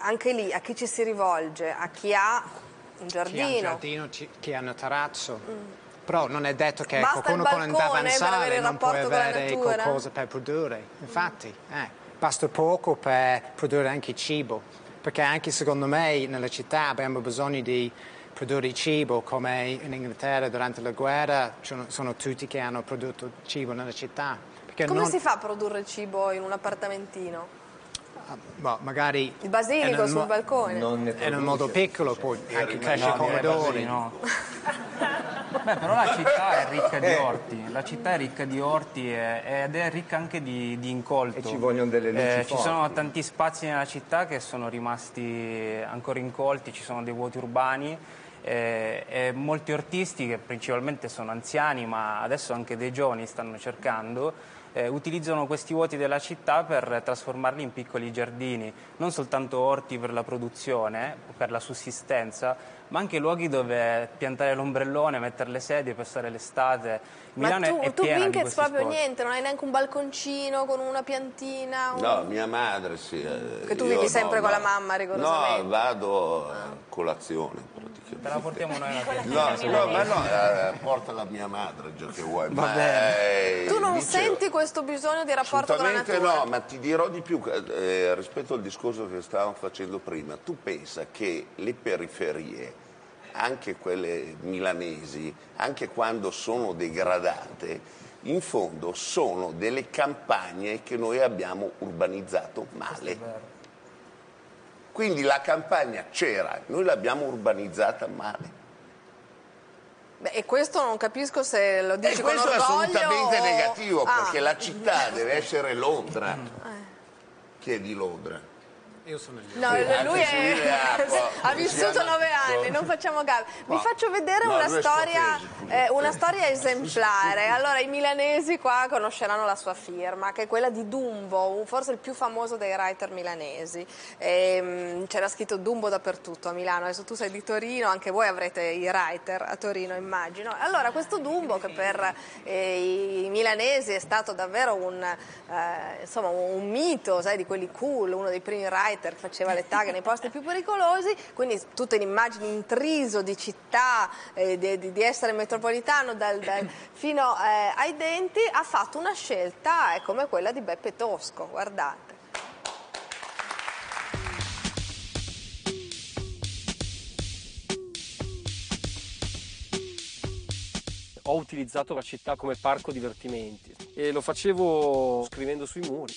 anche lì a chi ci si rivolge, a chi ha un giardino, chi ha, un giardino, chi ha una terrazza, mm. però non è detto che basta qualcuno con un davanzale non può avere qualcosa per produrre, infatti mm. eh, basta poco per produrre anche cibo, perché anche secondo me nella città abbiamo bisogno di produrre cibo, come in Inghilterra durante la guerra sono tutti che hanno prodotto cibo nella città. Perché come non... si fa a produrre cibo in un appartamentino? Well, magari il basilico sul mo- balcone non è in un modo piccolo, cioè, poi anche cresce pomodori, no? Beh, però la città è ricca di orti, la città è ricca di orti e, ed è ricca anche di, di incolto. E ci vogliono delle luci eh, ci sono tanti spazi nella città che sono rimasti ancora incolti, ci sono dei vuoti urbani eh, e molti ortisti, che principalmente sono anziani, ma adesso anche dei giovani stanno cercando, Eh, utilizzano questi vuoti della città per trasformarli in piccoli giardini, non soltanto orti per la produzione, per la sussistenza, ma anche luoghi dove piantare l'ombrellone, mettere le sedie, passare l'estate. Milano ma tu, è tu piena di questi spot. Proprio niente, non hai neanche un balconcino con una piantina? Un... No, mia madre sì. Che tu vivi sempre no, con ma... la mamma rigorosamente? No, vado a colazione. Te la portiamo noi la no, no, ma no, eh, portala mia madre, già che vuoi. Ma eh, tu non dicevo, senti questo bisogno di rapporto con la natura? Assolutamente no, ma ti dirò di più eh, rispetto al discorso che stavamo facendo prima. Tu pensa che le periferie, anche quelle milanesi, anche quando sono degradate, in fondo sono delle campagne che noi abbiamo urbanizzato male. Quindi la campagna c'era, noi l'abbiamo urbanizzata male. Beh, e questo non capisco se lo dici con orgoglio. E questo è assolutamente o... negativo, ah. perché la città deve essere Londra. Eh. Chi è di Londra? Io sono di Londra. No, sì, lui è... ha vissuto nove anni, non facciamo caso. Vi no. faccio vedere no, una, storia, eh, una storia esemplare. Allora, i milanesi qua conosceranno la sua firma, che è quella di Dumbo, forse il più famoso dei writer milanesi. C'era scritto Dumbo dappertutto a Milano. Adesso tu sei di Torino, anche voi avrete i writer a Torino, immagino. Allora, questo Dumbo, che per eh, i milanesi è stato davvero un, eh, insomma, un mito, sai, di quelli cool, uno dei primi writer, che faceva le taghe nei posti più pericolosi, quindi tutte le immagini intriso di città, eh, di, di essere metropolitano dal, dal, fino eh, ai denti, ha fatto una scelta eh, come quella di Beppe Tosco, guardate. Ho utilizzato la città come parco divertimenti e lo facevo scrivendo sui muri.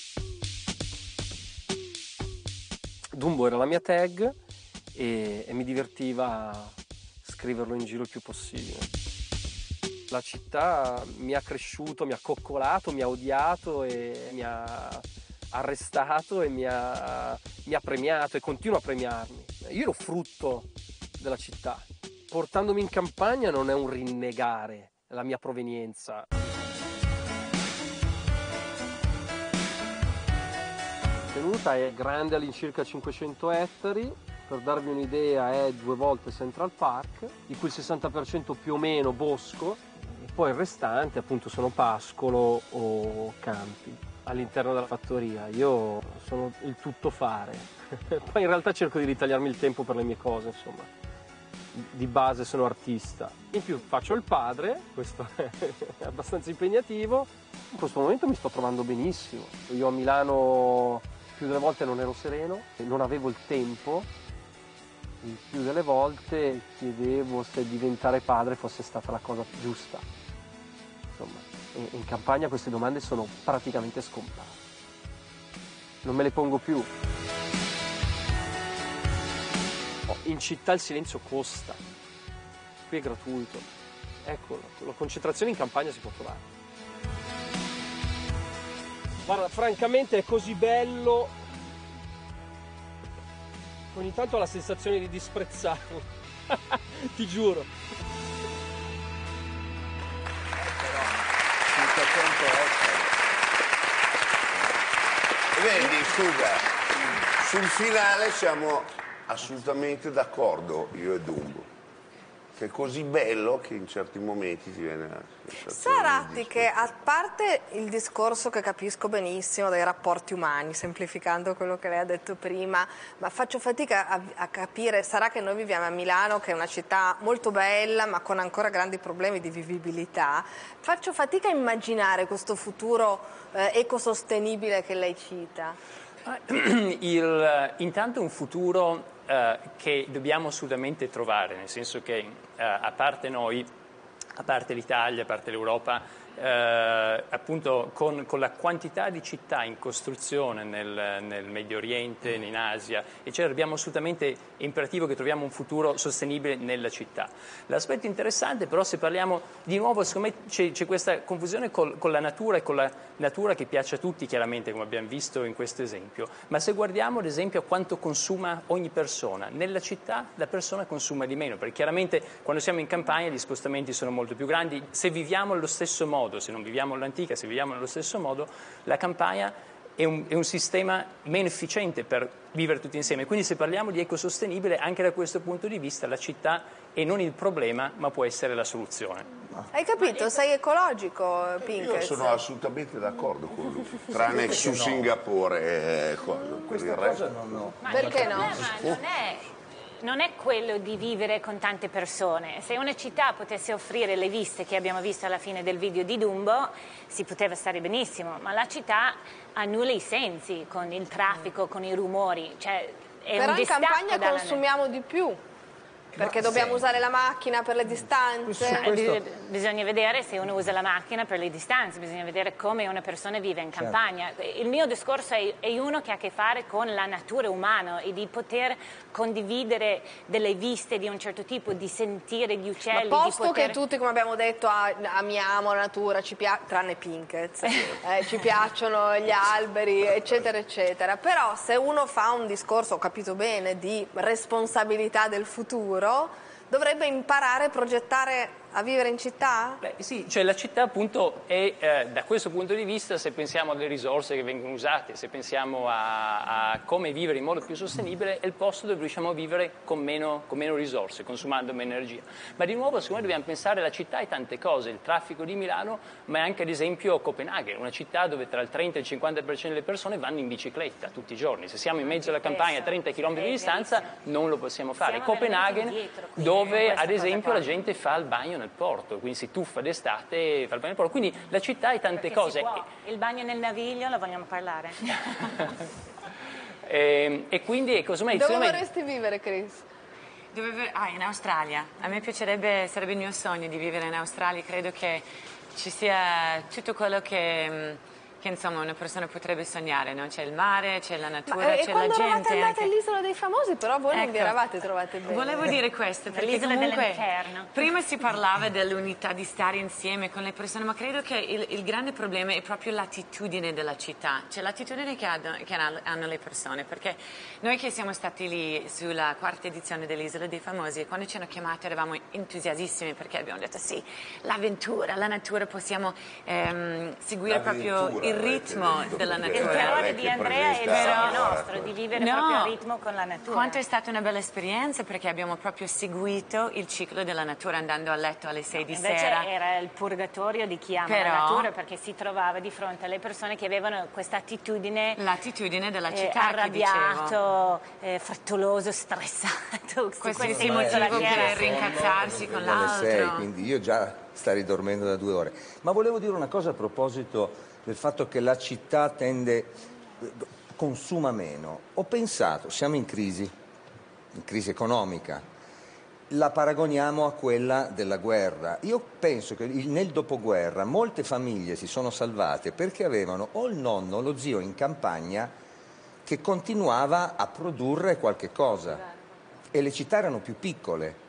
Dumbo era la mia tag e, e mi divertiva a scriverlo in giro il più possibile. La città mi ha cresciuto, mi ha coccolato, mi ha odiato e mi ha arrestato e mi ha, mi ha premiato e continua a premiarmi. Io ero frutto della città. Portandomi in campagna non è un rinnegare la mia provenienza. La tenuta è grande, all'incirca cinquecento ettari, per darvi un'idea è due volte Central Park, di cui il sessanta per cento più o meno bosco e poi il restante appunto sono pascolo o campi. All'interno della fattoria io sono il tuttofare, poi in realtà cerco di ritagliarmi il tempo per le mie cose, insomma, di base sono artista. In più faccio il padre, questo è abbastanza impegnativo, in questo momento mi sto trovando benissimo, io a Milano... più delle volte non ero sereno, non avevo il tempo, il più delle volte chiedevo se diventare padre fosse stata la cosa giusta. Insomma, in campagna queste domande sono praticamente scomparse. Non me le pongo più. In città il silenzio costa, qui è gratuito. Ecco, la concentrazione in campagna si può trovare. Guarda, francamente è così bello, ogni tanto ho la sensazione di disprezzarlo, ti giuro. Vedi, scusa, sul finale siamo assolutamente d'accordo, io e Dumbo. Che è così bello che in certi momenti ti viene... Sarà che, a parte il discorso che capisco benissimo dei rapporti umani, semplificando quello che lei ha detto prima, ma faccio fatica a, a capire, sarà che noi viviamo a Milano, che è una città molto bella, ma con ancora grandi problemi di vivibilità, faccio fatica a immaginare questo futuro eh, ecosostenibile che lei cita. Il, intanto un futuro... Uh, che dobbiamo assolutamente trovare, nel senso che uh, a parte noi, a parte l'Italia, a parte l'Europa, uh, appunto con, con la quantità di città in costruzione nel, nel Medio Oriente, in Asia, eccetera, abbiamo assolutamente imperativo che troviamo un futuro sostenibile nella città. L'aspetto interessante però, se parliamo di nuovo, secondo me c'è questa confusione col, con la natura e con la natura che piace a tutti chiaramente, come abbiamo visto in questo esempio, ma se guardiamo ad esempio a quanto consuma ogni persona, nella città la persona consuma di meno, perché chiaramente quando siamo in campagna gli spostamenti sono molto più grandi, se viviamo allo stesso modo, se non viviamo all'antica, se viviamo allo stesso modo, la campagna è un, è un sistema meno efficiente per vivere tutti insieme, quindi se parliamo di ecosostenibile anche da questo punto di vista la città è non il problema ma può essere la soluzione. Hai capito? Ma... sei ecologico, Pinkers? Io sono assolutamente d'accordo con lui, tranne su no. Singapore eh, cosa, per il resto. Cosa non ho. Ma perché il problema no? non è non è quello di vivere con tante persone. Se una città potesse offrire le viste che abbiamo visto alla fine del video di Dumbo, si poteva stare benissimo, ma la città annulla i sensi con il traffico, con i rumori, cioè è però un in campagna dalla... consumiamo di più perché ma dobbiamo sì. usare la macchina per le distanze. Questo... bisogna vedere se uno usa la macchina per le distanze, bisogna vedere come una persona vive in campagna. Certo. Il mio discorso è, è uno che ha a che fare con la natura umana e di poter condividere delle viste di un certo tipo, di sentire gli uccelli. Ma posto di poter... che tutti, come abbiamo detto, amiamo la natura, ci pia... tranne Pinkett, eh, ci piacciono gli alberi, eccetera, eccetera. Però se uno fa un discorso, ho capito bene, di responsabilità del futuro, dovrebbe imparare a progettare a vivere in città? Beh, sì, cioè la città appunto è, eh, da questo punto di vista, se pensiamo alle risorse che vengono usate, se pensiamo a, a come vivere in modo più sostenibile, è il posto dove riusciamo a vivere con meno, con meno risorse, consumando meno energia. Ma di nuovo, secondo me, dobbiamo pensare alla città e tante cose, il traffico di Milano, ma anche ad esempio Copenaghen, una città dove tra il trenta e il cinquanta per cento delle persone vanno in bicicletta tutti i giorni. Se siamo in mezzo alla campagna a trenta chilometri di distanza non lo possiamo fare. Siamo Copenaghen indietro, dove ad esempio la gente fa il bagno nel porto, quindi si tuffa d'estate e fa il bagno nel porto. Quindi la città è tante Perché cose. Si può. Il bagno nel naviglio lo vogliamo parlare. e, e quindi è così. Dove insieme... vorresti vivere, Chris? Dove... Ah, in Australia. A me piacerebbe, sarebbe il mio sogno di vivere in Australia. Credo che ci sia tutto quello che, che insomma una persona potrebbe sognare, no? C'è il mare, c'è la natura, c'è la gente. Ma quando eravate all'Isola dei Famosi, però voi ecco, non vi eravate trovate bene. Volevo dire questo, perché l'isola dell'inferno. Prima si parlava dell'unità di stare insieme con le persone, ma credo che il, il grande problema è proprio l'attitudine della città, cioè l'attitudine che, che hanno le persone, perché noi che siamo stati lì sulla quarta edizione dell'Isola dei Famosi, quando ci hanno chiamato eravamo entusiasissimi perché abbiamo detto sì, l'avventura, la natura, possiamo ehm, seguire proprio... il ritmo della natura. Il terrore di Andrea è il sogno nostro, di vivere no, proprio a ritmo con la natura. Quanto è stata una bella esperienza, perché abbiamo proprio seguito il ciclo della natura andando a letto alle sei no, di invece sera. Invece era il purgatorio di chi ama però, la natura, perché si trovava di fronte alle persone che avevano questa attitudine, l'attitudine della città, eh, arrabbiato, eh, frettoloso, stressato. Questo è il motivo per rincazzarsi con l'altro. Sei, quindi io già starei dormendo da due ore. Ma volevo dire una cosa a proposito del fatto che la città tende, consuma meno. Ho pensato, siamo in crisi, in crisi economica, la paragoniamo a quella della guerra. Io penso che nel dopoguerra molte famiglie si sono salvate perché avevano o il nonno o lo zio in campagna che continuava a produrre qualche cosa e le città erano più piccole.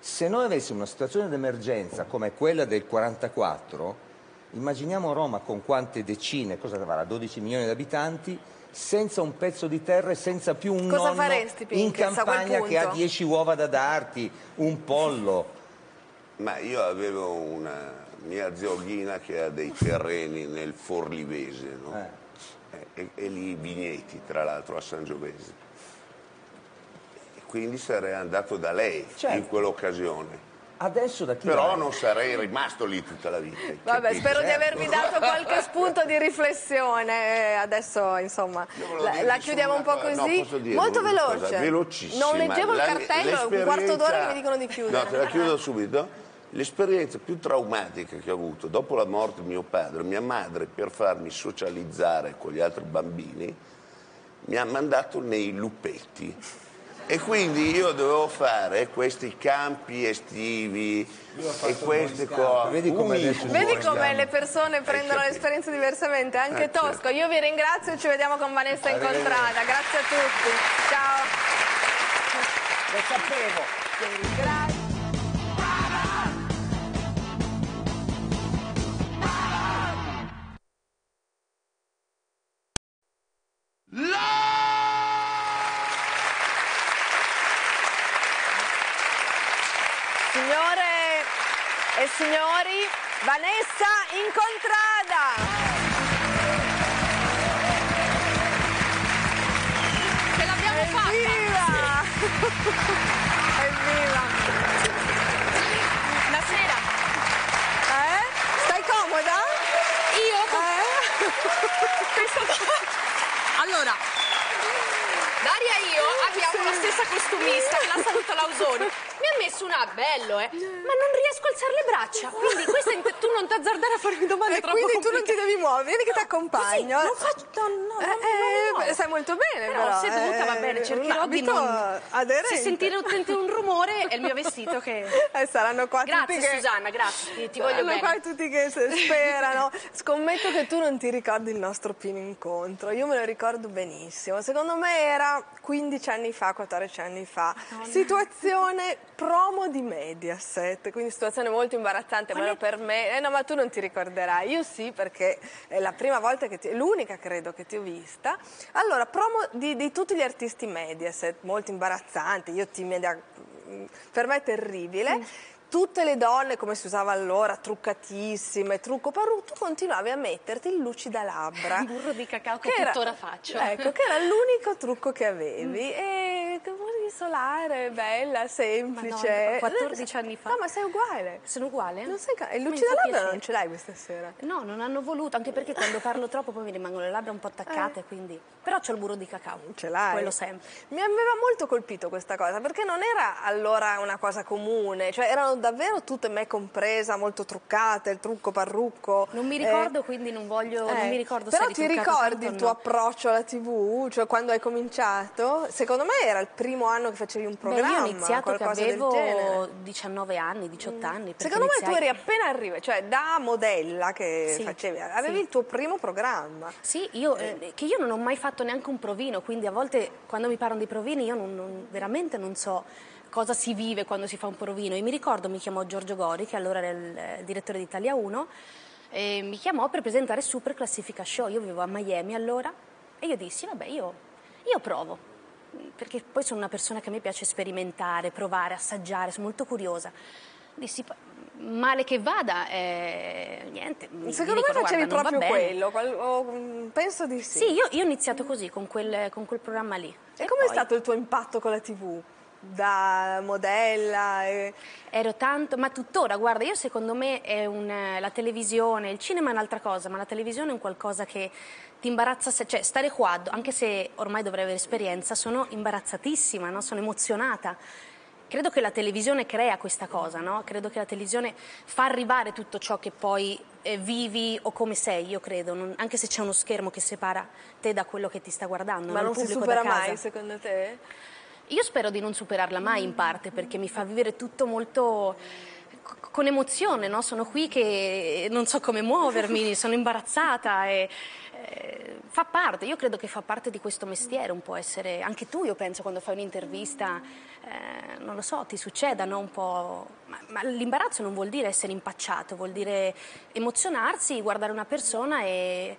Se noi avessimo una situazione d'emergenza come quella del quarantaquattro... immaginiamo Roma con quante decine, cosa avrà, dodici milioni di abitanti, senza un pezzo di terra e senza più un cosa nonno faresti, in campagna che ha dieci uova da darti, un pollo. Ma io avevo una mia zioghina che ha dei terreni nel Forlivese, no? eh. e, e lì i vigneti, tra l'altro, a Sangiovese. E quindi sarei andato da lei certo. in quell'occasione. Adesso da chi Però vai? Non sarei rimasto lì tutta la vita. Vabbè, capito? Spero certo. di avervi dato qualche spunto di riflessione. Adesso, insomma, la, la chiudiamo un po' così. No, posso dire molto veloce. Velocissima. Non leggevo il cartello, un quarto d'ora mi dicono di chiudere. No, te la chiudo subito. L'esperienza più traumatica che ho avuto dopo la morte di mio padre, mia madre, per farmi socializzare con gli altri bambini, mi ha mandato nei lupetti. E quindi io dovevo fare questi campi estivi e queste cose. Vedi come le persone prendono le esperienze diversamente, anche Tosco. Io vi ringrazio e ci vediamo con Vanessa Incontrada. Grazie a tutti. Ciao. Lo sapevo. Grazie. E signori, Vanessa Incontrada! Ce l'abbiamo fatta! Evviva! Evviva! Buonasera! Eh? Stai comoda? Io? Eh? Allora... Daria e io abbiamo sì. la stessa costumista, che la saluta Lausoni. Mi ha messo un bello, eh, ma non riesco a alzare le braccia. Quindi questa in... tu non ti azzardare a farmi domande eh, troppo quindi complicate. Tu non ti devi muovere, vieni che no, ti accompagno. Così, non faccio, no, eh, non, non eh, stai molto bene però. però. Seduta, eh, va bene, cercherò di non... aderente. Se sentire un rumore è il mio vestito che... Eh, saranno qua grazie, tutti che... Susanna, grazie, ti, ti voglio bene. Qua tutti che sperano. Scommetto che tu non ti ricordi il nostro primo incontro. Io me lo ricordo benissimo. Secondo me era quindici anni fa, quattordici anni fa. Madonna. Situazione promo di Mediaset, quindi situazione molto imbarazzante, almeno per me. Eh no, ma tu non ti ricorderai. Io sì, perché è la prima volta che ti... l'unica credo che ti ho vista. Allora, promo di, di tutti gli artisti Mediaset, molto imbarazzante. Io ti media... per me è terribile. Mm. Tutte le donne, come si usava allora, truccatissime, trucco parrucco, tu continuavi a metterti il lucida labbra. Il burro di cacao che, che tuttora faccio. Ecco, che era l'unico trucco che avevi. Mm. E solare, bella, semplice. Madonna, quattordici anni fa. No, ma sei uguale. Sono uguale? Non sei uguale. E lucida labbra non ce l'hai questa sera? No, non hanno voluto, anche perché quando parlo troppo poi mi rimangono le labbra un po' attaccate, eh. quindi... Però c'ho il burro di cacao. Ce l'hai. Quello sempre. Mi aveva molto colpito questa cosa, perché non era allora una cosa comune, cioè erano davvero tutte, me compresa, molto truccate, il trucco parrucco. Non mi ricordo, eh. quindi non voglio... Eh. Non mi ricordo però se ti ricordi il tuo no. approccio alla tivù? Cioè quando hai cominciato? Secondo me era il primo anno che facevi un programma. Beh, io ho iniziato che avevo diciannove anni, diciotto anni. Secondo iniziai... me tu eri appena arrivata, cioè da modella che sì, facevi, avevi sì. il tuo primo programma. Sì, io, eh, che io non ho mai fatto neanche un provino, quindi a volte quando mi parlano di provini io non, non, veramente non so cosa si vive quando si fa un provino. E mi ricordo mi chiamò Giorgio Gori, che allora era il eh, direttore di Italia uno, e mi chiamò per presentare Super Classifica Show. Io vivevo a Miami allora e io dissi, vabbè, io, io provo. Perché poi sono una persona che a me piace sperimentare, provare, assaggiare, sono molto curiosa. Dissi, male che vada, eh, niente. Secondo me facevi proprio quello, o, penso di sì. Sì, io, io ho iniziato così, con quel, con quel programma lì. E, e com'è poi... stato il tuo impatto con la tivù? Da modella? E... Ero tanto, ma tuttora, guarda, io secondo me è un, la televisione, il cinema è un'altra cosa, ma la televisione è un qualcosa che... ti imbarazza, cioè stare qua, anche se ormai dovrei avere esperienza, sono imbarazzatissima, no? Sono emozionata. Credo che la televisione crea questa cosa, no? Credo che la televisione fa arrivare tutto ciò che poi eh, vivi o come sei, io credo, non, anche se c'è uno schermo che separa te da quello che ti sta guardando. Ma non si supera mai, secondo te? Io spero di non superarla mai, in parte, perché mi fa vivere tutto molto... con emozione, no? Sono qui che non so come muovermi, sono imbarazzata e eh, fa parte, io credo che fa parte di questo mestiere un po' essere, anche tu io penso quando fai un'intervista, eh, non lo so, ti succeda, no? Un po', ma, ma l'imbarazzo non vuol dire essere impacciato, vuol dire emozionarsi, guardare una persona e,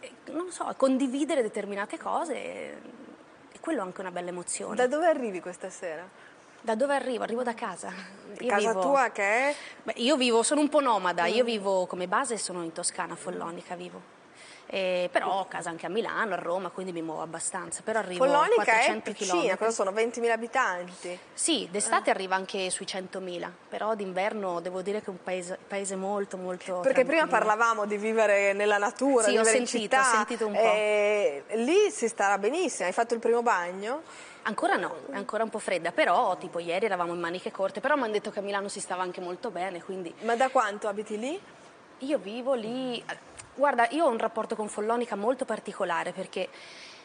e non lo so, condividere determinate cose e, e quello è anche una bella emozione. Da dove arrivi questa sera? Da dove arrivo? Arrivo da casa. Io casa vivo... tua che è? Beh, io vivo, sono un po' nomada, io vivo come base, sono in Toscana, a Follonica vivo. Eh, però ho casa anche a Milano, a Roma, quindi mi muovo abbastanza. Però arrivo Follonica a quattrocento chilometri. Cosa sono, ventimila abitanti? Sì, d'estate eh. arriva anche sui centomila, però d'inverno devo dire che è un paese, paese molto molto... Perché prima parlavamo di vivere nella natura, sì, di vivere ho sentito, in città. Ho sentito un po'. Eh, lì si starà benissimo, hai fatto il primo bagno? Ancora no, è ancora un po' fredda, però tipo ieri eravamo in maniche corte, però mi hanno detto che a Milano si stava anche molto bene, quindi... Ma da quanto abiti lì? Io vivo lì... Guarda, io ho un rapporto con Follonica molto particolare, perché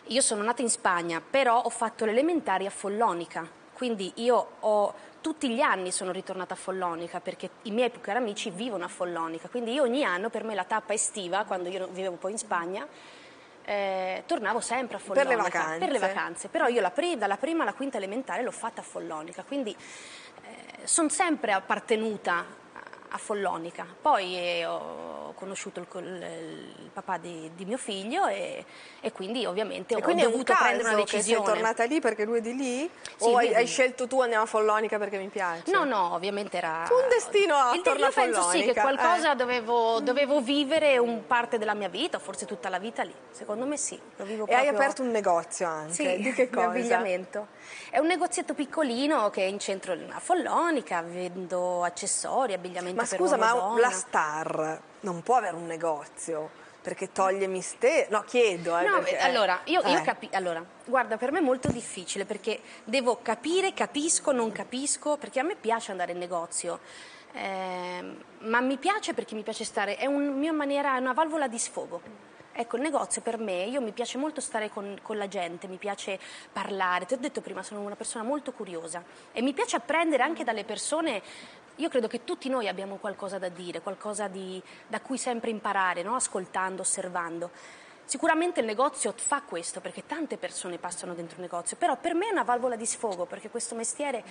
io sono nata in Spagna, però ho fatto l'elementare a Follonica, quindi io ho... tutti gli anni sono ritornata a Follonica, perché i miei più cari amici vivono a Follonica, quindi io ogni anno, per me la tappa estiva, quando io vivevo poi in Spagna... Eh, tornavo sempre a Follonica per le vacanze, per le vacanze. Però io la pri dalla prima alla quinta elementare l'ho fatta a Follonica, quindi eh, sono sempre appartenuta a Follonica. Poi eh, ho conosciuto il, il, il papà di, di mio figlio e, e quindi ovviamente e ho quindi dovuto prendere una decisione. Che sei tornata lì perché lui è di lì? Sì, o hai, hai scelto tu andiamo a Follonica perché mi piace? No, no, ovviamente era... un destino attorno a Follonica. Io penso sì che qualcosa eh. dovevo, dovevo vivere un parte della mia vita, forse tutta la vita lì, secondo me sì. Lo vivo e proprio... hai aperto un negozio anche? Sì, di che cosa? Di abbigliamento. È un negozietto piccolino che è in centro a Follonica, vendo accessori, abbigliamento. Ma scusa, ma la star non può avere un negozio? Perché toglie mistero? No, chiedo. Eh, no, perché... Allora, io, io capisco. Allora, guarda, per me è molto difficile perché devo capire, capisco, non capisco, perché a me piace andare in negozio. Eh, ma mi piace perché mi piace stare, è, un, mia maniera, è una valvola di sfogo. Ecco, il negozio per me, io mi piace molto stare con, con la gente, mi piace parlare, ti ho detto prima, sono una persona molto curiosa e mi piace apprendere anche dalle persone. Io credo che tutti noi abbiamo qualcosa da dire, qualcosa di, da cui sempre imparare, no? Ascoltando, osservando. Sicuramente il negozio fa questo, perché tante persone passano dentro un negozio, però per me è una valvola di sfogo, perché questo mestiere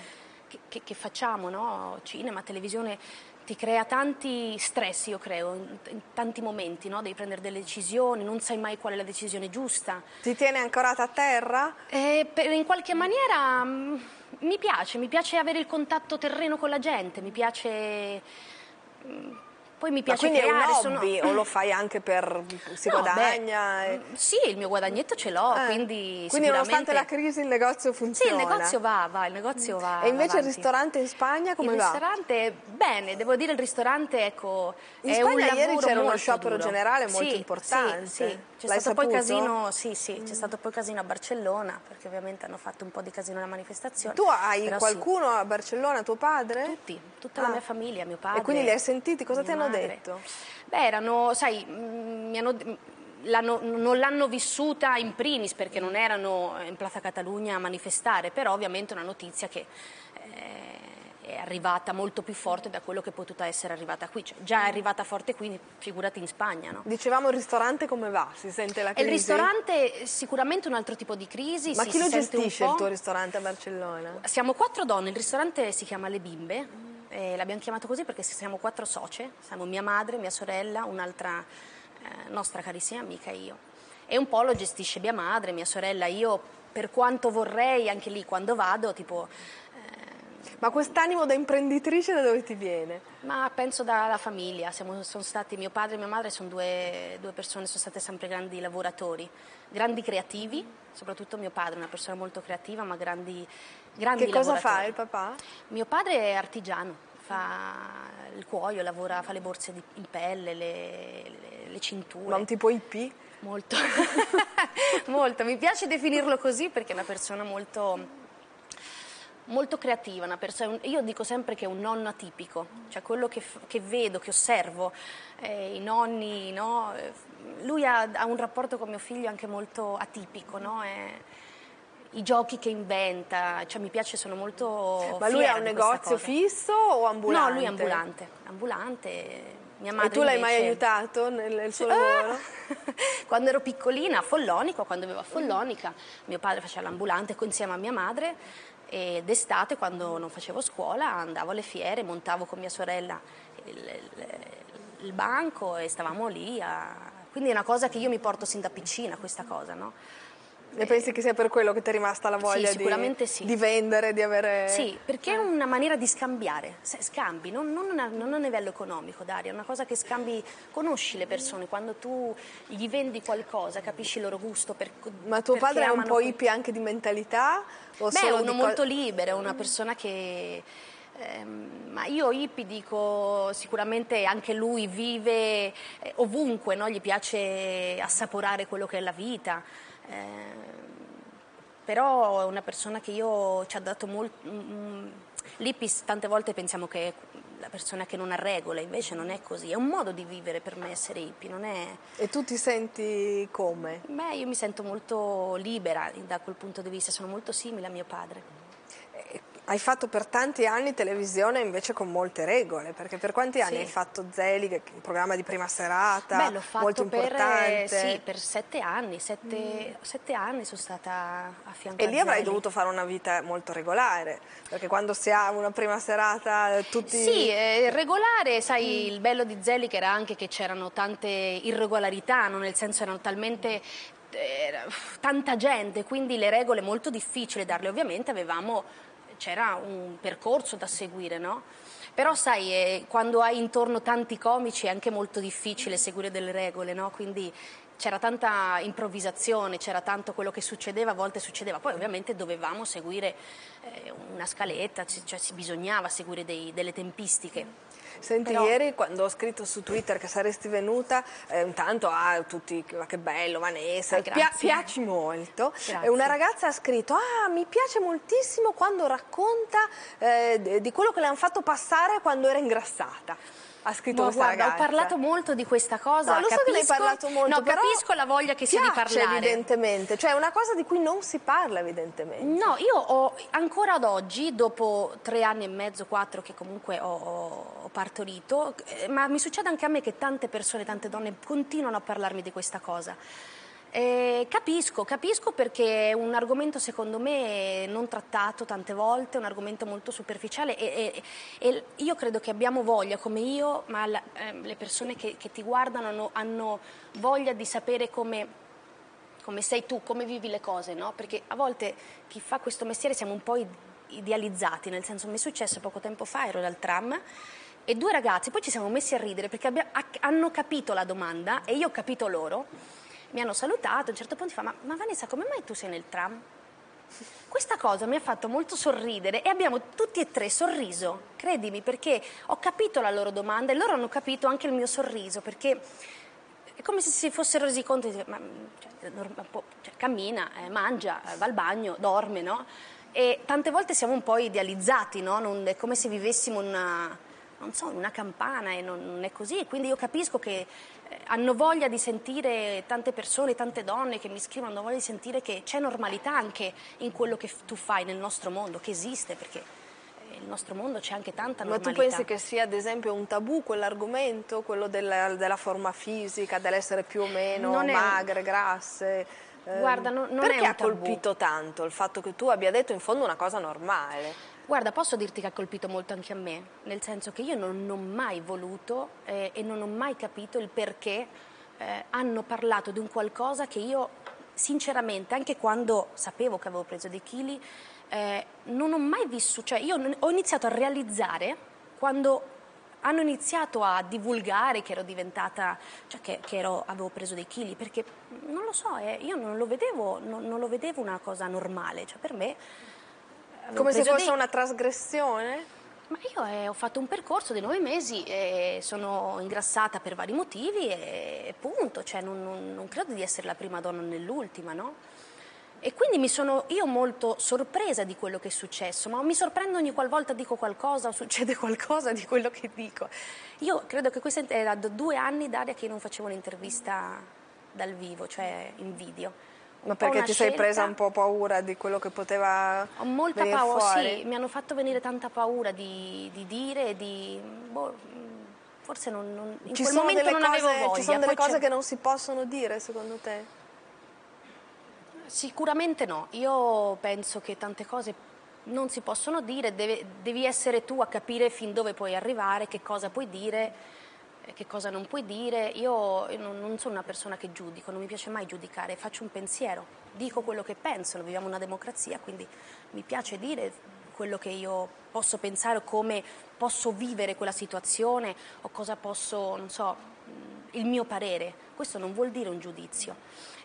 che, che, che facciamo, no? Cinema, televisione... Ti crea tanti stress, io creo, in tanti momenti, no? Devi prendere delle decisioni, non sai mai qual è la decisione giusta. Ti tiene ancorata a terra? Eh, per, in qualche maniera mh, mi piace, mi piace avere il contatto terreno con la gente, mi piace... Mh, poi mi piace quindi creare, è un hobby, sono... o lo fai anche per... si no, guadagna? Beh, e... Sì, il mio guadagnetto ce l'ho, eh. quindi, quindi sicuramente... nonostante la crisi il negozio funziona? Sì, il negozio va, va, il negozio va. E invece va il ristorante in Spagna come il va? Il ristorante, bene, devo dire il ristorante, ecco, in è Spagna un lavoro. In Spagna ieri c'era uno sciopero duro. generale molto sì, importante. Sì, sì. C'è stato, sì, sì, mm. stato poi casino a Barcellona, perché ovviamente hanno fatto un po' di casino alla manifestazione. Tu hai Però qualcuno sì. a Barcellona, tuo padre? Tutti, tutta ah. la mia famiglia, mio padre. E quindi li hai sentiti, cosa ti hanno detto? Beh, erano, sai, mi hanno... non l'hanno vissuta in primis perché non erano in Plaza Catalunya a manifestare, però ovviamente è una notizia che eh, è arrivata molto più forte da quello che è potuta essere arrivata qui, cioè, già è arrivata forte qui, figurati in Spagna, no? Dicevamo il ristorante come va? Si sente la crisi? Il ristorante sicuramente un altro tipo di crisi. Ma si, chi si lo gestisce il tuo ristorante a Barcellona? Siamo quattro donne, il ristorante si chiama Le Bimbe. Eh, l'abbiamo chiamato così perché siamo quattro socie, siamo mia madre, mia sorella, un'altra eh, nostra carissima amica e io. E un po' lo gestisce mia madre, mia sorella, io per quanto vorrei, anche lì quando vado, tipo... Eh, ma quest'animo da imprenditrice da dove ti viene? Ma penso dalla famiglia, siamo, sono stati, mio padre e mia madre sono due, due persone, sono state sempre grandi lavoratori, grandi creativi, soprattutto mio padre, una persona molto creativa, ma grandi... Grandi che cosa fa il papà? Mio padre è artigiano, fa il cuoio, lavora, fa le borse di, in pelle, le, le, le cinture. Ma un tipo hippie? Molto, molto, mi piace definirlo così perché è una persona molto... molto creativa, una persona, io dico sempre che è un nonno atipico, cioè quello che, che vedo, che osservo, eh, i nonni, no? Lui ha, ha un rapporto con mio figlio anche molto atipico, no? È, i giochi che inventa, cioè mi piace, sono molto... Ma lui ha un negozio cosa. fisso o ambulante? No, lui è ambulante, ambulante. Mia madre e tu l'hai invece... mai aiutato nel, nel suo lavoro? Quando ero piccolina a Follonica, quando vivevo a Follonica, mio padre faceva l'ambulante insieme a mia madre e d'estate quando non facevo scuola andavo alle fiere, montavo con mia sorella il, il, il banco e stavamo lì a... quindi è una cosa che io mi porto sin da piccina, questa cosa, no? E pensi che sia per quello che ti è rimasta la voglia sì, sicuramente di, sì. di vendere, di avere... Sì, perché è una maniera di scambiare, scambi, non, non, a, non a livello economico, Daria, è una cosa che scambi, conosci le persone, quando tu gli vendi qualcosa capisci il loro gusto. Per, Ma tuo padre è un po' hippie anche di mentalità? O Beh, è uno di... molto libero, è una persona che... Ehm, ma io hippie dico, sicuramente anche lui vive ovunque, no? Gli piace assaporare quello che è la vita. Eh, però è una persona che io ci ha dato molto... L'Ippis tante volte pensiamo che è la persona che non ha regole, invece non è così, è un modo di vivere per me essere hippie, non è... E tu ti senti come? Beh, io mi sento molto libera da quel punto di vista, sono molto simile a mio padre. Hai fatto per tanti anni televisione invece con molte regole, perché per quanti anni sì. hai fatto Zelig, un programma di prima serata, Beh, l'ho fatto molto per, importante? Sì, per sette anni, sette, mm. sette anni sono stata a fianco a Zelig. E lì avrai dovuto fare una vita molto regolare, perché quando si ha una prima serata tutti... Sì, eh, regolare, sai, mm. il bello di Zelig era anche che c'erano tante irregolarità, no? Nel senso erano talmente... Eh, tanta gente, quindi le regole molto difficili darle, ovviamente avevamo... c'era un percorso da seguire, no? Però sai, eh, quando hai intorno tanti comici è anche molto difficile seguire delle regole, no? Quindi c'era tanta improvvisazione, c'era tanto quello che succedeva, a volte succedeva. Poi ovviamente dovevamo seguire eh, una scaletta, cioè bisognava seguire dei, delle tempistiche. Senti, però... ieri quando ho scritto su Twitter che saresti venuta, eh, intanto a ah, tutti, che bello Vanessa, ah, pia piaci molto, grazie. Una ragazza ha scritto, ah mi piace moltissimo quando racconta eh, di quello che le hanno fatto passare quando era ingrassata. Ha scritto no, guarda, ragazza. Ho parlato molto di questa cosa. No, lo capisco, so che ne hai parlato molto. No, però capisco la voglia che si ha di parlare. Evidentemente, cioè è una cosa di cui non si parla evidentemente. No, io ho, ancora ad oggi, dopo tre anni e mezzo, quattro che comunque ho, ho partorito, eh, ma mi succede anche a me che tante persone, tante donne continuano a parlarmi di questa cosa. Eh, capisco, capisco perché è un argomento secondo me non trattato tante volte, un argomento molto superficiale e, e, e io credo che abbiamo voglia, come io, ma la, eh, le persone che, che ti guardano hanno, hanno voglia di sapere come... come sei tu, come vivi le cose, no? Perché a volte chi fa questo mestiere siamo un po' idealizzati, nel senso mi è successo poco tempo fa, ero dal tram e due ragazzi, poi ci siamo messi a ridere perché abbiamo, hanno capito la domanda e io ho capito loro, mi hanno salutato, a un certo punto fa ma, ma Vanessa come mai tu sei nel tram? Questa cosa mi ha fatto molto sorridere e abbiamo tutti e tre sorriso, credimi, perché ho capito la loro domanda e loro hanno capito anche il mio sorriso, perché è come se si fossero resi conto di ma, cioè, cioè, cammina, eh, mangia, va al bagno, dorme, no? E tante volte siamo un po' idealizzati, no? Non, è come se vivessimo in una, non so, una campana e non, non è così. Quindi io capisco che eh, hanno voglia di sentire tante persone, tante donne che mi scrivono, hanno voglia di sentire che c'è normalità anche in quello che tu fai nel nostro mondo, che esiste, perché... il nostro mondo c'è anche tanta normalità. Ma tu pensi che sia ad esempio un tabù quell'argomento, quello della, della forma fisica, dell'essere più o meno non magre, un... grasse? Guarda, non, non perché è un tabù. Ha colpito tanto il fatto che tu abbia detto in fondo una cosa normale? Guarda, posso dirti che ha colpito molto anche a me, nel senso che io non ho mai voluto eh, e non ho mai capito il perché eh, hanno parlato di un qualcosa che io sinceramente, anche quando sapevo che avevo preso dei chili, Eh, non ho mai vissuto, cioè io ho iniziato a realizzare quando hanno iniziato a divulgare che ero diventata, cioè che, che ero, avevo preso dei chili, perché non lo so, eh, io non lo vedevo, non, non lo vedevo una cosa normale, cioè per me come se fosse dei... una trasgressione. Ma io eh, ho fatto un percorso di nove mesi e sono ingrassata per vari motivi e punto, cioè non, non, non credo di essere la prima donna né l'ultima, no? E quindi mi sono io molto sorpresa di quello che è successo, ma mi sorprendo ogni qualvolta dico qualcosa o succede qualcosa di quello che dico. Io credo che questa era due anni d'aria che io non facevo un'intervista dal vivo, cioè in video. Ma perché ti sei presa un po' paura di quello che poteva venire fuori? Ho molta paura, sì, mi hanno fatto venire tanta paura di, di dire, di... Boh, forse non, non, in quel momento non avevo voglia. Ci sono delle cose che non si possono dire, secondo te? Sicuramente no, io penso che tante cose non si possono dire, deve, devi essere tu a capire fin dove puoi arrivare, che cosa puoi dire, che cosa non puoi dire. Io non, non sono una persona che giudico, non mi piace mai giudicare, faccio un pensiero, dico quello che penso, viviamo una democrazia, quindi mi piace dire quello che io posso pensare, come posso vivere quella situazione o cosa posso, non so, il mio parere. Questo non vuol dire un giudizio.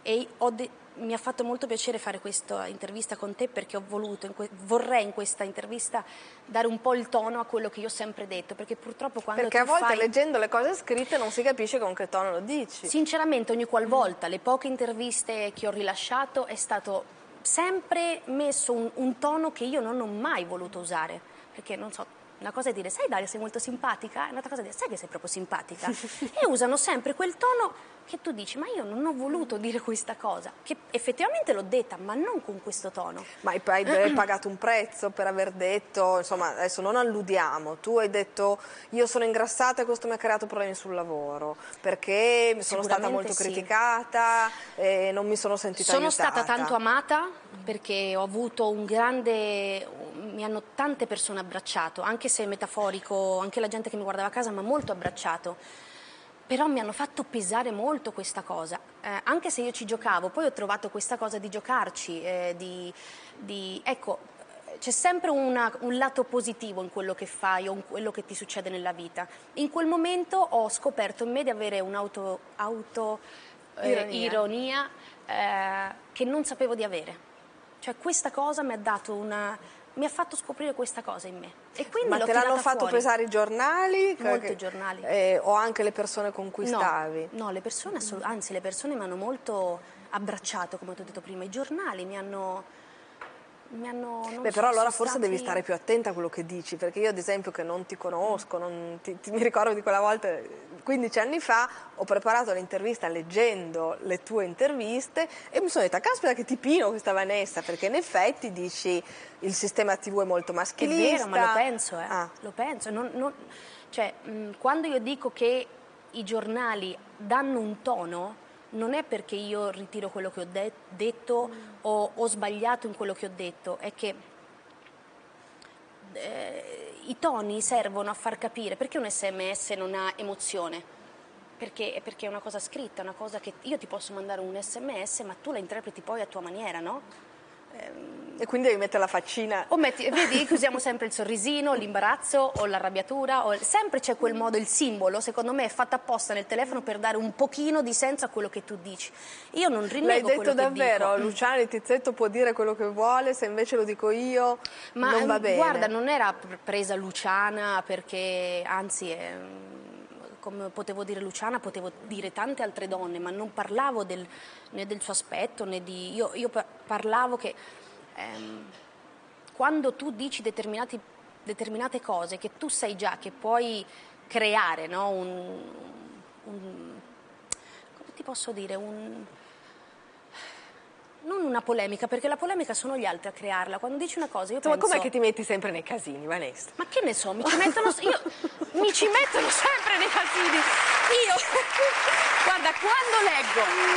E ho de- Mi ha fatto molto piacere fare questa intervista con te perché ho voluto, in vorrei in questa intervista dare un po' il tono a quello che io ho sempre detto, perché purtroppo quando perché tu a volte fai... leggendo le cose scritte non si capisce con che tono lo dici. Sinceramente ogni qualvolta, mm. le poche interviste che ho rilasciato è stato sempre messo un, un tono che io non ho mai voluto usare, perché non so... Una cosa è dire, sai Daria, sei molto simpatica, e un'altra cosa è dire, sai che sei proprio simpatica. E usano sempre quel tono che tu dici, ma io non ho voluto dire questa cosa, che effettivamente l'ho detta, ma non con questo tono. Ma hai, hai pagato un prezzo per aver detto, insomma, adesso non alludiamo, tu hai detto, io sono ingrassata e questo mi ha creato problemi sul lavoro, perché sono stata molto sì. criticata e non mi sono sentita sono aiutata. Sono stata tanto amata, perché ho avuto un grande... Mi hanno tante persone abbracciato, anche se è metaforico, anche la gente che mi guardava a casa mi ha molto abbracciato, però mi hanno fatto pesare molto questa cosa, eh, anche se io ci giocavo, poi ho trovato questa cosa di giocarci, eh, di, di, ecco, c'è sempre una, un lato positivo in quello che fai o in quello che ti succede nella vita. In quel momento ho scoperto in me di avere un'auto, auto, eh, ironia eh, che non sapevo di avere, cioè questa cosa mi ha dato una... mi ha fatto scoprire questa cosa in me. E quindi ma te l'hanno fatto fuori. pesare i giornali? Molti che, giornali. Eh, o anche le persone con cui no, stavi? No, le persone, anzi le persone mi hanno molto abbracciato, come ti ho detto prima, i giornali mi hanno... Mi hanno, non Beh, so, però allora forse stati... devi stare più attenta a quello che dici, perché io ad esempio che non ti conosco, non ti, ti, mi ricordo di quella volta, quindici anni fa, ho preparato l'intervista leggendo le tue interviste e mi sono detta, caspita che tipino questa Vanessa, perché in effetti dici il sistema tivù è molto maschilista. È vero, ma lo penso, eh. ah. lo penso. Non, non... Cioè, mh, quando io dico che i giornali danno un tono, non è perché io ritiro quello che ho de detto mm. o ho sbagliato in quello che ho detto, è che eh, i toni servono a far capire perché un sms non ha emozione, perché, perché è una cosa scritta, una cosa che io ti posso mandare un sms ma tu la interpreti poi a tua maniera, no? Ehm... E quindi devi mettere la faccina. O metti, vedi che usiamo sempre il sorrisino, l'imbarazzo o l'arrabbiatura, o... sempre c'è quel modo, il simbolo, secondo me è fatto apposta nel telefono per dare un pochino di senso a quello che tu dici. Io non rinego quello che dico. L'hai detto davvero, Luciana di Tizzetto può dire quello che vuole, se invece lo dico io Ma, non va bene. Ma guarda, non era presa Luciana perché, anzi... È... Come potevo dire Luciana, potevo dire tante altre donne, ma non parlavo del, né del suo aspetto, né di... Io, io parlavo che ehm, quando tu dici determinati, determinate cose, che tu sai già che puoi creare, no? un, un... come ti posso dire? Un... Non una polemica, perché la polemica sono gli altri a crearla. Quando dici una cosa io penso... Ma com'è che ti metti sempre nei casini, Vanessa? Ma che ne so, mi ci mettono, io, mi ci mettono sempre nei casini. Io, guarda, quando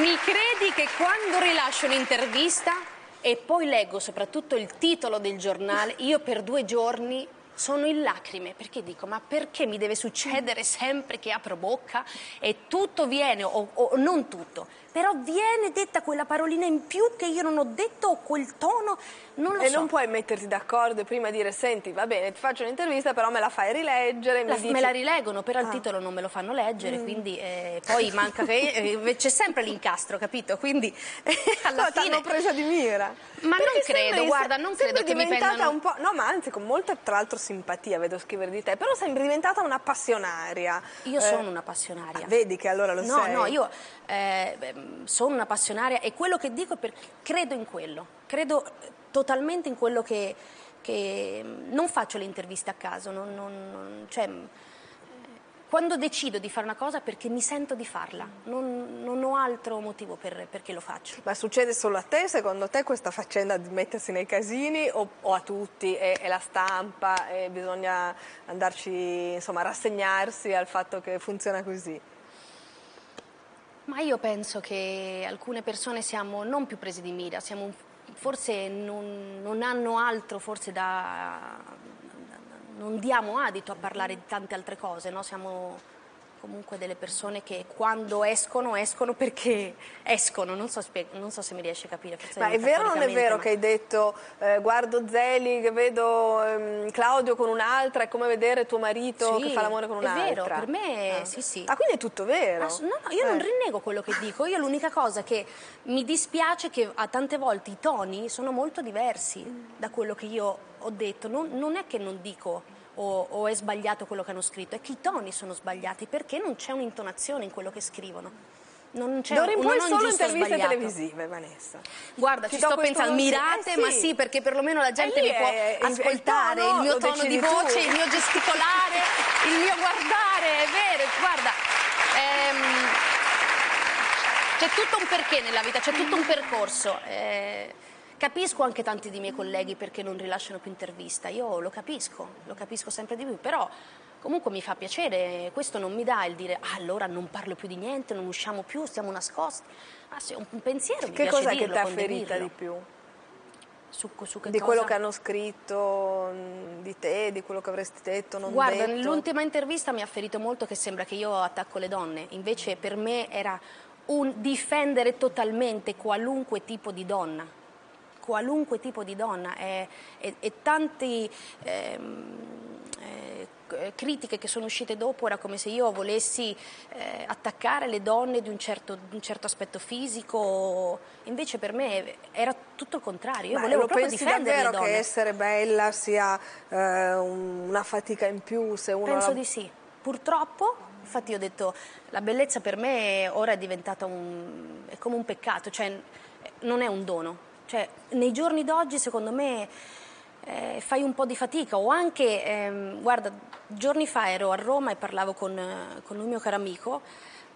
leggo... Mi credi che quando rilascio un'intervista e poi leggo soprattutto il titolo del giornale, io per due giorni... sono in lacrime, perché dico, ma perché mi deve succedere sempre che apro bocca e tutto viene, o, o non tutto, però viene detta quella parolina in più che io non ho detto, o quel tono, non lo e so. E non puoi metterti d'accordo e prima dire, senti, va bene, ti faccio un'intervista, però me la fai rileggere. La, mi dici... Me la rileggono, però ah. il titolo non me lo fanno leggere, mm. quindi eh, poi manca che... Eh, c'è sempre l'incastro, capito? Quindi eh, alla no, fine... t'hanno presa di mira. Ma perché non credo, sembra, guarda, non credo che mi prendano... un po'... No, ma anzi, con molta, tra l'altro, simpatia vedo scrivere di te, però sembri diventata una passionaria. Io eh. sono una passionaria. Ah, vedi che allora lo no, sei. No, no, io eh, sono una passionaria e quello che dico è perché credo in quello, credo totalmente in quello che, che non faccio le interviste a caso, non, non, non, cioè, quando decido di fare una cosa perché mi sento di farla, non, non ho altro motivo per, perché lo faccio. Ma succede solo a te, secondo te, questa faccenda di mettersi nei casini o, o a tutti, è, è la stampa, e bisogna andarci, insomma, rassegnarsi al fatto che funziona così? Ma io penso che alcune persone siamo non più prese di mira, siamo, forse non, non hanno altro forse da... Non diamo adito a parlare di tante altre cose, no? Siamo comunque delle persone che quando escono, escono perché escono. Non so, non so se mi riesci a capire. Ma è vero o non è vero ma... che hai detto eh, guardo Zelig, vedo ehm, Claudio con un'altra, è come vedere tuo marito sì, che fa l'amore con un'altra? È vero, per me ah. sì sì. Ah, quindi è tutto vero? Ass no, no, io eh. non rinnego quello che dico, io l'unica cosa che mi dispiace è che a tante volte i toni sono molto diversi mm. da quello che io... ho detto, non, non è che non dico o, o è sbagliato quello che hanno scritto, è che i toni sono sbagliati perché non c'è un'intonazione in quello che scrivono. Non c'è un, un solo interviste televisive, Vanessa. Guarda, ci, ci sto pensando, mirate, eh sì. ma sì, perché perlomeno la gente mi può è, ascoltare, il, il mio tono di voce, tu. il mio gesticolare, il mio guardare, è vero, guarda. Ehm, c'è tutto un perché nella vita, c'è tutto un percorso. Eh, Capisco anche tanti dei miei colleghi perché non rilasciano più intervista, io lo capisco, lo capisco sempre di più, però comunque mi fa piacere, questo non mi dà il dire ah, allora non parlo più di niente, non usciamo più, stiamo nascosti, ah, sì, un pensiero mi piace dirlo, condividerlo. Che cos'è che ti ha ferita di più? Su, su che di cosa? Quello che hanno scritto di te, di quello che avresti detto, non Guarda, detto? Guarda, nell'ultima intervista mi ha ferito molto che sembra che io attacco le donne, invece per me era un difendere totalmente qualunque tipo di donna. qualunque tipo di donna e, e, e tanti... Ehm, eh, critiche che sono uscite dopo era come se io volessi eh, attaccare le donne di un certo, di un certo aspetto fisico, invece per me era tutto il contrario. Io Ma volevo proprio difendere le donne. Che essere bella sia eh, una fatica in più se uno... Penso la... di sì, purtroppo. Infatti io ho detto, la bellezza per me ora è diventata un, è come un peccato, cioè non è un dono, cioè nei giorni d'oggi secondo me Eh, fai un po' di fatica. O anche, ehm, guarda, giorni fa ero a Roma e parlavo con, eh, con un mio caro amico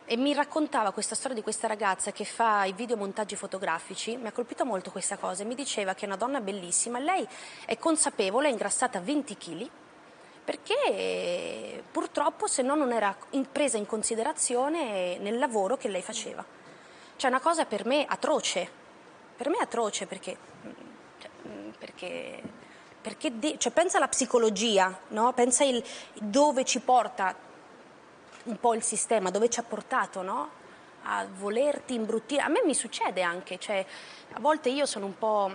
e mi raccontava questa storia di questa ragazza che fa i videomontaggi fotografici. Mi ha colpito molto questa cosa e mi diceva che è una donna bellissima, lei è consapevole, è ingrassata venti chili perché eh, purtroppo se no non era in, presa in considerazione nel lavoro che lei faceva. Cioè una cosa per me atroce, per me atroce perché... perché Perché de- cioè pensa alla psicologia, no? Pensa il dove ci porta un po' il sistema, dove ci ha portato, no? A volerti imbruttire. A me mi succede anche, cioè, a volte io sono un po',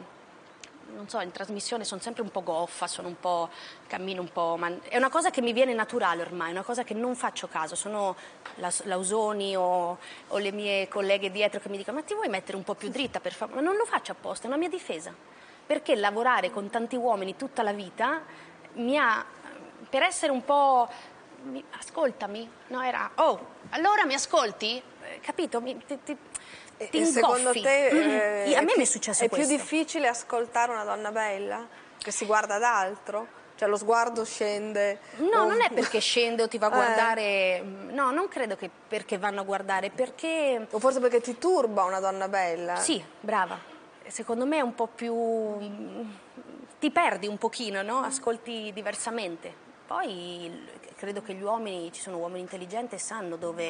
non so, in trasmissione sono sempre un po' goffa, sono un po', cammino un po', ma è una cosa che mi viene naturale ormai, è una cosa che non faccio caso. Sono la, Lausoni o, o le mie colleghe dietro che mi dicono ma ti vuoi mettere un po' più dritta per favore? Ma non lo faccio apposta, è una mia difesa. Perché lavorare con tanti uomini tutta la vita mi ha, per essere un po', mi, ascoltami, no era, oh, allora mi ascolti? Eh, capito? Mi, ti, ti, e, ti ingoffi. Secondo te mm-hmm. eh, a me mi è successo è questo. È più difficile ascoltare una donna bella che si guarda ad altro? Cioè lo sguardo scende? No, o... non è perché scende o ti va a guardare, eh. no, non credo che perché vanno a guardare, perché... O forse perché ti turba una donna bella? Sì, brava. Secondo me è un po' più... ti perdi un pochino, no? Ascolti diversamente. Poi credo che gli uomini, ci sono uomini intelligenti e sanno dove...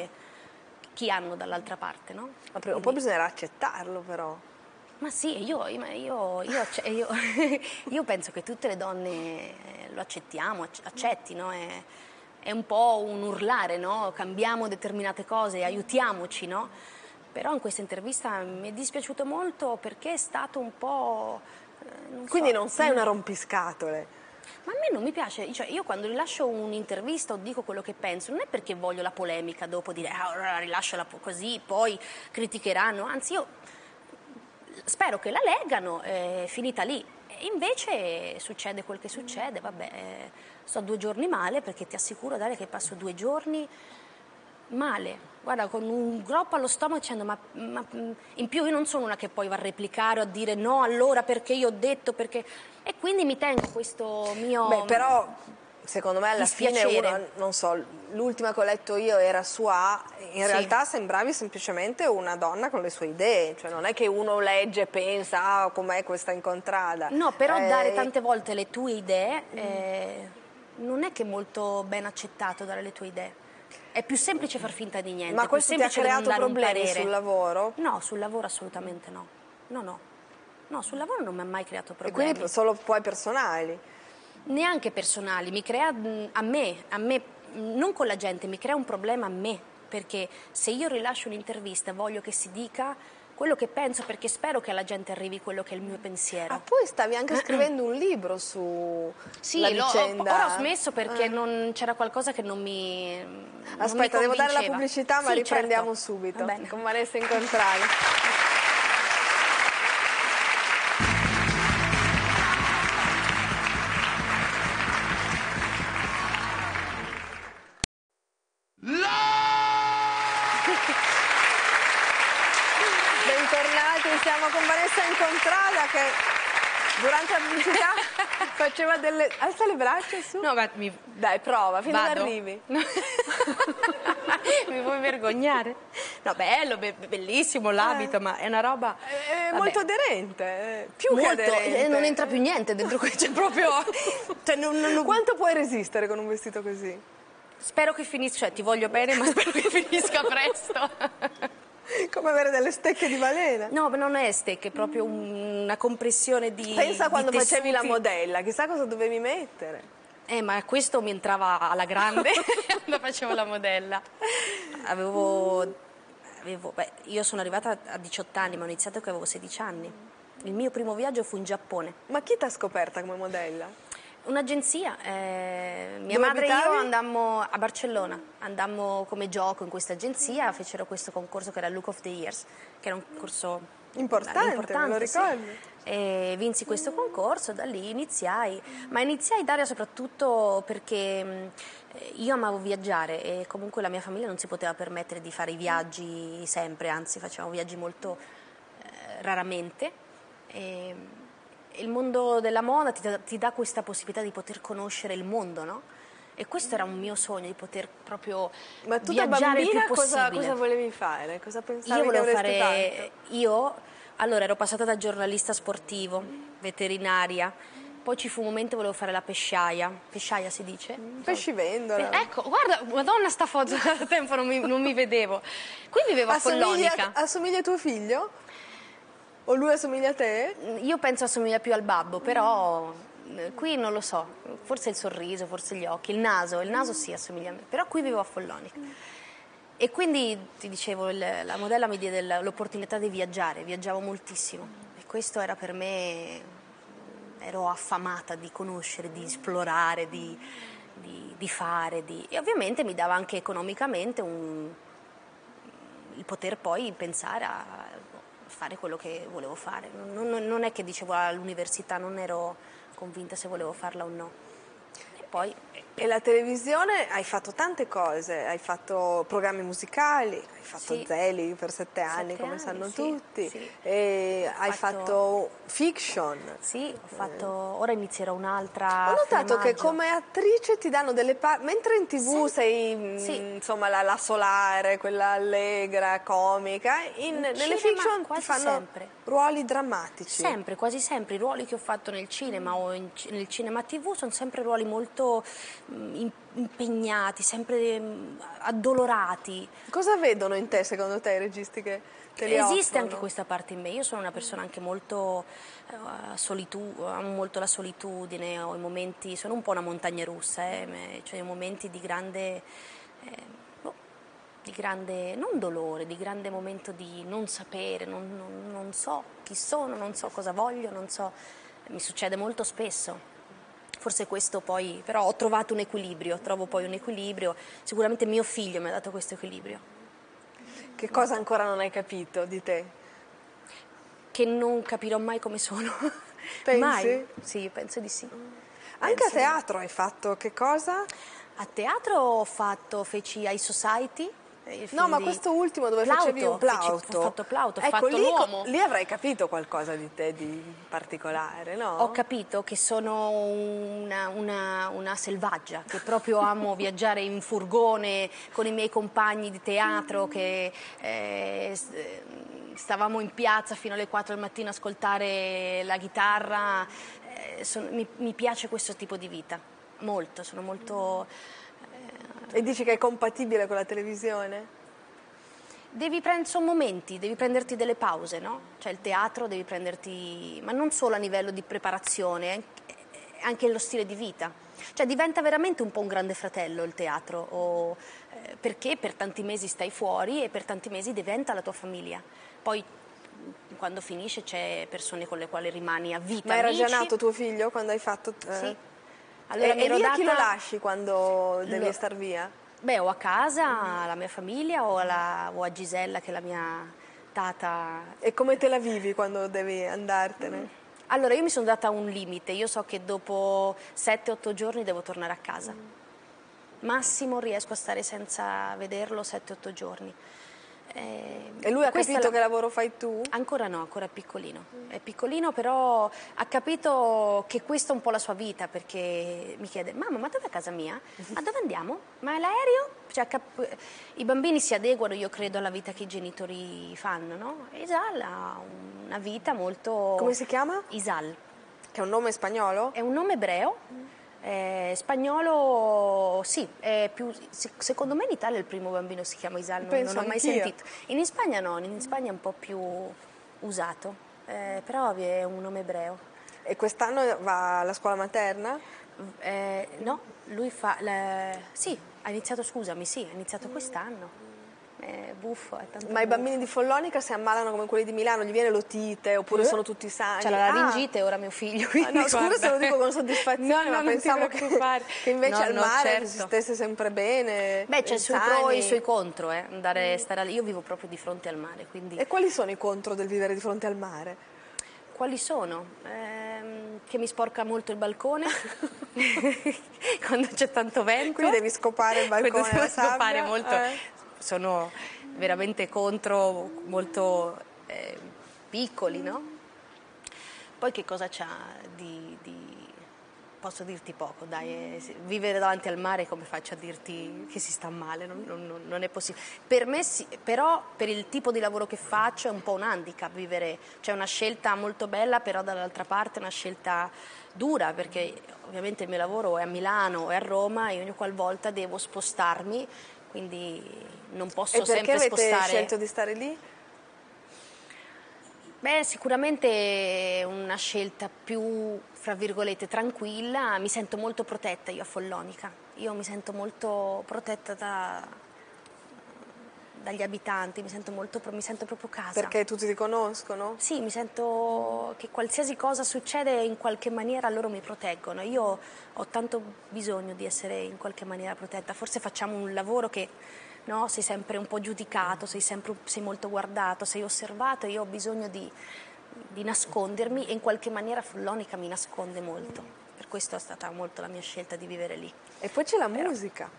chi hanno dall'altra parte, no? Ma prima o poi bisognerà accettarlo però. Ma sì, io, io, io, io, io penso che tutte le donne lo accettiamo, accetti, no? È, è un po' un urlare, no? Cambiamo determinate cose, aiutiamoci, no? Però in questa intervista mi è dispiaciuto molto perché è stato un po'... Non Quindi so, non sei una rompiscatole? Ma a me non mi piace, cioè io quando rilascio un'intervista o dico quello che penso, non è perché voglio la polemica dopo dire ah, ora rilasciala così, poi criticheranno, anzi io spero che la leggano, è finita lì. E invece succede quel che succede, vabbè, sto due giorni male perché ti assicuro, Daria, che passo due giorni... male, guarda, con un groppo allo stomaco dicendo ma, ma in più io non sono una che poi va a replicare o a dire no allora perché io ho detto perché e quindi mi tengo questo mio... Beh però secondo me alla fine uno, non so, l'ultima che ho letto io era sua, in sì. realtà sembravi semplicemente una donna con le sue idee, cioè non è che uno legge e pensa ah com'è questa Incontrada. No però eh... dare tante volte le tue idee eh, mm. non è che è molto ben accettato dare le tue idee. È più semplice far finta di niente. Ma questo ti ha creato problemi sul lavoro? No, sul lavoro assolutamente no. No, no. No, sul lavoro non mi ha mai creato problemi. E quindi solo poi personali? Neanche personali. Mi crea a me, a me, non con la gente, mi crea un problema a me. Perché se io rilascio un'intervista voglio che si dica quello che penso perché spero che alla gente arrivi quello che è il mio pensiero. Ah, poi stavi anche scrivendo un libro su sì, la vicenda. Sì, ora ho smesso perché eh. non c'era qualcosa che non mi Aspetta, non mi devo dare la pubblicità, ma sì, riprendiamo certo. subito. Con Vanessa Incontrada. Siamo con Vanessa Incontrada che durante la pubblicità faceva delle... Alza le braccia su. No, ma mi... Dai, prova, fino ad arrivi. No. Mi vuoi vergognare? No, bello, be- bellissimo l'abito, eh. ma è una roba... È, è molto aderente, più molto, che aderente. Eh, non entra più niente dentro questo, c'è proprio... Cioè, non, non... Quanto puoi resistere con un vestito così? Spero che finisca, cioè ti voglio bene, ma spero che finisca presto. Come avere delle stecche di balena. No, non è stecche, è proprio una compressione di Pensa quando di facevi la modella, chissà cosa dovevi mettere. Eh, ma questo mi entrava alla grande quando facevo la modella. Avevo... avevo beh, io sono arrivata a diciotto anni, ma ho iniziato che avevo sedici anni. Il mio primo viaggio fu in Giappone. Ma chi t'ha scoperta come modella? Un'agenzia. Eh, mia Dove madre abitavi? E io andammo a Barcellona, andammo come gioco in questa agenzia, fecero questo concorso che era Look of the Years, che era un concorso importante, importante me lo ricordo. Sì. E vinsi questo concorso, da lì iniziai, ma iniziai, Daria, soprattutto perché io amavo viaggiare e comunque la mia famiglia non si poteva permettere di fare i viaggi sempre, anzi facevamo viaggi molto eh, raramente. E il mondo della moda ti dà, ti dà questa possibilità di poter conoscere il mondo, no? E questo era un mio sogno, di poter proprio ma tu viaggiare il più possibile. Ma tu da bambina cosa volevi fare? Cosa pensavi io che avresti fare, tanto? Io, allora, ero passata da giornalista sportivo, veterinaria, poi ci fu un momento che volevo fare la pesciaia. Pesciaia si dice? Pescivendola. Eh, ecco, guarda, madonna sta foto, da tempo non mi, non mi vedevo. Qui vivevo a Follonica. Assomiglia a tuo figlio? O lui assomiglia a te? Io penso assomiglia più al babbo, però... Mm. Qui non lo so, forse il sorriso, forse gli occhi, il naso, il naso sì assomiglia a me, però qui vivevo a Follonica e quindi ti dicevo il, la modella mi diede l'opportunità di viaggiare, viaggiavo moltissimo e questo era per me, ero affamata di conoscere, di esplorare, di, di, di fare di, e ovviamente mi dava anche economicamente un, il poter poi pensare a fare quello che volevo fare, non, non, non è che dicevo all'università non ero... convinta se volevo farla o no. E poi... E la televisione, hai fatto tante cose, hai fatto programmi musicali, hai fatto sì. Zelig per sette anni, sette come anni, sanno sì, tutti, sì. E hai fatto... fatto fiction. Sì, ho fatto... ora inizierò un'altra... Ho notato che come attrice ti danno delle parti, mentre in tv sì. sei sì. insomma la, la solare, quella allegra, comica, in, in nelle fiction ti fanno sempre. ruoli drammatici. Sempre, quasi sempre, i ruoli che ho fatto nel cinema o in, nel cinema tv sono sempre ruoli molto... impegnati, sempre addolorati. Cosa vedono in te secondo te i registi che te li offrono? Esiste anche questa parte in me, io sono una persona anche molto uh, solitu- amo molto la solitudine, ho i momenti, sono un po' una montagna russa, eh, cioè i momenti di grande, eh, boh, di grande, non dolore, di grande momento di non sapere, non, non, non so chi sono, non so cosa voglio, non so, mi succede molto spesso. Forse questo poi, però ho trovato un equilibrio, trovo poi un equilibrio, sicuramente mio figlio mi ha dato questo equilibrio. Che cosa ancora non hai capito di te? Che non capirò mai come sono. Pensi? Mai? Sì, penso di sì. Anche penso a teatro di... hai fatto che cosa? A teatro ho fatto, feci I Society. No, ma questo ultimo dove Plauto, facevi un Plauto. Feci, ho fatto Plauto, ho ecco, fatto l'uomo. Lì avrai capito qualcosa di te di particolare, no? Ho capito che sono una, una, una selvaggia, che proprio amo viaggiare in furgone con i miei compagni di teatro, che eh, stavamo in piazza fino alle quattro del mattino a ascoltare la chitarra. Eh, son, mi, mi piace questo tipo di vita, molto, sono molto... E dici che è compatibile con la televisione? Devi prendere momenti, devi prenderti delle pause, no? Cioè il teatro devi prenderti, ma non solo a livello di preparazione, anche lo stile di vita. Cioè diventa veramente un po' un grande fratello il teatro, o, eh, perché per tanti mesi stai fuori e per tanti mesi diventa la tua famiglia. Poi quando finisce c'è persone con le quali rimani a vita. Ma era amici. Già nato tuo figlio quando hai fatto... Eh. Sì. Allora, e via data... chi lo lasci quando devi lo... star via? Beh, o a casa, alla mia famiglia, o, alla... o a Gisella, che è la mia tata. E come te la vivi quando devi andartene? Mm. Allora, io mi sono data un limite. Io so che dopo sette otto giorni devo tornare a casa. Mm. Massimo riesco a stare senza vederlo sette otto giorni. Eh, e lui ha capito la... che lavoro fai tu? Ancora no, ancora è piccolino. Mm. È piccolino, però ha capito che questa è un po' la sua vita, perché mi chiede: mamma, ma dov'è casa mia? Ma dove andiamo? Ma è l'aereo? Cioè, cap... I bambini si adeguano, io credo, alla vita che i genitori fanno, no? Isal ha una vita molto... Come si chiama? Isal. Che è un nome spagnolo? È un nome ebreo. Mm. Eh, spagnolo sì, è più, secondo me in Italia il primo bambino si chiama Isal, non, non ho mai sentito. In Spagna no, in Spagna è un po' più usato, eh, però è un nome ebreo. E quest'anno va alla scuola materna? Eh, no, lui fa... La... Sì, ha iniziato, scusami, sì, ha iniziato quest'anno. è buffo, è tanto. Ma buffo. I bambini di Follonica si ammalano come quelli di Milano, gli viene l'otite oppure eh? sono tutti sani? C'è la laringite, ah. ora mio figlio. Ah, no, scusa se lo dico con soddisfazione, no, no, ma pensavo che, che invece no, al no, mare certo. si stesse sempre bene. Beh, c'è i suoi pro e i suoi contro, eh. Andare, mm. stare, io vivo proprio di fronte al mare. Quindi... E quali sono i contro del vivere di fronte al mare? Quali sono? Eh, che mi sporca molto il balcone quando c'è tanto vento. Quindi devi scopare il balcone. Quando devo scopare molto. Eh. Sono veramente contro, molto eh, piccoli, no? Poi che cosa c'ha di, di... posso dirti poco, dai, eh, vivere davanti al mare come faccio a dirti che si sta male, non, non, non è possibile. Per me sì, però per il tipo di lavoro che faccio è un po' un handicap vivere, cioè una scelta molto bella, però dall'altra parte è una scelta dura, perché ovviamente il mio lavoro è a Milano, è a Roma e ogni qualvolta devo spostarmi, quindi non posso sempre spostare. E perché avete scelto di stare lì? Beh, sicuramente una scelta più, fra virgolette, tranquilla. Mi sento molto protetta io a Follonica. Io mi sento molto protetta da, dagli abitanti, mi sento, molto, mi sento proprio casa. Perché tutti ti conoscono? Sì, mi sento che qualsiasi cosa succede in qualche maniera loro mi proteggono. Io ho tanto bisogno di essere in qualche maniera protetta. Forse facciamo un lavoro che... No, sei sempre un po' giudicato, sei, sempre, sei molto guardato, sei osservato e io ho bisogno di, di nascondermi e in qualche maniera Follonica mi nasconde molto. Per questo è stata molto la mia scelta di vivere lì. E poi c'è la Però, musica.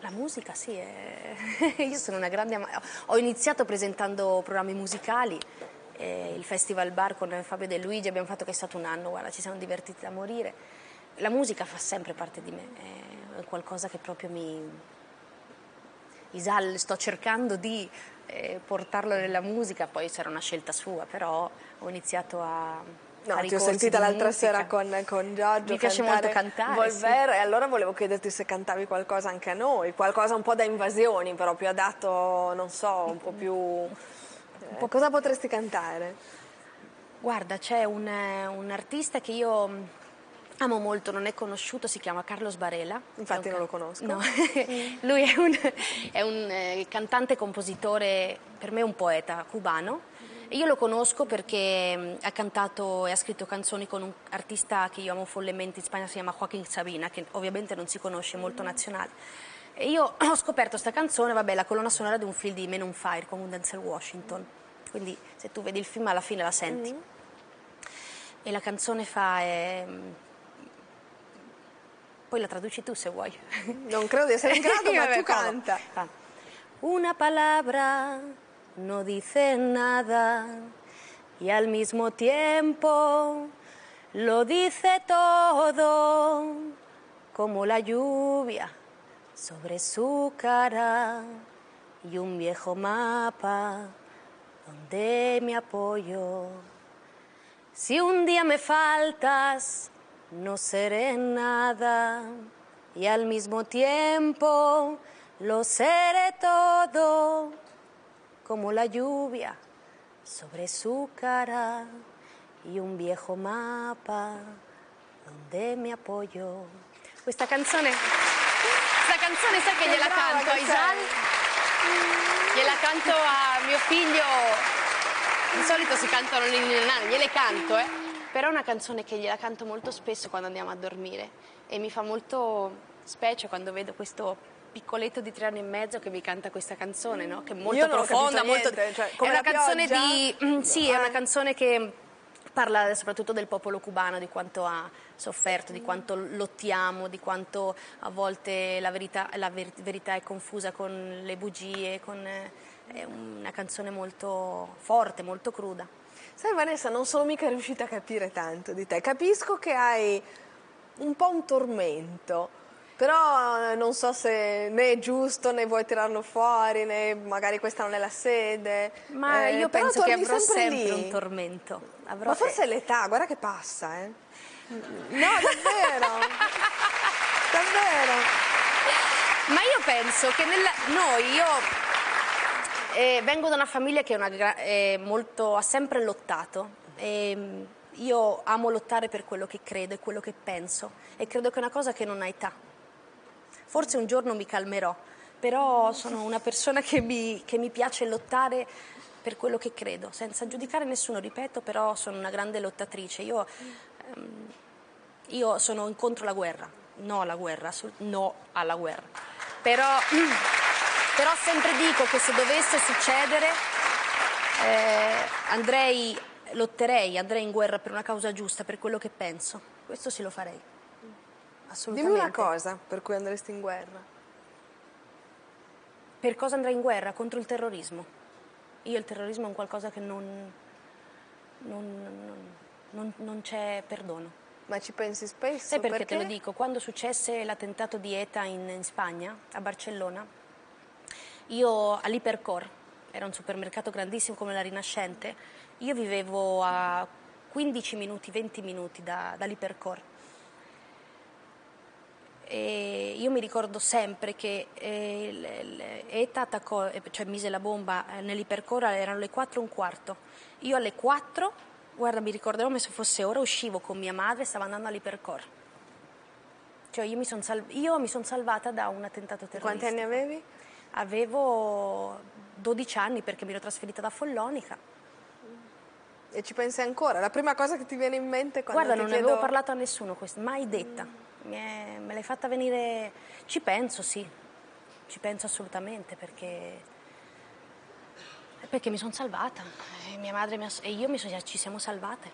La musica, sì. È... io sono una grande... Ama... Ho iniziato presentando programmi musicali, eh, il Festival Bar con Fabio De Luigi, abbiamo fatto che è stato un anno, guarda, ci siamo divertiti da morire. La musica fa sempre parte di me, è qualcosa che proprio mi... Isal, sto cercando di eh, portarlo nella musica, poi sarà una scelta sua, però ho iniziato a... No, ti ho sentita l'altra sera con, con Giorgio. Mi piace molto cantare. Volver, sì. E allora volevo chiederti se cantavi qualcosa anche a noi, qualcosa un po' da Invasioni, però più adatto, non so, un po' più... Un po' cosa potresti cantare? Guarda, c'è un, un artista che io... amo molto, non è conosciuto, si chiama Carlo Sbarella. Infatti un... non lo conosco. No. Lui è un, è un eh, cantante, compositore, per me un poeta cubano. E io lo conosco perché mh, ha cantato e ha scritto canzoni con un artista che io amo follemente in Spagna, si chiama Joaquín Sabina, che ovviamente non si conosce, molto nazionale. E io ho scoperto questa canzone, vabbè, la colonna sonora di un film di Men on Fire con Denzel Washington. Quindi se tu vedi il film alla fine la senti. Mm-hmm. E la canzone fa... Eh, poi la traduci tu se vuoi. Non credo di essere in grado, ma tu canta. Una palabra no dice nada y al mismo tiempo lo dice todo, como la lluvia sobre su cara y un viejo mapa donde me apoyo. Si un día me faltas, no seré nada y al mismo tiempo lo seré todo, como la lluvia sobre su cara y un viejo mapa donde me apoyo. Questa canzone, questa canzone sai che gliela che brava, canto a Isal, gliela canto a mio figlio, di solito si cantano le nane, gliele canto, eh. Però è una canzone che gliela canto molto spesso quando andiamo a dormire e mi fa molto specie quando vedo questo piccoletto di tre anni e mezzo che mi canta questa canzone, no? Che è molto profonda, molto... Niente, cioè, come è una canzone pioggia. Di... Sì, è una canzone che parla soprattutto del popolo cubano, di quanto ha sofferto, di quanto lottiamo, di quanto a volte la verità, la ver- verità è confusa con le bugie, con... è una canzone molto forte, molto cruda. Sai Vanessa, non sono mica riuscita a capire tanto di te, capisco che hai un po' un tormento, però non so se né è giusto né vuoi tirarlo fuori, né magari questa non è la sede. Ma eh, io penso che avrò sempre, sempre un tormento. Avrò... Ma forse è l'età, guarda che passa, eh. No, davvero, davvero. Ma io penso che nella... noi, io... Eh, vengo da una famiglia che è una, eh, molto, ha sempre lottato e io amo lottare per quello che credo e quello che penso e credo che è una cosa che non ha età. Forse un giorno mi calmerò, però sono una persona che mi, che mi piace lottare per quello che credo, senza giudicare nessuno, ripeto, però sono una grande lottatrice. Io, ehm, io sono contro la guerra, no alla guerra, no alla guerra. Però, però sempre dico che se dovesse succedere eh, andrei, lotterei, andrei in guerra per una causa giusta, per quello che penso. Questo sì lo farei, assolutamente. Dimmi una cosa per cui andresti in guerra. Per cosa andrei in guerra? Contro il terrorismo. Io il terrorismo è un qualcosa che non, non, non, non c'è perdono. Ma ci pensi spesso? Sai perché, perché te lo dico? Quando successe l'attentato di ETA in, in Spagna, a Barcellona, io all'Ipercor, era un supermercato grandissimo come la Rinascente, io vivevo a quindici minuti, venti minuti da, dall'Ipercor. E io mi ricordo sempre che ETA attaccò, cioè mise la bomba nell'Ipercora, erano le quattro e un quarto. Io alle quattro, guarda, mi ricordo come se fosse ora, uscivo con mia madre e stavo andando all'Ipercor. Cioè io mi sono salv- son salvata da un attentato terroristico. Quanti anni avevi? Avevo dodici anni perché mi ero trasferita da Follonica. E ci pensi ancora? La prima cosa che ti viene in mente quando guarda, ti non chiedo... avevo parlato a nessuno questo, mai detta. Mm. Me l'hai fatta venire... Ci penso, sì, ci penso assolutamente, perché perché mi sono salvata e mia madre mi ha... e io mi so... ci siamo salvate.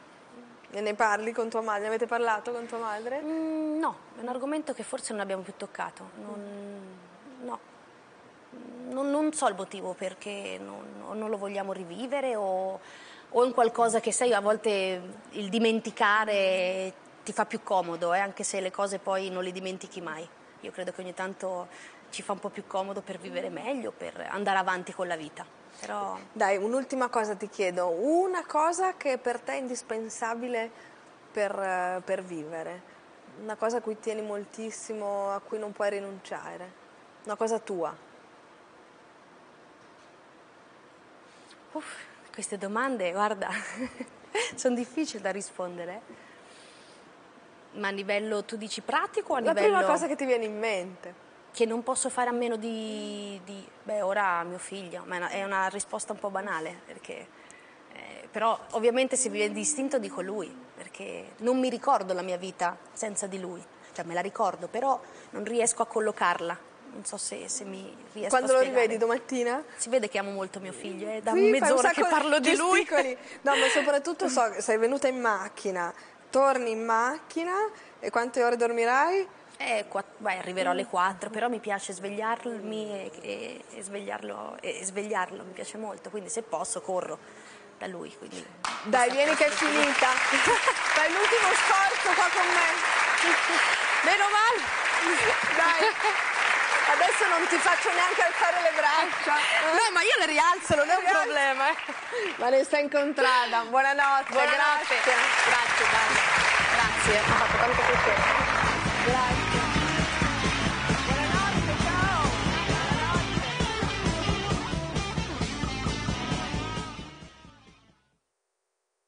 E ne parli con tua madre? Ne avete parlato con tua madre? Mm, no, è un argomento che forse non abbiamo più toccato. Non... No, non, non so il motivo, perché non, non lo vogliamo rivivere o, o è un qualcosa che, sai, a volte il dimenticare... ti fa più comodo, eh? Anche se le cose poi non le dimentichi mai. Io credo che ogni tanto ci fa un po' più comodo per vivere meglio, per andare avanti con la vita. Però... Dai, un'ultima cosa ti chiedo, una cosa che per te è indispensabile per, per vivere, una cosa a cui tieni moltissimo, a cui non puoi rinunciare, una cosa tua. Uff, queste domande, guarda, sono difficili da rispondere. Ma a livello, tu dici, pratico o a livello... La prima cosa che ti viene in mente. Che non posso fare a meno di... di beh, ora mio figlio, ma è una, è una risposta un po' banale, perché... Eh, però ovviamente se mi viene distinto dico lui, perché non mi ricordo la mia vita senza di lui. Cioè me la ricordo, però non riesco a collocarla. Non so se, se mi riesco Quando a Quando lo rivedi domattina? Si vede che amo molto mio figlio, è eh, da sì, mezz'ora che parlo di lui. No, ma soprattutto so che sei venuta in macchina... Torni in macchina e quante ore dormirai? Eh, quatt- beh, arriverò alle quattro, però mi piace svegliarmi e, e, e, svegliarlo, e svegliarlo, mi piace molto, quindi se posso corro da lui. Quindi... Dai, vieni che è finita! Fai l'ultimo sforzo qua con me! Meno male! Dai! Adesso non ti faccio neanche alzare le braccia. No, ma io le rialzo, non è un problema. Vanessa Incontrada, buonanotte. Buonanotte. Grazie. Grazie, Vanessa.